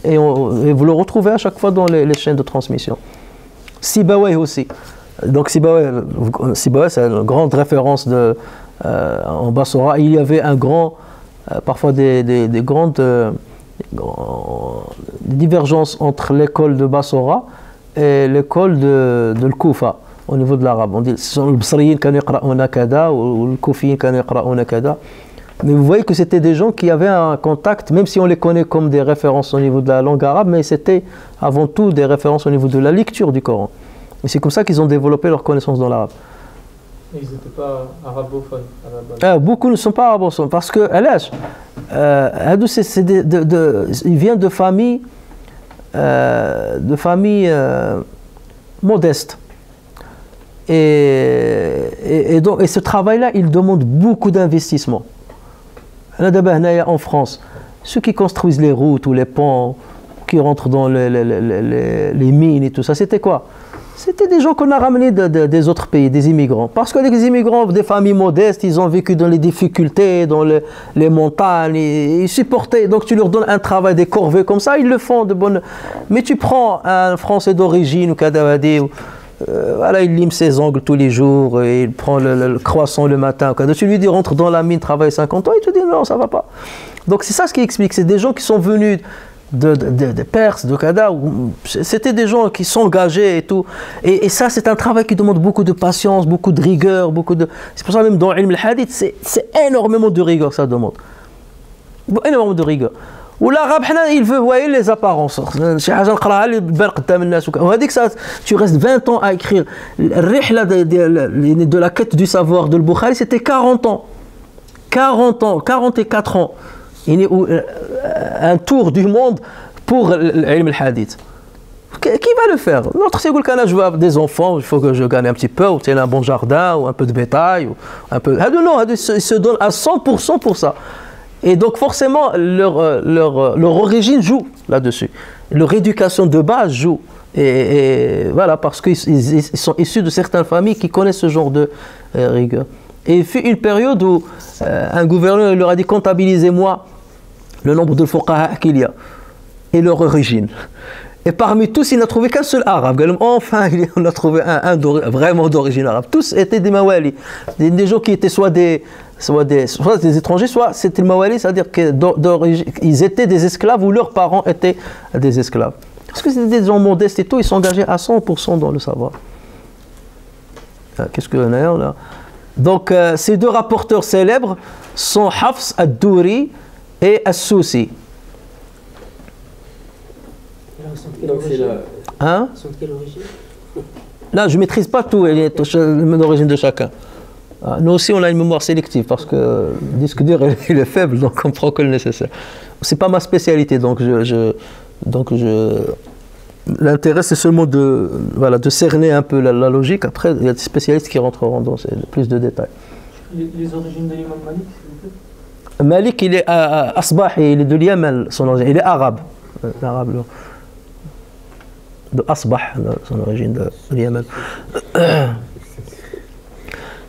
Et vous le retrouvez à chaque fois dans les chaînes de transmission. Sibawayh aussi. Donc Sibawayh, c'est une grande référence en Bassorah. Il y avait un grand, parfois des grandes divergences entre l'école de Bassorah et l'école de Koufa. au niveau de l'arabe. On dit mais vous voyez que c'était des gens qui avaient un contact, même si on les connaît comme des références au niveau de la langue arabe, mais c'était avant tout des références au niveau de la lecture du Coran. Et c'est comme ça qu'ils ont développé leur connaissance dans l'arabe. Ils n'étaient pas arabophones. Beaucoup ne sont pas arabophones, parce que ils viennent de familles modestes. Et donc ce travail-là, il demande beaucoup d'investissement. En France, ceux qui construisent les routes ou les ponts, qui rentrent dans les mines et tout ça, c'était quoi? C'était des gens qu'on a ramenés des autres pays, des immigrants. Parce que les immigrants, des familles modestes, ils ont vécu dans les difficultés, dans les montagnes, ils supportaient. Donc tu leur donnes un travail, des corvées comme ça, ils le font de bonne... Mais tu prends un Français d'origine, ou Kadawadi, voilà, il lime ses ongles tous les jours, et il prend le croissant le matin. Quand tu lui dis, rentre dans la mine, travaille 50 ans, il te dit, non, ça va pas. Donc c'est ça ce qui explique, c'est des gens qui sont venus... de Perse, de Kada, c'était des gens qui s'engageaient et tout. Et ça, c'est un travail qui demande beaucoup de patience, beaucoup de rigueur, beaucoup de... C'est pour ça même dans l'ilm al-hadith, c'est énormément de rigueur que ça demande. Énormément de rigueur. Ou l'arabe, il veut, vous voyez, les apparences. On va dire que ça, tu restes 20 ans à écrire. De la quête du savoir de l'Bukhari, c'était 40 ans. 40 ans, 44 ans. Il est un tour du monde pour l'ilm al-hadith. Qui va le faire? L'autre, c'est que je veux avoir des enfants, il faut que je gagne un petit peu, ou un bon jardin, ou un peu de bétail, ou un peu... Non, ils se donnent à 100% pour ça. Et donc forcément, leur origine joue là-dessus. Leur éducation de base joue. Et voilà, parce qu'ils sont issus de certaines familles qui connaissent ce genre de rigueur. Et il fut une période où un gouverneur leur a dit « Comptabilisez-moi le nombre de fuqaha qu'il y a et leur origine. » Et parmi tous, il n'a trouvé qu'un seul arabe. Enfin, on a trouvé vraiment d'origine arabe. Tous étaient des mawali, des gens qui étaient soit des étrangers, soit c'était des mawali, c'est-à-dire qu'ils étaient des esclaves ou leurs parents étaient des esclaves. Parce que c'était des gens modestes et tout, ils s'engageaient à 100% dans le savoir. Qu'est-ce que d'ailleurs là? Donc ces deux rapporteurs célèbres sont Hafs al-Douri et al-Sousi. Sont de quelle origine? Là, je ne maîtrise pas tout, l'origine de chacun. Nous aussi, on a une mémoire sélective parce que le disque dur il est faible, donc on prend que le nécessaire. Ce n'est pas ma spécialité, donc l'intérêt, c'est seulement de cerner un peu la logique. Après, il y a des spécialistes qui rentreront dans plus de détails. Les origines de l'imam Malik, s'il vous plaît. Malik, il est Asbahi, il est de Yémen, son origine. Il est arabe. Arabe de Asbah, son origine de Yémen.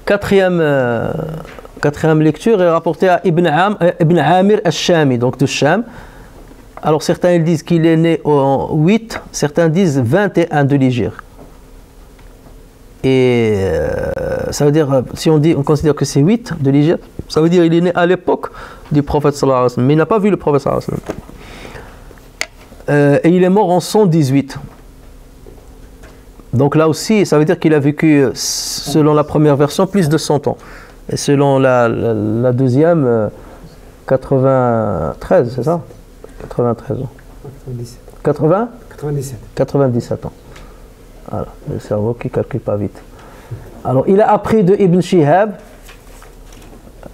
Quatrième lecture est rapportée à Ibn Amir al-Shami, donc de Sham. Alors certains disent qu'il est né en 8, certains disent 21 de l'Hégire. Et ça veut dire, si on considère que c'est 8 de l'Hégire, ça veut dire qu'il est né à l'époque du prophète sallallahu alayhi wa sallam, mais il n'a pas vu le prophète sallallahu alayhi wa sallam. Et il est mort en 118. Donc là aussi, ça veut dire qu'il a vécu, selon la première version, plus de 100 ans. Et selon la deuxième, 93, c'est ça? 93 ans. 97 ans. Voilà, le cerveau qui ne calcule pas vite. Alors, il a appris de Ibn Shihab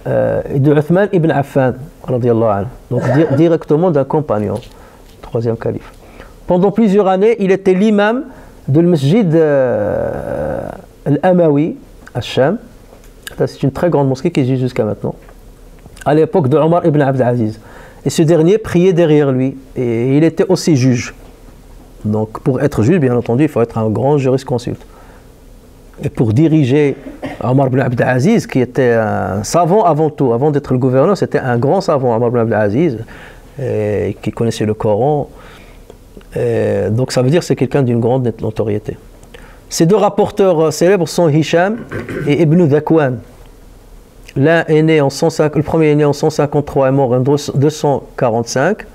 et de Uthman ibn Affan, radiyallahu anhu, donc directement d'un compagnon, troisième calife. Pendant plusieurs années, il était l'imam de le masjid al-Amawi, à Sham. C'est une très grande mosquée qui existe jusqu'à maintenant. À l'époque de Omar ibn Abd al-Aziz. Et ce dernier priait derrière lui. Et il était aussi juge. Donc pour être juge, bien entendu, il faut être un grand jurisconsulte. Et pour diriger Omar ibn Abd al-Aziz, qui était un savant avant tout, avant d'être le gouverneur, c'était un grand savant, Omar ibn Abd al-Aziz, qui connaissait le Coran. Et donc ça veut dire que c'est quelqu'un d'une grande notoriété. Ces deux rapporteurs célèbres sont Hisham et Ibn Dhakwan. L'un est né en 105, le premier est né en 153 et mort en 245.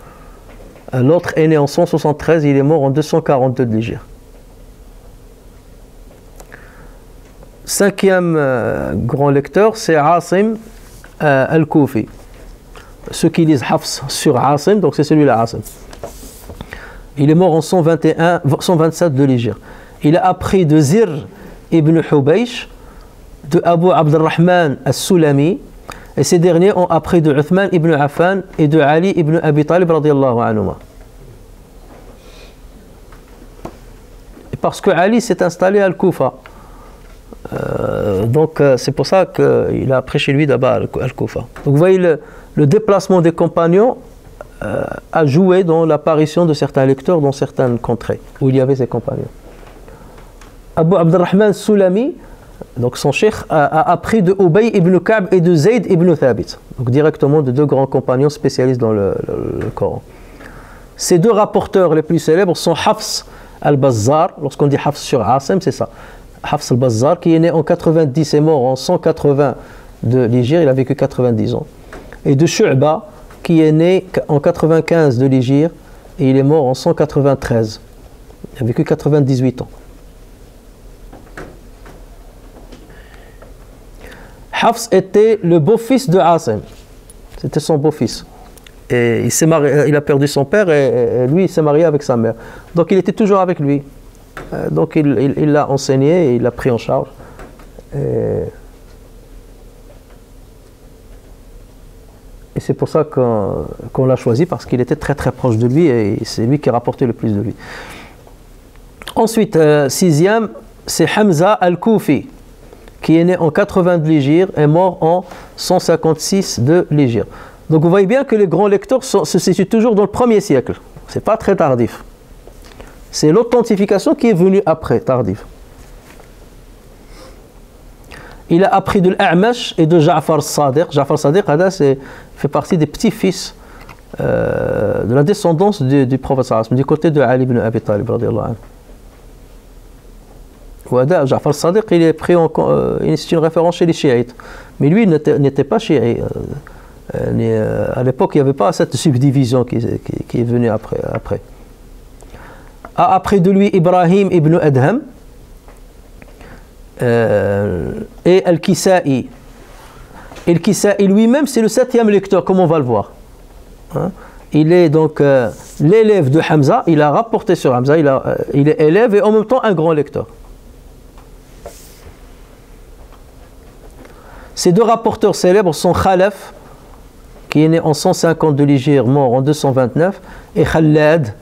L'autre est né en 173 et il est mort en 242 de l'Hégire. Cinquième grand lecteur, c'est Asim Al-Koufi. Ceux qui lisent Hafs sur Asim, donc c'est celui-là, Asim. Il est mort en 121, 127 de l'Hégire. Il a appris de Zir ibn Hubaysh, de Abu Abdurrahman al-Sulami, et ces derniers ont appris de Uthman ibn Affan et de Ali ibn Abi Talib radiyallahu anhuma. Parce que Ali s'est installé à Al-Koufa. Donc c'est pour ça qu'il a appris chez lui d'abord à Al-Koufa. Donc vous voyez le déplacement des compagnons a joué dans l'apparition de certains lecteurs dans certaines contrées où il y avait ses compagnons. Abu Abdurrahman Sulami, donc son cheikh, a appris de Obey ibn Kaab et de Zayd ibn Thabit. Donc directement de deux grands compagnons spécialistes dans le Coran. Ces deux rapporteurs les plus célèbres sont Hafs al-Bazzar. Lorsqu'on dit Hafs sur Asim, c'est ça. Hafs al-Bazzar qui est né en 90 et mort en 180 de l'Hégire, il a vécu 90 ans. Et de Shu'ba qui est né en 95 de l'Hégire et il est mort en 193. Il a vécu 98 ans. Hafs était le beau-fils de Asim. C'était son beau-fils. Et il s'est marié, il a perdu son père et lui il s'est marié avec sa mère. Donc il était toujours avec lui. Donc il l'a enseigné et il l'a pris en charge. Et c'est pour ça qu'on l'a choisi, parce qu'il était très très proche de lui et c'est lui qui rapportait le plus de lui. Ensuite, sixième, c'est Hamza al-Koufi, qui est né en 80 de l'Hégire et mort en 156 de l'Hégire. Donc vous voyez bien que les grands lecteurs se situent toujours dans le 1er siècle. Ce n'est pas très tardif. C'est l'authentification qui est venue après, tardive. Il a appris de l'A'mash et de Ja'far al-Sadiq. Ja'far al-Sadiq fait partie des petits-fils de la descendance du prophète, du côté de Ali ibn Abi Talib. Ja'far al-Sadiq, il est pris en, c'est une référence chez les chiites. Mais lui, il n'était pas chiite. À l'époque, il n'y avait pas cette subdivision qui est venue après. A appris de lui Ibrahim ibn Adham et Al-Kisai. Al-Kisai lui-même, c'est le 7e lecteur, comme on va le voir. Hein? Il est donc l'élève de Hamza, il a rapporté sur Hamza, il est élève et en même temps un grand lecteur. Ces deux rapporteurs célèbres sont Khalaf, qui est né en 150 de l'Hégire, mort en 229, et Khalad,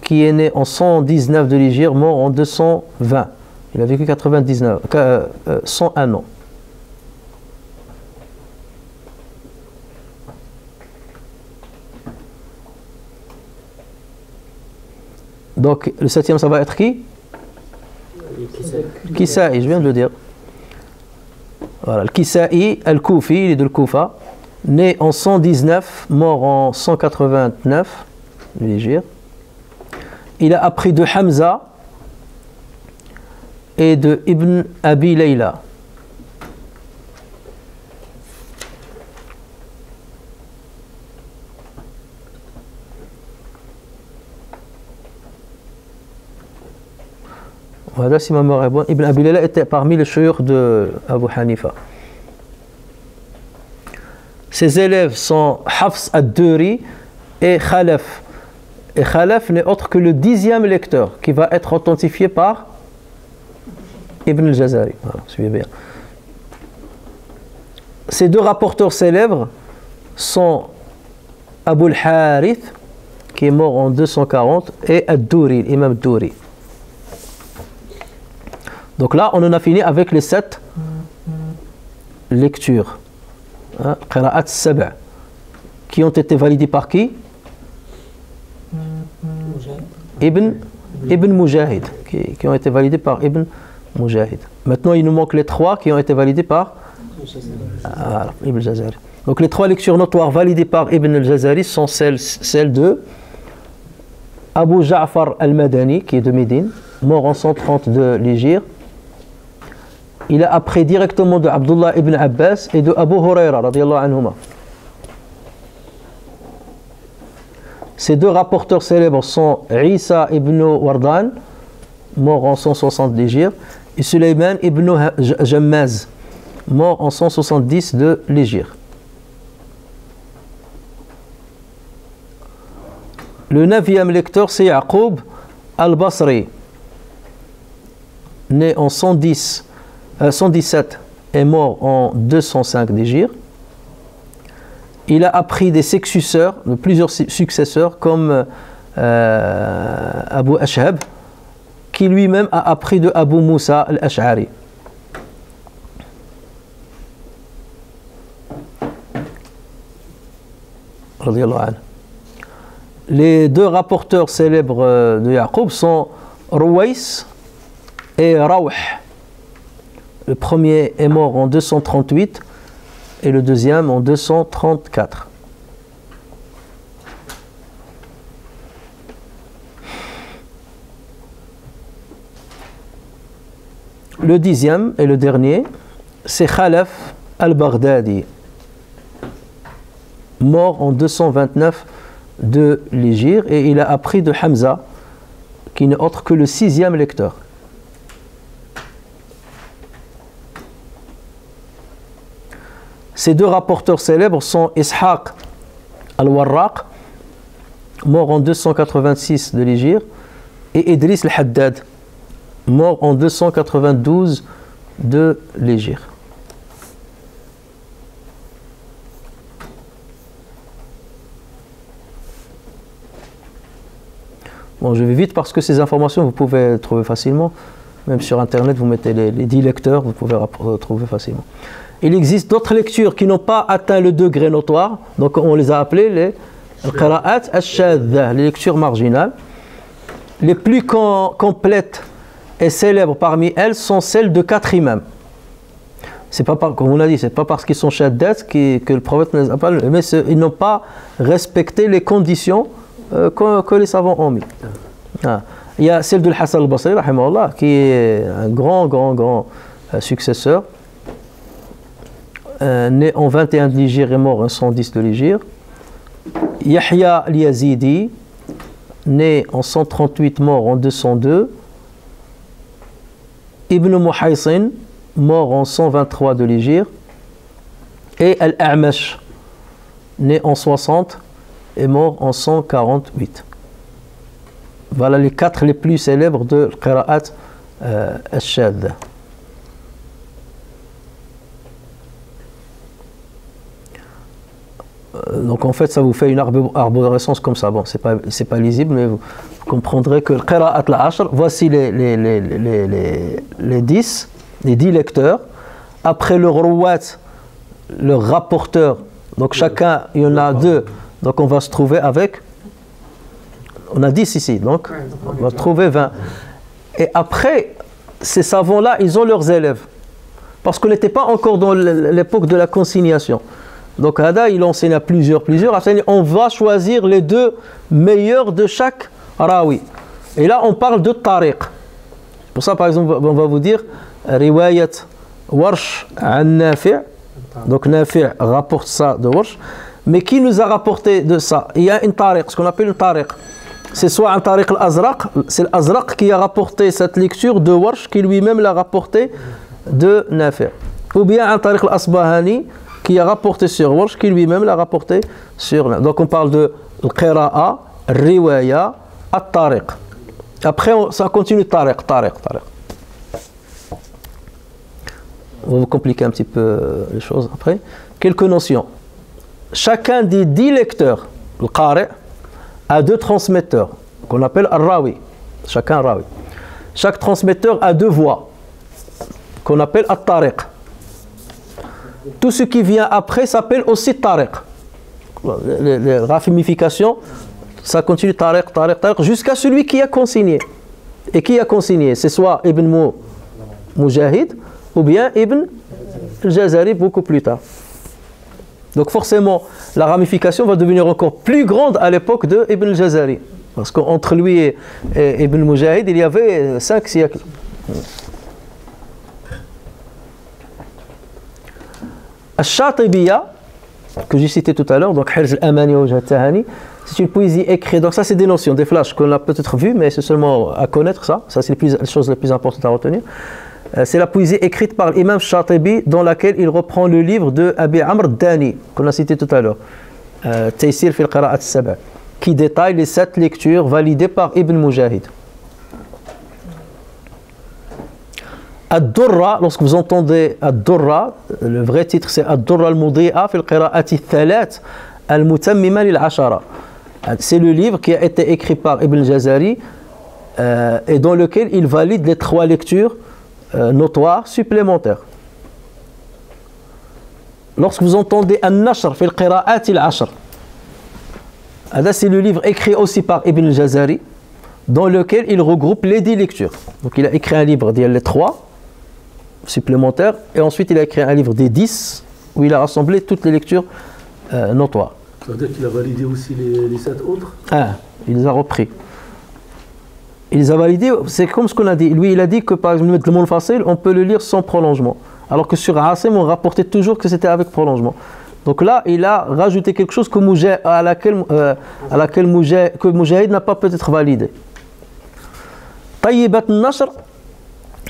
qui est né en 119 de l'Hégire, mort en 220. Il a vécu 101 ans. Donc le 7e, ça va être qui? Al-Kisai, je viens de le dire. Voilà, Al-Kisai, Al-Koufi, il est de Al-Koufa, né en 119, mort en 189 de l'Hégire. Il a appris de Hamza et de Ibn Abi Layla. Voilà, si ma mémoire est bonne, Ibn Abi Layla était parmi les chouïrs de Abu Hanifa. Ses élèves sont Hafs ad-Duri et Khalaf. Et Khalaf n'est autre que le 10e lecteur qui va être authentifié par Ibn al-Jazari. Voilà, suivez bien. Ces deux rapporteurs célèbres sont Abu al-Harith, qui est mort en 240, et Ad-Duri, l'imam Ad-Duri. Donc là, on en a fini avec les 7 lectures, hein, Qira'at Saba, qui ont été validées par qui? Ibn Mujahid, qui ont été validés par Ibn Mujahid. Maintenant, il nous manque les 3 qui ont été validés par Ibn al-Jazari. Donc, les 3 lectures notoires validées par Ibn al-Jazari sont celles de Abu Ja'far al-Madani, qui est de Médine, mort en 130 de l'Hégire. Il a appris directement de Abdullah ibn Abbas et de Abu Huraira, radiyallahu anhuma. Ces deux rapporteurs célèbres sont Isa ibn Wardan, mort en 160 d'Hégire, et Sulayman ibn Jammaz, mort en 170 de l'Hégire. Le 9e lecteur, c'est Yaqub al-Basri, né en 117 et mort en 205 d'Hégire. Il a appris des successeurs, de plusieurs successeurs, comme Abu Ashhab, qui lui-même a appris de Abu Moussa al-Ash'ari. Les deux rapporteurs célèbres de Yaqub sont Ruwais et Rawh. Le premier est mort en 238 et le deuxième en 234. Le 10e et le dernier, c'est Khalaf al-Baghdadi, mort en 229 de l'Hégire, et il a appris de Hamza, qui n'est autre que le 6e lecteur. Ces deux rapporteurs célèbres sont Ishaq al-Warraq, mort en 286 de l'Hégire, et Idris al-Haddad, mort en 292 de l'Hégire. Bon, je vais vite parce que ces informations, vous pouvez les trouver facilement. Même sur Internet, vous mettez les 10 lecteurs, vous pouvez les trouver facilement. Il existe d'autres lectures qui n'ont pas atteint le degré notoire. Donc, on les a appelées les al-qira'at al-shadda, les lectures marginales. Les plus complètes et célèbres parmi elles sont celles de 4 imams. C'est pas par, comme on l'a dit, c'est pas parce qu'ils sont shaddats que le prophète ne les a pas, mais ils n'ont pas respecté les conditions que les savants ont mis. Ah. Il y a celle de Hassan al-Basri, qui est un grand successeur, né en 21 de l'Hégire et mort en 110 de l'Hégire. Yahya al-Yazidi, né en 138, mort en 202. Ibn Muhaysin, mort en 123 de l'Hégire. Et Al-A'mash, né en 60 et mort en 148. Voilà les 4 les plus célèbres de l'Qira'at al-Shadda. Donc en fait, ça vous fait une arborescence comme ça. Bon, c'est pas lisible, mais vous comprendrez que l'Qira'at al-Ashr, voici les 10, les 10 lecteurs. Après le Ruwat, le rapporteur, donc chacun, il y en a 2. Donc on va se trouver avec, on a 10 ici, donc on va trouver 20. Et après, ces savants-là, ils ont leurs élèves. Parce qu'on n'était pas encore dans l'époque de la consignation. Donc Hada, il enseigne à plusieurs. On va choisir les 2 meilleurs de chaque rawi. Et là, on parle de tariq. Pour ça, par exemple, on va vous dire, riwayat Warsh an Nafi'. Donc Nafi' rapporte ça de Warsh. Mais qui nous a rapporté de ça? Il y a une tariq, ce qu'on appelle une tariq. C'est soit un tariq al-Azraq, c'est l'Azraq qui a rapporté cette lecture de Warsh, qui lui-même l'a rapporté de Nafi'. Ou bien un tariq al-Asbahani qui a rapporté sur Warsh, qui lui-même l'a rapporté sur Nafi'. Donc on parle de al-Qira'a, al-Riwaya, al-Tariq. Après ça continue tariq. On va compliquer un petit peu les choses après. Quelques notions. Chacun des 10 lecteurs, le qari', a 2 transmetteurs, qu'on appelle al-rawi. Chacun rawi. Chaque transmetteur a 2 voix, qu'on appelle al-tariq. Tout ce qui vient après s'appelle aussi tariq. Les ramifications, ça continue tariq, jusqu'à celui qui a consigné. Et qui a consigné, c'est soit Ibn Mujahid ou bien Ibn al-Jazari beaucoup plus tard. Donc forcément, la ramification va devenir encore plus grande à l'époque de Ibn al-Jazari. Parce qu'entre lui et Ibn Mujahid, il y avait 5 siècles. Al-Shatibiya, que j'ai cité tout à l'heure, donc c'est une poésie écrite. Donc ça, c'est des notions, des flashs qu'on a peut-être vues, mais c'est seulement à connaître ça. Ça, c'est la chose la plus importante à retenir. C'est la poésie écrite par l'imam Shatibi, dans laquelle il reprend le livre de Abu Amr Ad-Dani, qu'on a cité tout à l'heure, Taysir fil Qira'at al-Sab'a, qui détaille les 7 lectures validées par Ibn Mujahid. Ad-Durra, lorsque vous entendez Ad-Durra, le vrai titre c'est Ad-Durra al-Mudhi'a fil Qira'at al-Thalath al-Mutammima lil-Ashara. C'est le livre qui a été écrit par Ibn al-Jazari et dans lequel il valide les 3 lectures notoires supplémentaires. Lorsque vous entendez An-Nashr fil Qira'at al-Ashr, c'est le livre écrit aussi par Ibn al-Jazari, dans lequel il regroupe les 10 lectures. Donc il a écrit un livre d'il y a les 3 supplémentaires, et ensuite il a écrit un livre des 10 où il a rassemblé toutes les lectures notoires. Ça veut dire qu'il a validé aussi les 7 autres? Ah, il les a repris. Il les a validés, c'est comme ce qu'on a dit. Lui, il a dit que par exemple, le Munfasil, on peut le lire sans prolongement. Alors que sur Asim, on rapportait toujours que c'était avec prolongement. Donc là, il a rajouté quelque chose que Mujahid n'a pas peut-être validé. Tayyibat al-Nashr,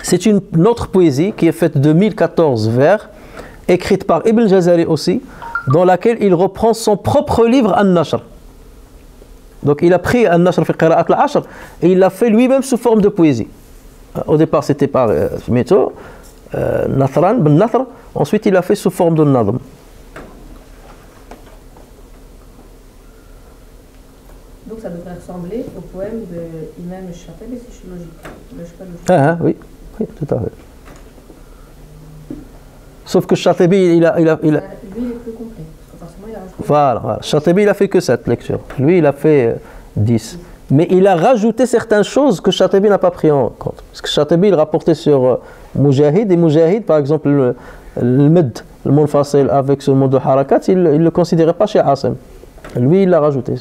c'est une autre poésie qui est faite de 1014 vers, écrite par Ibn al-Jazari aussi, dans laquelle il reprend son propre livre An-Nashr. Donc il a pris An-Nashr fi Qira'at al-Ashr et il l'a fait lui-même sous forme de poésie. Au départ c'était par Mito, Nathran, Ben Nathr, ensuite il l'a fait sous forme de Nadm. Donc ça devrait ressembler au poème de Imam Shatibi, mais c'est logique. Ah oui, oui, tout à fait. Sauf que Shatibi, il a... Lui, il est plus complet, parce que forcément, il a rajouté... Voilà. Shatibi, il a fait que 7 lectures. Lui, il a fait 10. Mais il a rajouté certaines choses que Shatibi n'a pas pris en compte. Parce que Shatibi, il rapportait sur Mujahid, et Mujahid, par exemple, le Med, le Munfasil, avec ce mot de Harakat, il ne le considérait pas chez Asim. Lui, il l'a rajouté.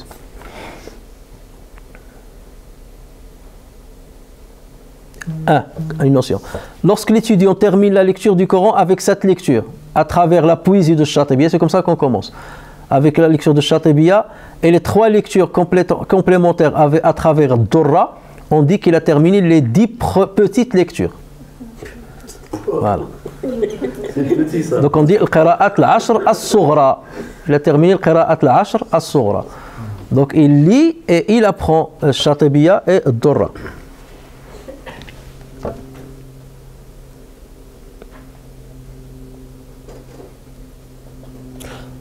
Une notion. Lorsque l'étudiant termine la lecture du Coran avec cette lecture, à travers la poésie de Shatibiya, c'est comme ça qu'on commence, avec la lecture de Shatibiya et les 3 lectures complémentaires à travers Durra, on dit qu'il a terminé les 10 petites lectures. Voilà. Petit, ça. Donc on dit Al-Qira'at al-Ashr as-Sughra. Il a terminé Al-Qira'at al-Ashr as-Sughra. Donc il lit et il apprend Shatibiya et Durra.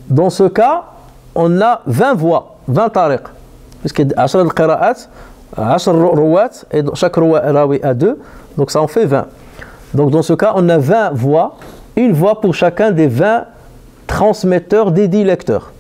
Dans ce cas, on a 20 voies, 20 tariq. Puisque 10 al-qira'at, 10 ruwat, et chaque rawi a 2, donc ça en fait 20. Donc dans ce cas, on a 20 voies, une voie pour chacun des 20 transmetteurs des 10 lecteurs.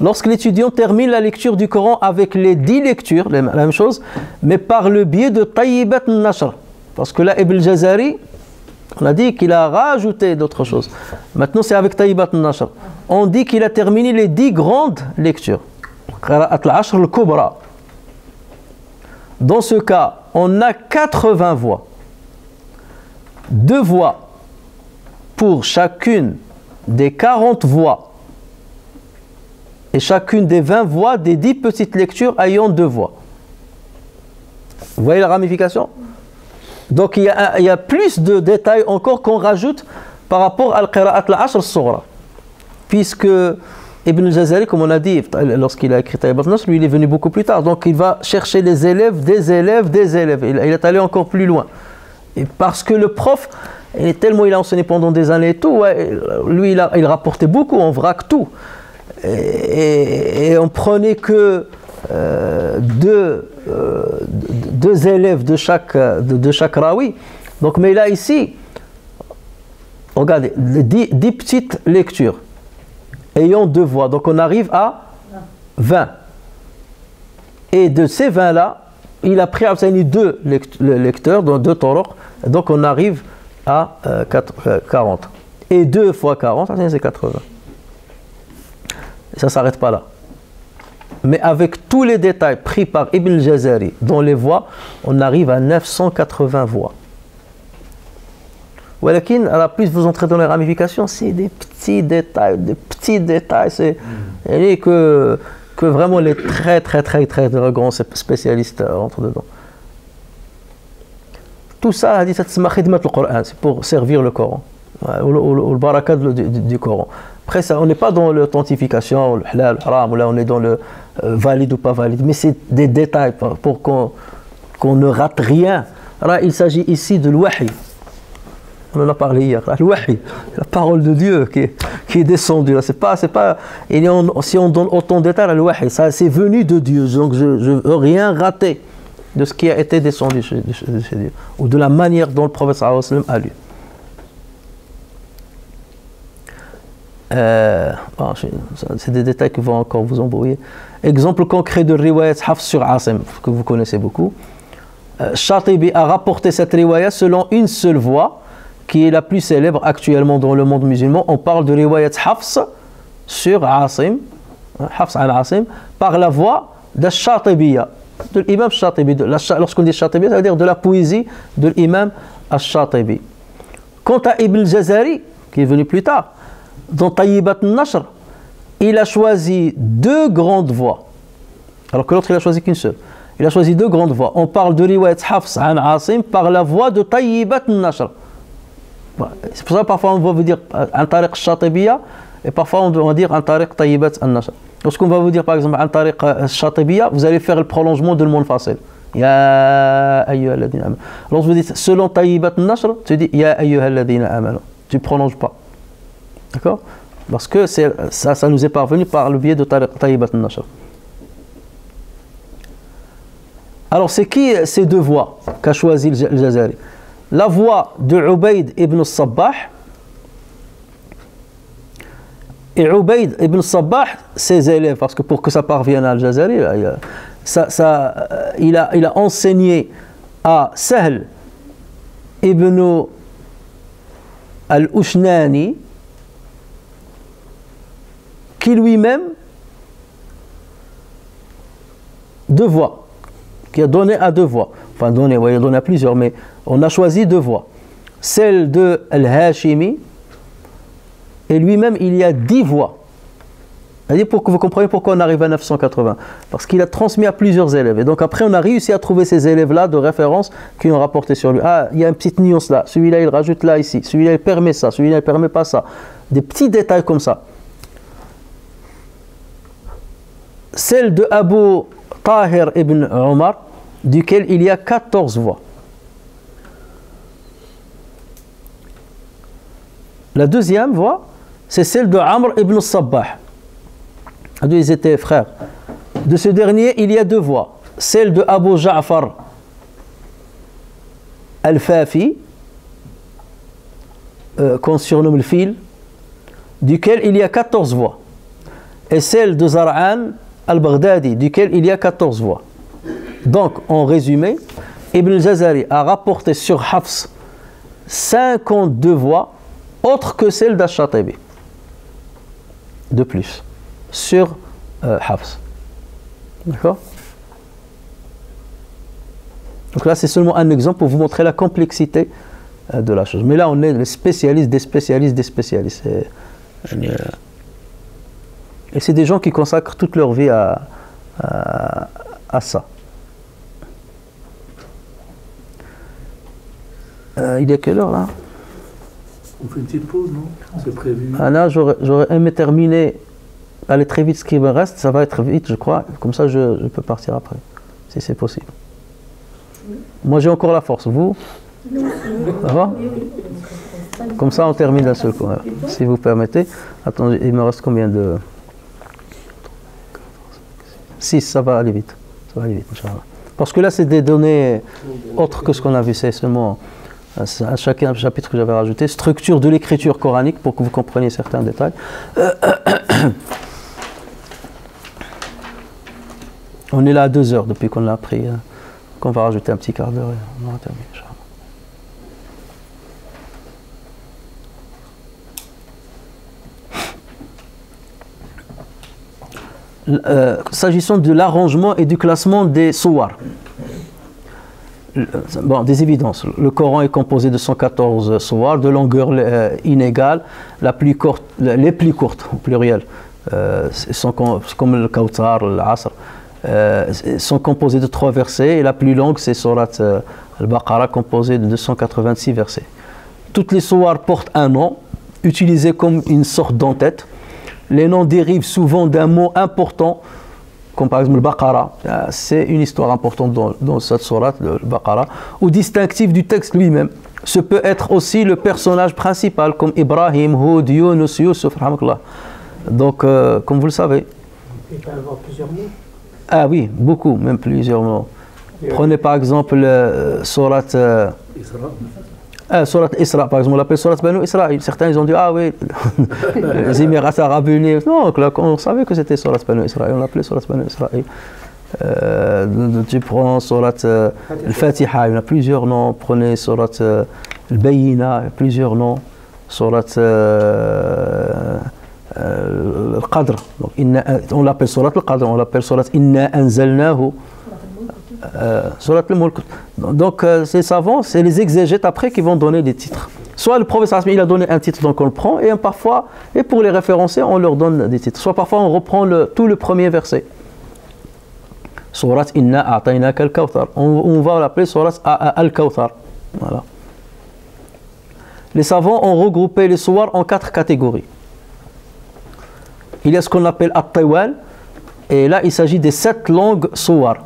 Lorsque l'étudiant termine la lecture du Coran avec les 10 lectures, la même chose, mais par le biais de Tayyibat al-Nashr. Parce que là, Ibn al-Jazari, on a dit qu'il a rajouté d'autres choses. Maintenant, c'est avec Tayyibat al-Nashr. On dit qu'il a terminé les 10 grandes lectures. Qira'at al-Ashr al-Kubra. Dans ce cas, on a 80 voix. 2 voix pour chacune des 40 voix. Et chacune des 20 voix des 10 petites lectures ayant 2 voix. Vous voyez la ramification? Donc il y a plus de détails encore qu'on rajoute par rapport à Al-Qira'at al-Ashr al-Sughra. Puisque Ibn al-Jazari, comme on a dit, lorsqu'il a écrit Tayyibat al-Nashr, lui il est venu beaucoup plus tard. Donc il va chercher les élèves, des élèves, des élèves. Il est allé encore plus loin. Et parce que le prof, il a enseigné pendant des années et tout, ouais, lui il rapportait beaucoup, on vrac tout. Et on prenait que deux élèves de chaque rawi. Donc, mais là, ici, regardez, 10 petites lectures ayant 2 voix. Donc, on arrive à 20. Et de ces 20-là, il a pris à obtenir 2 lecteurs, donc 2 toroq. Donc, on arrive à 40. Et 2 fois 40, c'est 80. Ça ne s'arrête pas là. mais avec tous les détails pris par Ibn al-Jazari dans les voix, on arrive à 980 voix. Walakin, à la plus vous entrez dans les ramifications, c'est des petits détails, c'est que vraiment les très grands spécialistes rentrent dedans. Tout ça, c'est pour servir le Coran, ou le baraka du Coran. Après ça, on n'est pas dans l'authentification, le halal, le haram, là on est dans le valide ou pas valide, mais c'est des détails pour qu'on ne rate rien. Là, il s'agit ici de l'wahi. On en a parlé hier, la parole de Dieu qui est descendue. Là, c'est pas. Et si on donne autant de détails, le ça c'est venu de Dieu. Donc je veux rien rater de ce qui a été descendu chez Dieu ou de la manière dont le prophète sallallahu alayhi wa sallam a lu. C'est des détails qui vont encore vous embrouiller. Exemple concret de riwayat Hafs sur Asim que vous connaissez beaucoup. Shatibi a rapporté cette riwayat selon une seule voix, qui est la plus célèbre actuellement dans le monde musulman. On parle de riwayat Hafs sur Asim, Hafs al-Asim, par la voix de Shatibiya, de l'imam Shatibi. Lorsqu'on dit Shatibiya, ça veut dire de la poésie de l'imam al-Shatibi. Quant à Ibn al-Jazari, qui est venu plus tard, dans Tayyibat al-Nashr, il a choisi deux grandes voix, alors que l'autre il a choisi qu'une seule. Il a choisi deux grandes voix. On parle de riwayat Hafs al-Asim par la voix de Tayyibat al-Nashr. C'est pour ça que parfois on va vous dire un tariq Shatibiya et parfois on va dire un tariq Tayyibat al-Nashr. Lorsqu'on va vous dire par exemple un tariq Shatibiya, vous allez faire le prolongement de l'munfasil. Ya ayyuha alladhina amanu. Lorsque vous dites selon Tayyibat al-Nashr, tu dis ya ayyuha alladhina amanu. Tu ne prolonges pas. D'accord? Parce que ça nous est parvenu par le biais de tariq Tayyibat al-Nashr. Alors c'est qui ces deux voix qu'a choisi le Jazari? La voix de Ubayd ibn al-Sabbah. Et Ubayd ibn al-Sabbah, ses élèves, parce que pour que ça parvienne à Al-Jazari, il a enseigné à Sahl ibn al-Ushnani, qui lui-même deux voix, qui a donné à deux voix. Enfin, il a donné à plusieurs, mais on a choisi deux voix. Celle de Al-Hashimi, et lui-même, il y a 10 voix. C'est-à-dire pour que vous compreniez pourquoi on arrive à 980. Parce qu'il a transmis à plusieurs élèves. Et donc après, on a réussi à trouver ces élèves-là de référence qui ont rapporté sur lui. Ah, il y a une petite nuance là. Celui-là, il rajoute là, ici. Celui-là, il permet ça. Celui-là, il ne permet pas ça. Des petits détails comme ça. Celle de Abu Tahir ibn Omar, duquel il y a 14 voix. La deuxième voix, c'est celle de Amr ibn al-Sabbah. Ils étaient frères. De ce dernier, il y a deux voix. Celle de Abu Ja'far al-Fafi, qu'on surnomme le fil, duquel il y a 14 voix. Et celle de Zar'an al-Baghdadi, duquel il y a 14 voix. Donc, en résumé, Ibn al-Jazari a rapporté sur Hafs 52 voix, autres que celles d'Ash-Shatibi, de plus, sur Hafs. D'accord? Donc là, c'est seulement un exemple pour vous montrer la complexité de la chose. Mais là, on est les spécialistes, des spécialistes, des spécialistes. Et c'est des gens qui consacrent toute leur vie à ça. Il est quelle heure là? On fait une petite pause, non? C'est prévu. Ah là, j'aurais aimé terminer, aller très vite ce qui me reste, ça va être vite, je crois. Comme ça, je peux partir après, si c'est possible. Oui. Moi, j'ai encore la force. Vous? Oui. Ça va? Oui. Comme ça, on termine d'un seul coup, si vous permettez. Attendez, il me reste combien de... 6, ça va aller vite. Ça va aller vite, Inch'Allah. Parce que là, c'est des données autres que ce qu'on a vu, c'est seulement... à chacun chapitre que j'avais rajouté, structure de l'écriture coranique pour que vous compreniez certains détails. On est là à 2 heures depuis qu'on l'a appris, qu'on va rajouter un petit quart d'heure et on aura terminé. s'agissant de l'arrangement et du classement des souars, bon, des évidences. Le Coran est composé de 114 souars, de longueur inégale, la plus courte, les plus courtes, au pluriel, sont comme le Kawthar, l'Asr, sont composés de 3 versets, et la plus longue, c'est Surat al-Baqarah, composée de 286 versets. Toutes les souars portent un nom, utilisé comme une sorte d'entête. Les noms dérivent souvent d'un mot important, comme par exemple le Baqara, c'est une histoire importante dans cette sourate, le Baqara, ou distinctif du texte lui-même. Ce peut être aussi le personnage principal, comme Ibrahim, Hud, Yunus, Yusuf, rahmatullah. Donc, comme vous le savez. Il peut y avoir plusieurs mots. Ah oui, beaucoup, même plusieurs mots. Prenez par exemple le sourate Isra. Surat Isra, par exemple, on l'appelle Surat Banu Israël. Certains ils ont dit, ah oui, les Émirats arabes unis. Non, on savait que c'était Surat Banu Israël, on l'appelait Surat Banu Israël. Tu prends Surat Al-Fatiha, il y en a plusieurs noms. Prenez Surat Al-Bayina, il y a plusieurs noms. Surat Al-Qadr, on l'appelle Surat Al-Qadr, on l'appelle Surat Inna Anzalnahu. Surat al-Mulk. Donc ces savants, c'est les exégètes après qui vont donner des titres. Soit le professeur il a donné un titre, donc on le prend, et parfois, et pour les référencer, on leur donne des titres. Soit parfois on reprend tout le premier verset. Surat Inna A'tainaka al-Kawthar. On va l'appeler Surat al-Kawthar. Voilà. Les savants ont regroupé les soirs en 4 catégories. Il y a ce qu'on appelle At-Tawal, et là il s'agit des 7 langues soirs.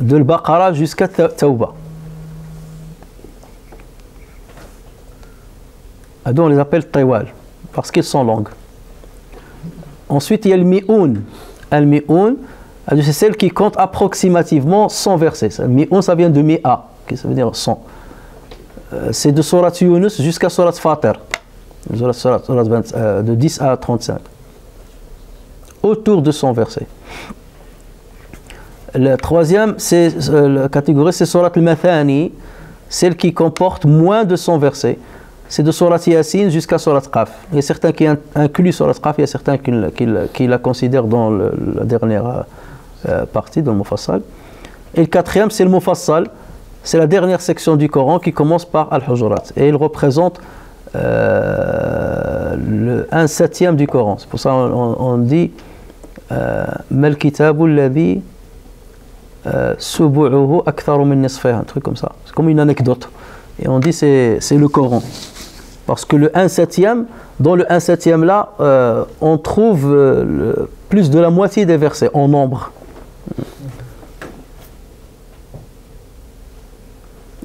De l'Baqara jusqu'à Tawba. Donc on les appelle Tawal, parce qu'ils sont longues. Ensuite, il y a le Mi'oun. Le Mi'oun, c'est celle qui compte approximativement 100 versets. Le Mi'oun, ça vient de Mi'a, qui veut dire 100. C'est de Surat Yunus jusqu'à Surat Fatir, de 10 à 35. Autour de 100 versets. La troisième catégorie, c'est Surat al-Mathani, celle qui comporte moins de 100 versets. C'est de Surat Yassine jusqu'à Surat Qaf. Il y a certains qui incluent Surat Qaf, il y a certains qui la considèrent dans la dernière partie, dans le Mufassal. Et le quatrième, c'est le Mufassal, c'est la dernière section du Coran qui commence par Al-Hujurat. Et il représente un 7e du Coran. C'est pour ça qu'on dit Mal Kitabu alladhi Subu'uhu aktharu min nisfih, un truc comme ça. C'est comme une anecdote. Et on dit c'est le Coran. Parce que le 1/7, dans le 1/7 là, on trouve plus de la moitié des versets en nombre.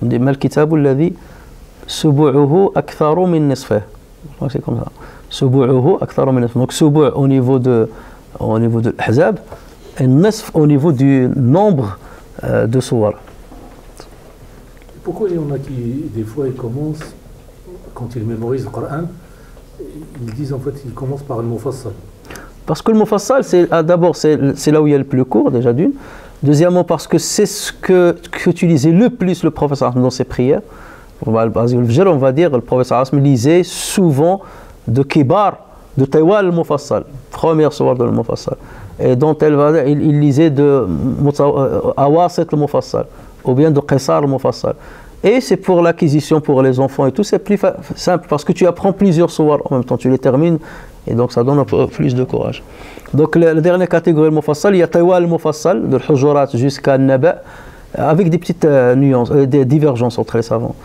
On dit mal kitabu alladhi subu'uhu aktharu min nisfih. C'est comme ça. Subu'uhu aktharu min nisfih. Donc subu' au niveau de l'ahzab. Et nisf au niveau du nombre de sourds. Pourquoi il y en a qui, des fois, ils commencent, quand ils mémorisent le Coran, ils disent en fait qu'ils commencent par le Mufassal? Parce que le Mufassal, d'abord, c'est là où il y a le plus court, déjà d'une. Deuxièmement, parce que c'est ce qu'utilisait le plus le professeur dans ses prières. On va dire, le professeur lisait souvent de Kibar, de Tawal al-Mufassal, première sourate de al-Mufassal. Et dont il lisait de Awasit al-Mufassal, ou bien de Qisar al-Mufassal. Et c'est pour l'acquisition pour les enfants et tout, c'est plus simple, parce que tu apprends plusieurs sourates en même temps, tu les termines, et donc ça donne un peu plus de courage. Donc la dernière catégorie al-Mufassal, il y a Tawal al-Mufassal, de l'Hujurat jusqu'à Naba, avec des petites nuances, des divergences entre les savants,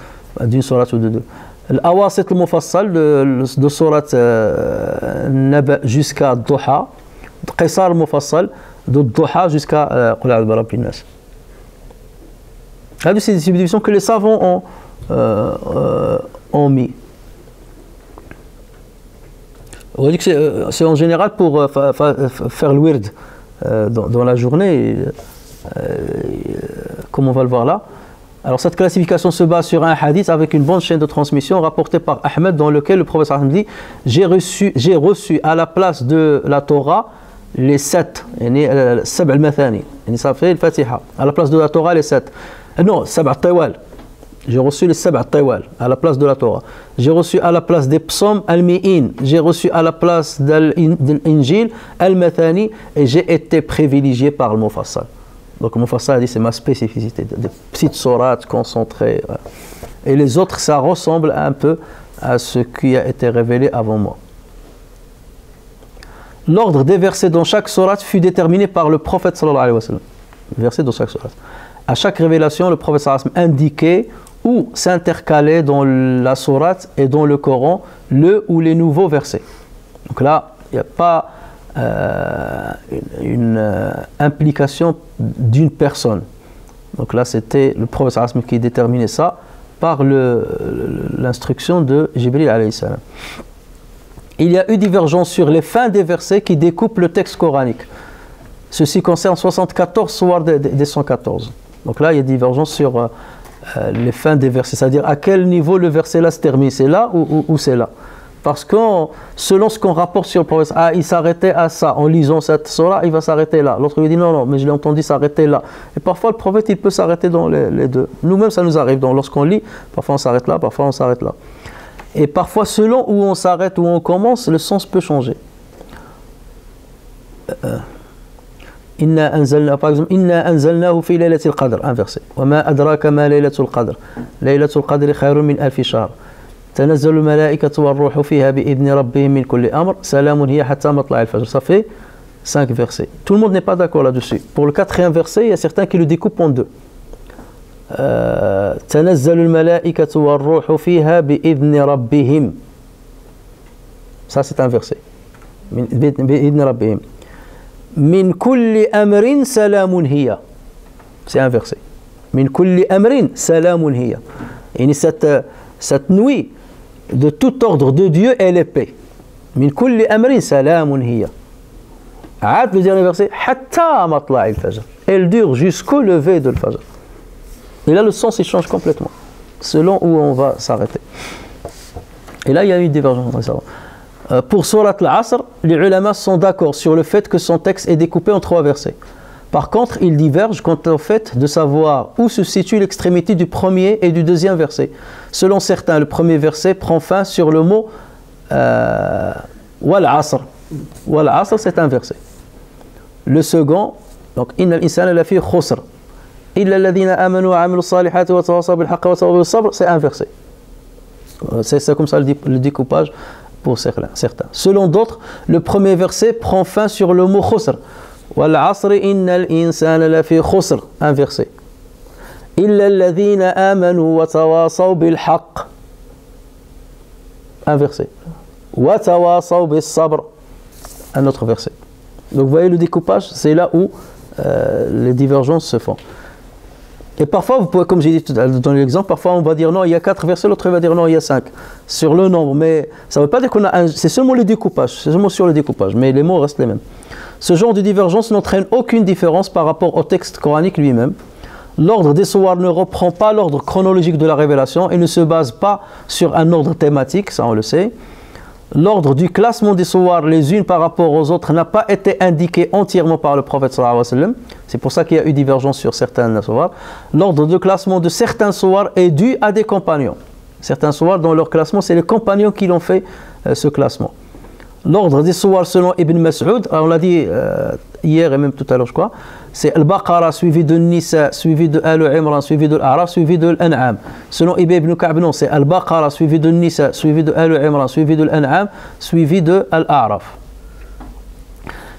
d'une sourate ou de deux. L'awasit al-Mufassal, de sourate Naba jusqu'à Duha, Qisar al-Mufassal, de Duha jusqu'à Qul a'udhu bi Rabbil Nas. C'est des subdivisions que les savants ont mis. On va dire que c'est en général pour faire le wird dans la journée, comme on va le voir là. Alors cette classification se base sur un hadith avec une bonne chaîne de transmission rapportée par Ahmed, dans lequel le professeur dit « J'ai reçu à la place de la Torah les 7, Sab al-Mathani, ça fait le Fatiha, à la place de la Torah les 7, non, Sab al-Tawal, J'ai reçu les Sab' al-Tawal à la place de la Torah. J'ai reçu à la place des psaumes al-Mi'in. J'ai reçu à la place d'Al-Injil al-Mathani. Et j'ai été privilégié par le Mufassal. Donc le Mufassal dit c'est ma spécificité. Des petites sourates concentrées. Voilà. Et les autres, ça ressemble un peu à ce qui a été révélé avant moi. L'ordre des versets dans chaque sourate fut déterminé par le prophète sallallahu alayhi wa sallam. Versets dans chaque sourate. À chaque révélation, le prophète sallallahu alayhi wa sallam indiquait ou s'intercalait dans la sourate et dans le Coran le ou les nouveaux versets. Donc là, il n'y a pas une implication d'une personne. Donc là, c'était le prophète sallallahu alayhi wa sallam qui déterminait ça par l'instruction de Jibril alayhi salam. Il y a eu divergence sur les fins des versets qui découpent le texte coranique. Ceci concerne 74 sourates des 114. Donc là, il y a divergence sur les fins des versets, c'est-à-dire à quel niveau le verset là se termine, c'est là ou c'est là. Parce que selon ce qu'on rapporte sur le prophète, ah, il s'arrêtait à ça, en lisant cette sourate, il va s'arrêter là. L'autre lui dit non, non, mais je l'ai entendu s'arrêter là. Et parfois, le prophète, il peut s'arrêter dans les deux. Nous-mêmes, ça nous arrive. Lorsqu'on lit, parfois on s'arrête là, parfois on s'arrête là. Et parfois, selon où on s'arrête, où on commence, le sens peut changer. Par exemple, Inna anzalnahu fi laylatil qadr, un verset. Wa ma adraka ma laylatul qadr. Laylatul qadri khayrun min alfi shahr. Tanazzalu malaikatu warruhu fiha bi idni rabbihim min kulli amr. Salamun hiya hatta matla' al-fajr. Ça fait 5 versets. Tout le monde n'est pas d'accord là-dessus. Pour le 4e verset, il y a certains qui le découpent en deux. تنزل الملائكة والروح فيها بإذن ربهم. Ça c'est un verset. بإذن ربهم. من كل أمر سلام هي. C'est un verset. من كل أمر سلام هي. يعني cette nuit de tout ordre de Dieu elle est paix. من كل أمر سلام هي. عاد le dernier verset. حتى مطلع الفجر. Elle dure jusqu'au lever de l'Fajr. Et là, le sens, il change complètement, selon où on va s'arrêter. Et là, il y a eu une divergence. Pour Surat al-Asr, les ulama sont d'accord sur le fait que son texte est découpé en 3 versets. Par contre, ils divergent quant au fait de savoir où se situe l'extrémité du premier et du deuxième verset. Selon certains, le premier verset prend fin sur le mot « wal-Asr ». « Wal-Asr », c'est un verset. Le second, donc « Inna al-insana la fi khusr ». C'est un verset. C'est comme ça le découpage pour certains. Selon d'autres, le premier verset prend fin sur le mot khusr. Un verset. Un verset. Un autre verset. Donc vous voyez le découpage, c'est là où les divergences se font. Et parfois, vous pouvez, comme j'ai dit tout à l'heure, dans l'exemple, parfois on va dire non, il y a 4 versets, l'autre va dire non, il y a 5. Sur le nombre, mais ça ne veut pas dire qu'on a un... C'est seulement le découpage, c'est seulement sur le découpage, mais les mots restent les mêmes. Ce genre de divergence n'entraîne aucune différence par rapport au texte coranique lui-même. L'ordre des sourats ne reprend pas l'ordre chronologique de la révélation et ne se base pas sur un ordre thématique, ça on le sait. L'ordre du classement des sourates les unes par rapport aux autres n'a pas été indiqué entièrement par le prophète sallallahu alayhi wa sallam. C'est pour ça qu'il y a eu divergence sur certaines sourates. L'ordre de classement de certains sourates est dû à des compagnons. Certains sourates dans leur classement, c'est les compagnons qui l'ont fait ce classement. L'ordre des sourates selon Ibn Mas'ud, on l'a dit hier et même tout à l'heure je crois, c'est Al-Baqara suivi de Nisa, suivi de Al-Imran, suivi de Al-Araf, suivi de Al-An'am. Selon Obey ibn Kaab, non, c'est Al-Baqara suivi de Nisa, suivi de Al-Imran, suivi de Al-An'am, suivi de Al-Araf.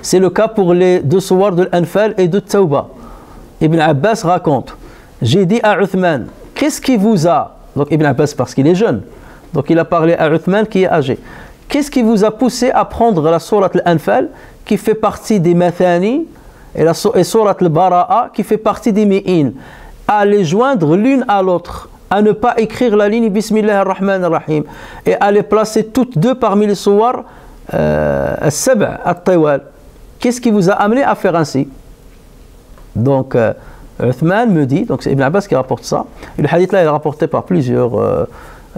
C'est le cas pour les deux sourates de Al-Anfal et de Tawba. Ibn Abbas raconte, j'ai dit à Uthman, qu'est-ce qui vous a, donc Ibn Abbas parce qu'il est jeune, donc il a parlé à Uthman qui est âgé, qu'est-ce qui vous a poussé à prendre la sourate Al-Anfal qui fait partie des Mathani et la sourate Al-Bara'a qui fait partie des Mi'in, à les joindre l'une à l'autre, à ne pas écrire la ligne Bismillah ar-Rahman ar-Rahim et à les placer toutes deux parmi les sourates As-Sab' al-Tawal? Qu'est-ce qui vous a amené à faire ainsi? Donc Uthman me dit, donc c'est Ibn Abbas qui rapporte ça, et le hadith là il est rapporté par plusieurs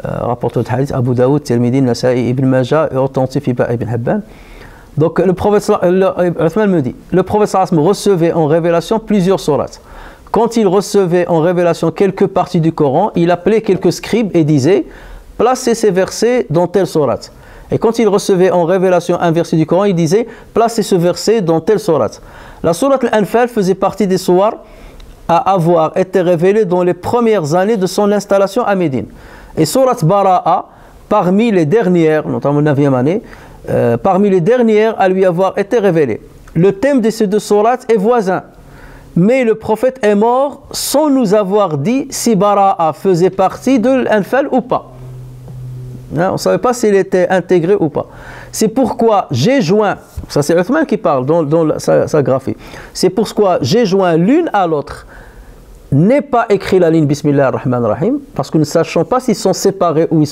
rapporteur de hadith, Abu Daoud, Tirmidhi, Nasa'i, Ibn Majah et authentifié par Ibn Hibban. Donc le prophète Uthman me dit, le prophète recevait en révélation plusieurs sourates. quand il recevait en révélation quelques parties du Coran, il appelait quelques scribes et disait « Placez ces versets dans telle sourate ». Et quand il recevait en révélation un verset du Coran, il disait « Placez ce verset dans telle sourate ». La sourate Al-Anfal faisait partie des sourates à avoir été révélée dans les premières années de son installation à Médine. Et sourate Bara'a, parmi les dernières, notamment la 9e année, parmi les dernières à lui avoir été révélée. Le thème de ces deux sourates est voisin. Mais le prophète est mort sans nous avoir dit si Bara'a faisait partie de l'Anfal ou pas. Hein, on ne savait pas s'il était intégré ou pas. C'est pourquoi j'ai joint, ça c'est Uthman qui parle dans sa graphie, c'est pourquoi j'ai joint l'une à l'autre. N'est pas écrit la ligne Bismillah ar-Rahman ar-Rahim, parce que nous ne sachons pas s'ils sont séparés ou ils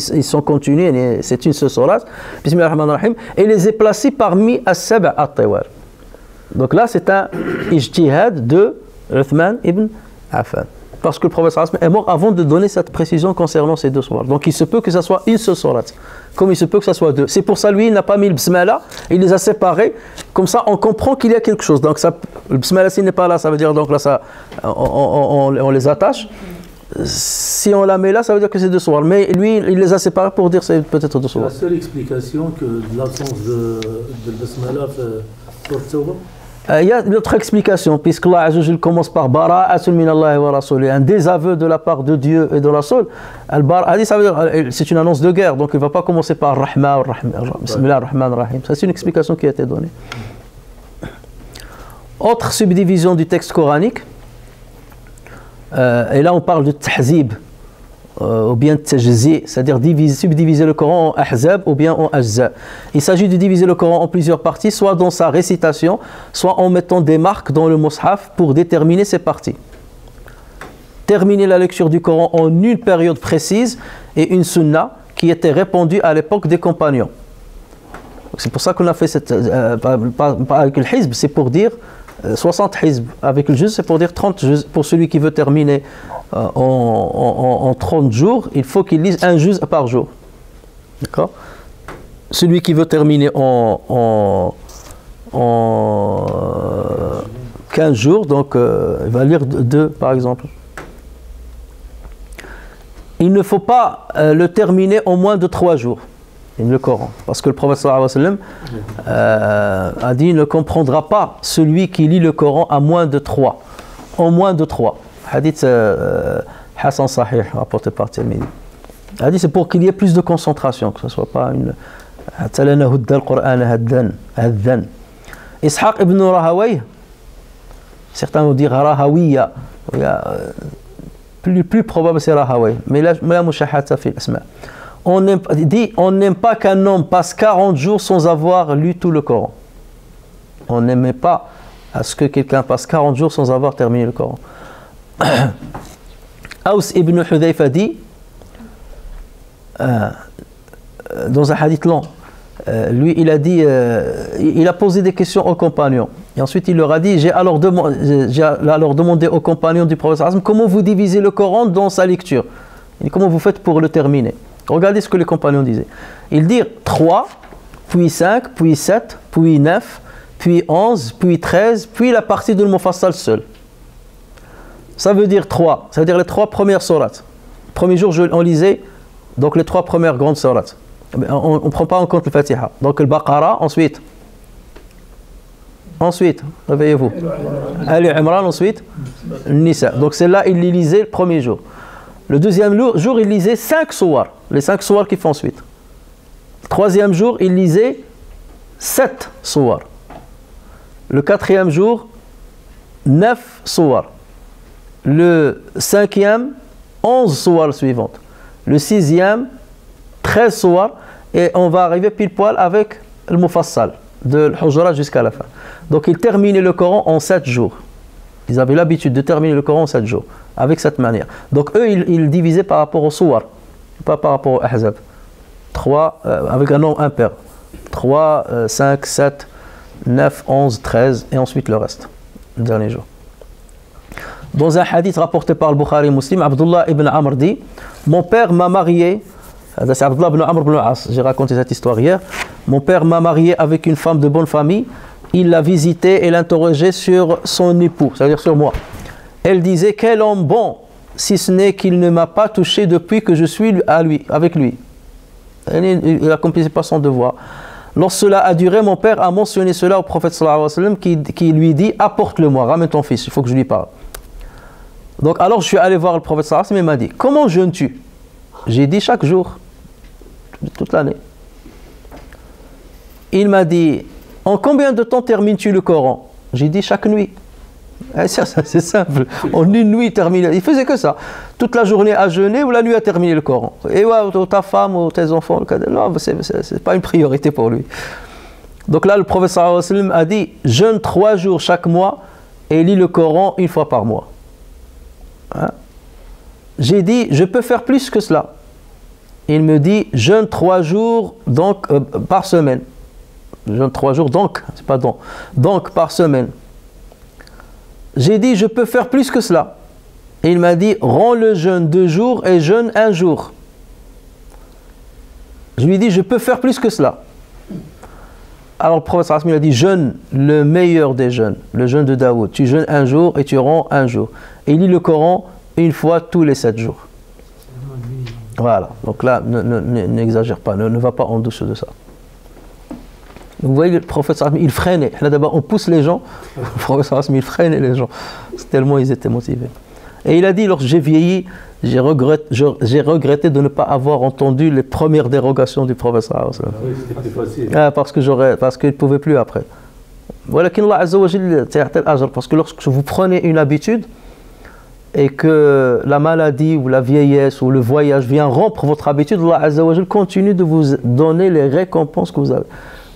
sont continués, c'est une seule sourate, Bismillah ar-Rahman ar-Rahim, et les éplacer parmi as-Sab' at-Tawar. Donc là, c'est un ijtihad de Uthman ibn Affan. Parce que le prophète est mort avant de donner cette précision concernant ces deux sourates. Donc il se peut que ce soit une seule sourate, comme il se peut que ce soit deux. C'est pour ça lui, il n'a pas mis le Bismillah, il les a séparés. Comme ça, on comprend qu'il y a quelque chose. Donc ça, le Bismillah, s'il n'est pas là, ça veut dire donc là, ça, on les attache. Si on la met là, ça veut dire que c'est deux sourates. Mais lui, il les a séparés pour dire c'est peut-être deux sourates. La seule explication que l'absence de Bismillah sur Tawbah. Il y a une autre explication, puisque là, il commence par bara'atun min Allah wa rasoulih, un désaveu de la part de Dieu et de Rasoul. Al-Bara'a, ça veut dire c'est une annonce de guerre, donc il ne va pas commencer par Rahman, Bismillah ar-Rahman ar-Rahim. Ça, c'est une explication qui a été donnée. Autre subdivision du texte coranique, et là on parle de tahzib, ou bien tajzi, c'est-à-dire subdiviser le Coran en ahzab ou bien en ajza. Il s'agit de diviser le Coran en plusieurs parties, soit dans sa récitation, soit en mettant des marques dans le mushaf pour déterminer ses parties. Terminer la lecture du Coran en une période précise et une sunna qui était répandue à l'époque des compagnons. C'est pour ça qu'on a fait cette... pas avec le hizb, c'est pour dire 60 hizb. Avec le juz, c'est pour dire 30 juz. Pour celui qui veut terminer en 30 jours, il faut qu'il lise un juz par jour. D'accord? Celui qui veut terminer en 15 jours, donc il va lire deux par exemple. Il ne faut pas le terminer en moins de 3 jours. Le Coran. Parce que le prophète sallallahu alayhi wa sallam a dit « Ne comprendra pas celui qui lit le Coran à moins de 3. » En moins de 3. Hadith Hassan Sahih, rapporté par Tirmidhi. A dit c'est pour qu'il y ait plus de concentration, que ce ne soit pas une... Ishaq ibn Rahawayh, certains vont dire Rahawiyya, le plus probable c'est Rahawayh, mais la mushahata fil asma. On dit, on n'aime pas qu'un homme passe 40 jours sans avoir lu tout le Coran. On n'aimait pas à ce que quelqu'un passe 40 jours sans avoir terminé le Coran. Aws ibn Hudayfa dit, dans un hadith long, lui il a dit, il a posé des questions aux compagnons. Et ensuite il leur a dit, j'ai alors demandé aux compagnons du prophète comment vous divisez le Coran dans sa lecture. Et comment vous faites pour le terminer. Regardez ce que les compagnons disaient. Ils dirent 3, puis 5, puis 7, puis 9, puis 11, puis 13, puis la partie de l'Mufassal seul. Ça veut dire 3, ça veut dire les 3 premières sourates. Premier jour, on lisait donc les 3 premières grandes sourates. On ne prend pas en compte le Fatiha. Donc le Baqara, ensuite, réveillez-vous. Ali Imran, ensuite, Nisa. Donc celle-là, il les lisait le premier jour. Le deuxième jour, il lisait 5 sourates. Les 5 sourates qui font suite. Le troisième jour, il lisait 7 sourates. Le quatrième jour, 9 sourates. Le cinquième, 11 sourates suivantes. Le sixième, 13 sourates. Et on va arriver pile poil avec le Mufassal, de l'Hujra jusqu'à la fin. Donc il terminait le Coran en 7 jours. Ils avaient l'habitude de terminer le Coran en 7 jours, avec cette manière. Donc eux, ils divisaient par rapport aux sourates. Pas par rapport au Ahzab. 3, avec un nombre impair. 3, 5, 7, 9, 11, 13, et ensuite le reste, le dernier jour. Dans un hadith rapporté par le Bukhari Muslim, Abdullah ibn Amr dit, mon père m'a marié, c'est Abdullah ibn Amr ibn al-As, j'ai raconté cette histoire hier, mon père m'a marié avec une femme de bonne famille, il l'a visitée et l'interrogeait sur son époux, c'est-à-dire sur moi. Elle disait: quel homme bon, si ce n'est qu'il ne m'a pas touché depuis que je suis avec lui. Il n'accomplissait pas son devoir. Lorsque cela a duré, mon père a mentionné cela au prophète sallallahu alayhi wa sallam, qui lui dit: apporte-le-moi, ramène ton fils, il faut que je lui parle. Donc alors je suis allé voir le prophète sallallahu alayhi wa sallam, il m'a dit: comment jeûnes-tu? J'ai dit: chaque jour, toute l'année. Il m'a dit: en combien de temps termines-tu le Coran? J'ai dit: chaque nuit. C'est simple, en une nuit terminée. Il faisait que ça, toute la journée à jeûner ou la nuit à terminer le Coran. Et ouais, ta femme ou tes enfants, c'est pas une priorité pour lui. Donc là, le prophète sallallahu alayhi wa sallam a dit: jeûne 3 jours chaque mois et lis le Coran 1 fois par mois. Hein? J'ai dit: je peux faire plus que cela. Il me dit: jeûne 3 jours donc, par semaine. Jeûne 3 jours donc, c'est pas donc, donc par semaine. J'ai dit: je peux faire plus que cela. Et il m'a dit: rends le jeûne 2 jours et jeûne 1 jour. Je lui ai dit: je peux faire plus que cela. Alors le prophète sallallahu alayhi wa sallam a dit: jeûne le meilleur des jeûnes, le jeûne de Daoud. Tu jeûnes 1 jour et tu rends 1 jour. Et lis le Coran 1 fois tous les 7 jours. Voilà, donc là, n'exagère pas, ne va pas en dessous de ça. Vous voyez, le prophète sallallahu alayhi wa sallam, il freinait. Là d'abord, on pousse les gens. Le prophète sallallahu alayhi wa sallam, il freinait les gens. Tellement ils étaient motivés. Et il a dit: lorsque j'ai vieilli, j'ai regretté de ne pas avoir entendu les premières dérogations du prophète sallallahu alayhi wa sallam. Oui, c'était plus facile. Ah, parce qu'il ne pouvait plus après. Voilà qu'Allah Azza wa Jal ta'ala ajr. Parce que lorsque vous prenez une habitude et que la maladie ou la vieillesse ou le voyage vient rompre votre habitude, Allah Azza wa Jal continue de vous donner les récompenses que vous avez.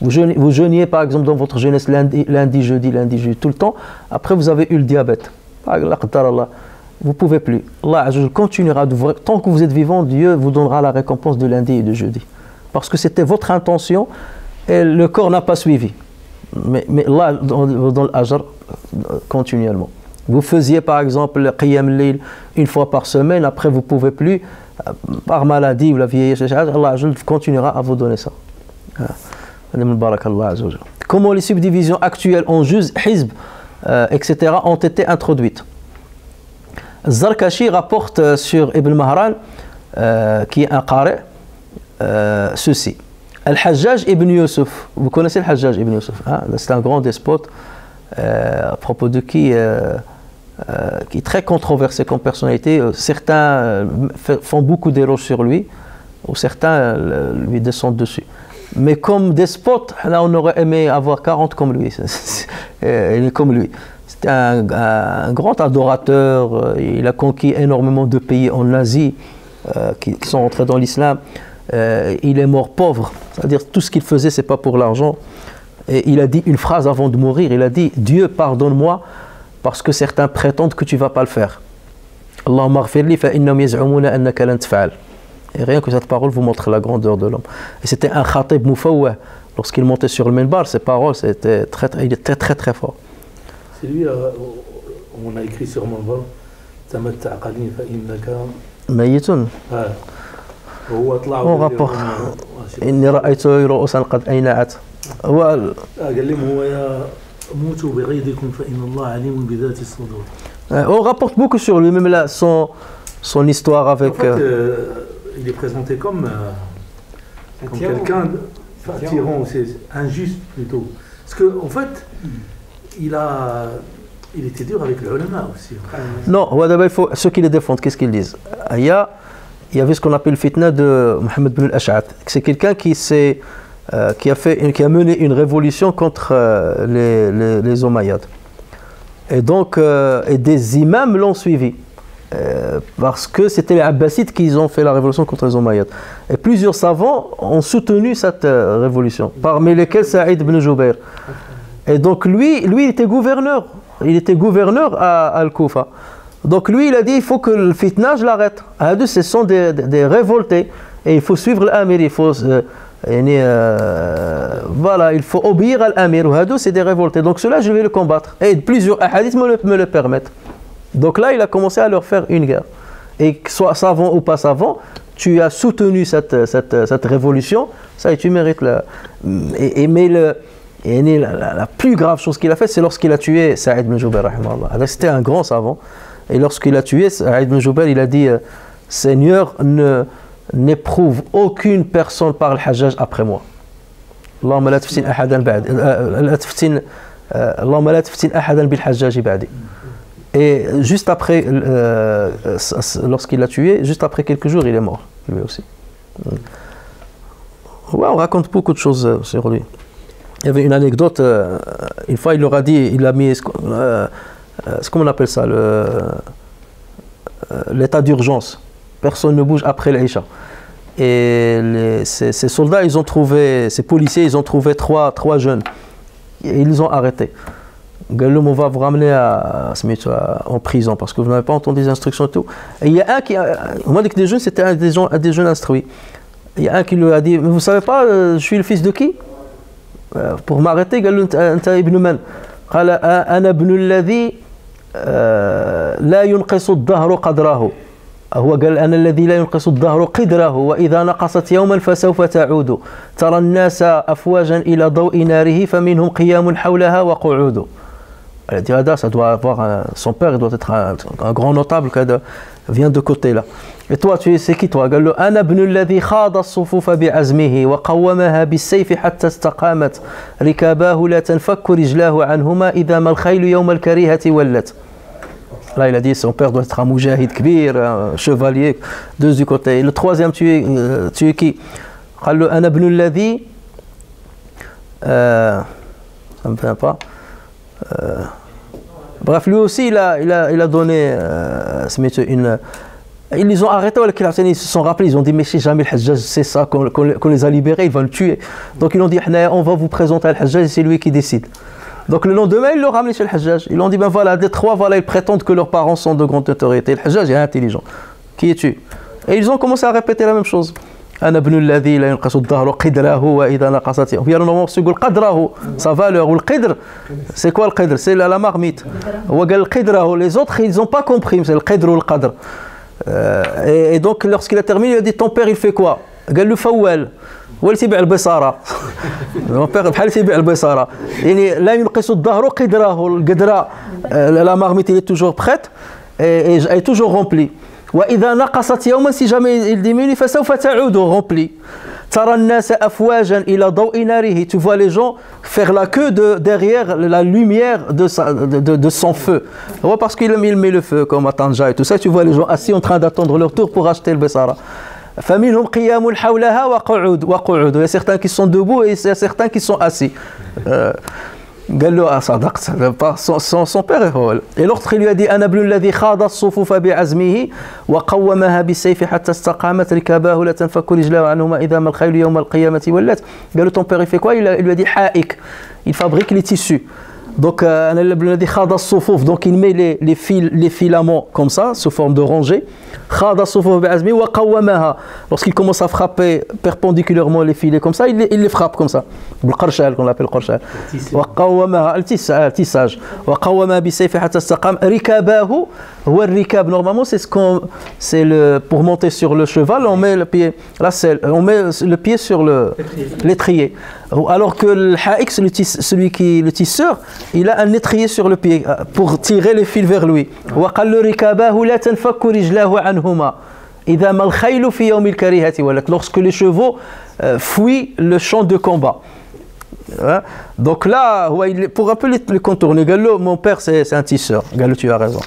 Vous jeûniez par exemple dans votre jeunesse lundi, jeudi, tout le temps. Après vous avez eu le diabète. Vous ne pouvez plus. Allah continuera d'ouvrir. Tant que vous êtes vivant, Dieu vous donnera la récompense de lundi et de jeudi. Parce que c'était votre intention et le corps n'a pas suivi. Mais Allah vous donne l'ajr continuellement. Vous faisiez par exemple le qiyam al-layl 1 fois par semaine. Après vous ne pouvez plus. Par maladie ou la vieillesse, Allah continuera à vous donner ça. Comment les subdivisions actuelles en juz, hizb, etc. ont été introduites. Zarkashi rapporte sur Ibn Mahran, qui est un qari, ceci. Al-Hajjaj ibn Yusuf, vous connaissez Al-Hajjaj ibn Yusuf, hein? C'est un grand despote à propos de qui est très controversé comme personnalité. Certains font beaucoup d'éloges sur lui, ou certains lui descendent dessus. Mais comme despote, là on aurait aimé avoir 40 comme lui. C'était un grand adorateur. Il a conquis énormément de pays en Asie qui sont entrés dans l'islam. Il est mort pauvre, c'est-à-dire tout ce qu'il faisait, c'est pas pour l'argent. Et il a dit une phrase avant de mourir, il a dit: Dieu, pardonne-moi parce que certains prétendent que tu vas pas le faire. Allahumma ghfirli fa innahum yaz'umuna annaka lan taf'al. Et rien que cette parole vous montre la grandeur de l'homme. Et c'était un khatib moufawah. Lorsqu'il montait sur le minbar, ses paroles, c'était très fort. C'est lui, on a écrit sur minbar, tamatta qalin fa innaka mayitun. On rapporte. Inni ra'aytu ru'usan qad ayna'at. On rapporte beaucoup sur lui, même là, son histoire avec. En fait, il est présenté comme quelqu'un tyran, c'est injuste plutôt. Parce qu'en fait, il était dur avec le ulama aussi. Non, d'abord, il faut ceux qui les défendent, qu'est-ce qu'ils disent? Il y avait ce qu'on appelle le fitna de Mohamed ibn al-Ash'ad. C'est quelqu'un qui a mené une révolution contre les Omeyyades. Et donc, et des imams l'ont suivi. Parce que c'était les Abbasides qui ont fait la révolution contre les Omeyyades. Et plusieurs savants ont soutenu cette révolution, parmi lesquels Saïd ibn Jubayr. Et donc lui, il était gouverneur. Il était gouverneur à Al-Koufa. Donc lui, il a dit: il faut que le fitna, je l'arrête. Ce sont des révoltés. Et il faut suivre l'amir. Il faut obéir à l'amir. C'est des révoltés. Donc cela, je vais le combattre. Et plusieurs hadiths me le permettent. Donc là, il a commencé à leur faire une guerre. Et que soit savant ou pas savant, tu as soutenu cette révolution, ça, et tu mérites. Mais Et la plus grave chose qu'il a faite, c'est lorsqu'il a tué Saïd ibn Jubayr, rahimahullah. C'était un grand savant. Et lorsqu'il a tué Saïd ibn Jubayr, il a dit « Seigneur, n'éprouve aucune personne par le Hajjaj après moi. » Allahumma la taftin ahadan ba'di. Allahumma la taftin ahadan bil Hajjaj ba'di. Et juste après, lorsqu'il l'a tué, juste après quelques jours, il est mort, lui aussi. Ouais, on raconte beaucoup de choses sur lui. Il y avait une anecdote, une fois il leur a dit, il a mis, comment on appelle ça, l'état d'urgence. Personne ne bouge après l'Aïcha. Et ces soldats, ils ont trouvé, ces policiers, ils ont trouvé trois jeunes. Et ils les ont arrêtés. Galloum, on va vous ramener en prison parce que vous n'avez pas entendu les instructions et tout. Et il y a un qui, au moins des jeunes, c'était un des jeunes instruits. Il y a un qui lui a dit, mais vous ne savez pas, je suis le fils de qui? Pour m'arrêter, il dit Anta ibn man. Ana ibn alladhi la yunqisu ad-dahru qadrahu. هو قال أنا الذي لا ينقص الظهر قدره وإذا نقصت يوما فسوف تعود ترى الناس أفواجا إلى ضوء ناره فمنهم قيام حولها وقعود. Elle dit, ça doit avoir son père, il doit être un grand notable qui vient de côté là. Et toi, tu sais qui toi? قال له أنا ابن الذي خاض الصفوف بعزمه وقومها بالسيف حتى استقامت ركاباه لا تنفك رجلاه عنهما إذا ما الخيل يوم الكريهة ولت. Là, il a dit, son père doit être un Mujahid Kbir, un chevalier, deux du côté. Et le troisième, tu es qui? Ça ne me vient pas. Bref, lui aussi, il a donné une... Ils les ont arrêtés, ils se sont rappelés, ils ont dit, mais si jamais le Hajjaj, c'est ça, qu'on les a libérés, ils vont le tuer. Donc ils ont dit, on va vous présenter le Hajjaj, c'est lui qui décide. Donc le lendemain, ils l'ont ramené chez le Hajjaj. Ils l'ont dit, ben voilà, des trois, voilà, ils prétendent que leurs parents sont de grande autorité. Le Hajjaj est intelligent. Qui es-tu? Et ils ont commencé à répéter la même chose. Ana ibn alladhi la yanqasu ad-dahru qidrahu wa idha naqasat. Il y a le moment où il dit qadrahu, sa valeur, ou le qidr. C'est quoi le qidr? C'est la marmite. Les autres, ils n'ont pas compris, c'est le qidr ou le qadr. Et donc, lorsqu'il a terminé, il a dit, ton père, il fait quoi? قال له فوال والتبع البصاره بحال تبع البصاره يعني لا ينقص الظهر قدره القدره لا مارميت اللي توجور بريت اي توجور رومبلي واذا نقصت يوما سي جامي الديميني فسوف تعود رومبلي ترى الناس افواجا الى ضوء ناره tu vois les gens faire la queue derrière la lumière de son feu parce qu'il met le feu comme à Tanja et tout ça tu vois les gens assis en train d'attendre leur tour pour acheter le bessara. Il y a certains qui sont debout et il y a certains qui sont assis. Son père est rôle. Et l'autre lui a dit ton père il fait quoi? Il lui a dit il fabrique les tissus. Donc il met les filaments comme ça, sous forme de rangée. Lorsqu'il commence à frapper perpendiculairement les filets comme ça, il les frappe comme ça. Le qarshal qu'on appelle qarshal. Le tissage. Normalement, c'est ce qu'on, pour monter sur le cheval, on met le pied, la selle, on met le pied sur l'étrier. Alors que le haïk, celui qui est le tisseur, il a un étrier sur le pied pour tirer les fils vers lui. Lorsque les chevaux fuient le champ de combat. Hein? Donc là, pour un peu le contourner, mon père c'est un tisseur. Gallo, tu as raison.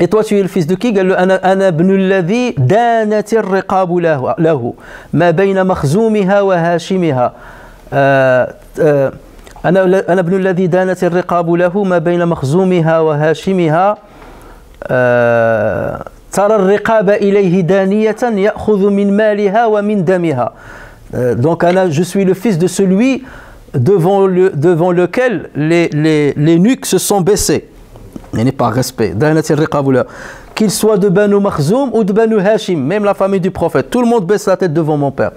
Et toi, tu es le fils de qui? أنا ابن الذي دانت الرقاب له ما بين مخزومها وهاشمها ترى الرقاب إليه دانية يأخذ من مالها ومن دمها. Donc je suis le fils de celui devant lequel les nuques se sont baissées. Il n'est pas respect. دانت الرقاب له. Qu'il soit de Banu Makhzoum ou de Banu Hashim, même la famille du prophète, tout le monde baisse la tête devant mon père.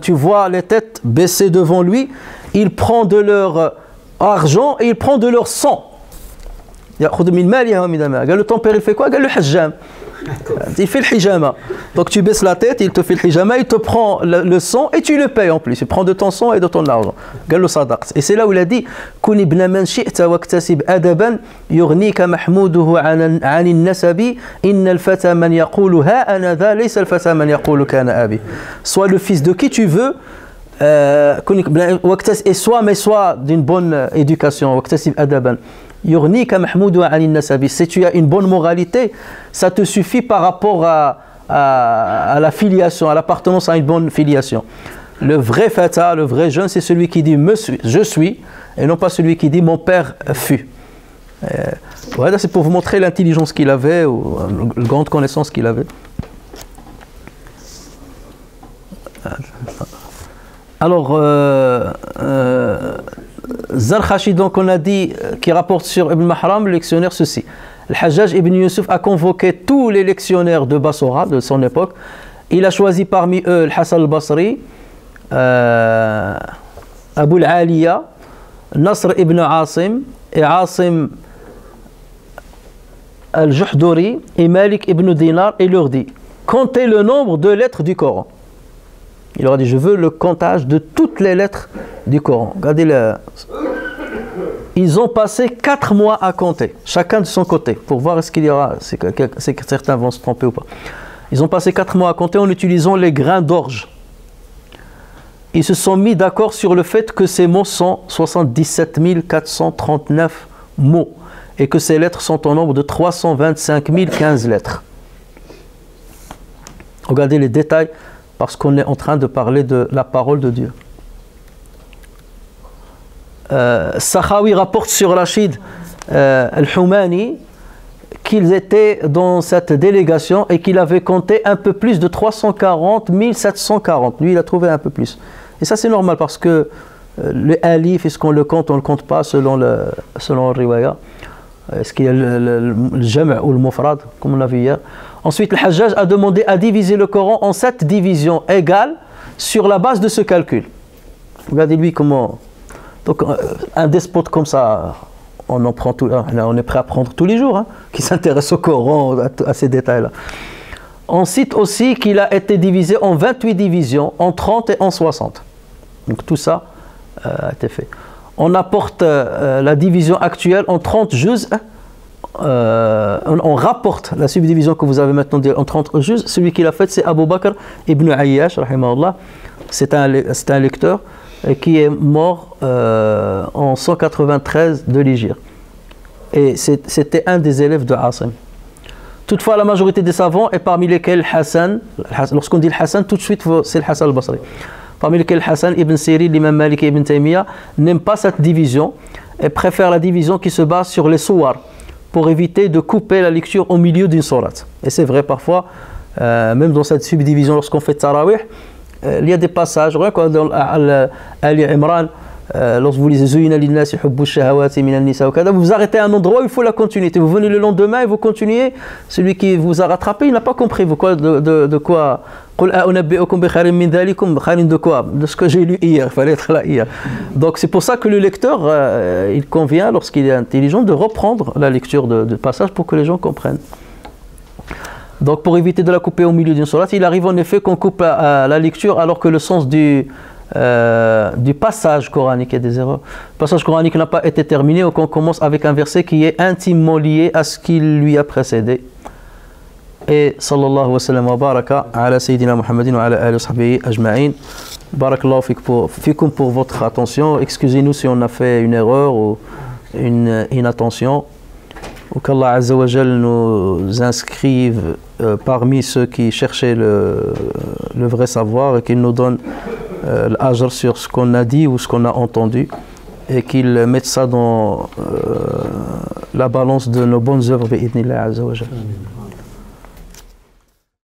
Tu vois les têtes baissées devant lui, il prend de leur argent et il prend de leur sang. Le ton père il fait quoi? Le hajjam. Il fait le hijama. Donc tu baisses la tête, il te fait le hijama, il te prend le sang et tu le payes en plus. Il prend de ton sang et de ton argent. Et c'est là où il a dit Kun ibn man shi'ta waktasib adaban yurnika mahmouduhu anin nasabi inna al-fata man yaqulu ha anadha laysa al-fata man yaqulu kana abi. Sois le fils de qui tu veux. Et sois d'une bonne éducation. Si tu as une bonne moralité, ça te suffit par rapport à la filiation, à l'appartenance à une bonne filiation. Le vrai fata, le vrai jeune, c'est celui qui dit je suis, et non pas celui qui dit mon père fut. Voilà, c'est pour vous montrer l'intelligence qu'il avait, ou la grande connaissance qu'il avait. Alors, Zarqashi, donc on a dit, qui rapporte sur Ibn Mahram, le lectionnaire, ceci. Le Hajjaj ibn Yusuf a convoqué tous les lectionnaires de Bassora, de son époque. Il a choisi parmi eux le Hassan al-Basri, Abu al-Aliya, Nasr ibn Asim, et Asim al-Juhduri, et Malik ibn Dinar, et leur dit, comptez le nombre de lettres du Coran. Il leur a dit, je veux le comptage de toutes les lettres du Coran. Regardez, ils ont passé 4 mois à compter, chacun de son côté, pour voir est-ce qu'il y aura, que certains vont se tromper ou pas. Ils ont passé 4 mois à compter en utilisant les grains d'orge. Ils se sont mis d'accord sur le fait que ces mots sont 77 439 mots et que ces lettres sont au nombre de 325 015 lettres. Regardez les détails. Parce qu'on est en train de parler de la parole de Dieu. Sakhawi rapporte sur Rachid al-Humani qu'ils étaient dans cette délégation et qu'il avait compté un peu plus de 340 740. Lui, il a trouvé un peu plus. Et ça, c'est normal parce que le alif, est-ce qu'on le compte, on ne le compte pas selon le riwaya. Est-ce qu'il y a le jam' ou le mufrad, comme on l'a vu hier. Ensuite, le Hajjaj a demandé à diviser le Coran en 7 divisions égales sur la base de ce calcul. Regardez-lui comment... Donc, un despote comme ça, on en prend tout... on est prêt à prendre tous les jours, hein, qui s'intéresse au Coran, à ces détails-là. On cite aussi qu'il a été divisé en 28 divisions, en 30 et en 60. Donc, tout ça a été fait. On apporte la division actuelle en 30 juz'. On rapporte la subdivision que vous avez maintenant en 30 juz'. Celui qui l'a faite, c'est Abu Bakr ibn Ayyash, rahimahullah. C'est un lecteur qui est mort en 193 de l'Hijr. Et c'était un des élèves de Asim. Toutefois, la majorité des savants, et parmi lesquels Hassan, lorsqu'on dit le Hassan, tout de suite, c'est le Hassan al-Basri. Parmi lesquels Hassan ibn Sirin, l'imam Malik et Ibn Taymiyyah n'aiment pas cette division et préfèrent la division qui se base sur les souars, pour éviter de couper la lecture au milieu d'une sourate. Et c'est vrai parfois, même dans cette subdivision, lorsqu'on fait Tarawih, il y a des passages, regarde dans Ali Imran, lorsque vous lisez Zuyna lin-nasi hubbu shahawati min an-nisa, vous vous arrêtez à un endroit où il faut la continuité. Vous venez le lendemain et vous continuez. Celui qui vous a rattrapé, il n'a pas compris de quoi. Qul a'unabbi'ukum bi khairin min dhalikum, khairin de quoi? De ce que j'ai lu hier, il fallait être là hier. Donc c'est pour ça que le lecteur, il convient, lorsqu'il est intelligent, de reprendre la lecture de passage pour que les gens comprennent. Donc pour éviter de la couper au milieu d'une sourate, il arrive en effet qu'on coupe la lecture alors que le sens du passage coranique, il y a des erreurs. Le passage coranique n'a pas été terminé ou qu'on commence avec un verset qui est intimement lié à ce qui lui a précédé. Et sallallahu wa sallam wa baraka ala Sayyidina Muhammadin wa ala alihi wa sahbihi ajma'in. Barakallahu fikum pour votre attention. Excusez-nous si on a fait une erreur ou une inattention. Ou qu'Allah Azza wa Jal nous inscrive parmi ceux qui cherchaient le vrai savoir et qu'il nous donne l'ajr sur ce qu'on a dit ou ce qu'on a entendu et qu'il mette ça dans la balance de nos bonnes œuvres bi'idhnillah Azza wa Jal.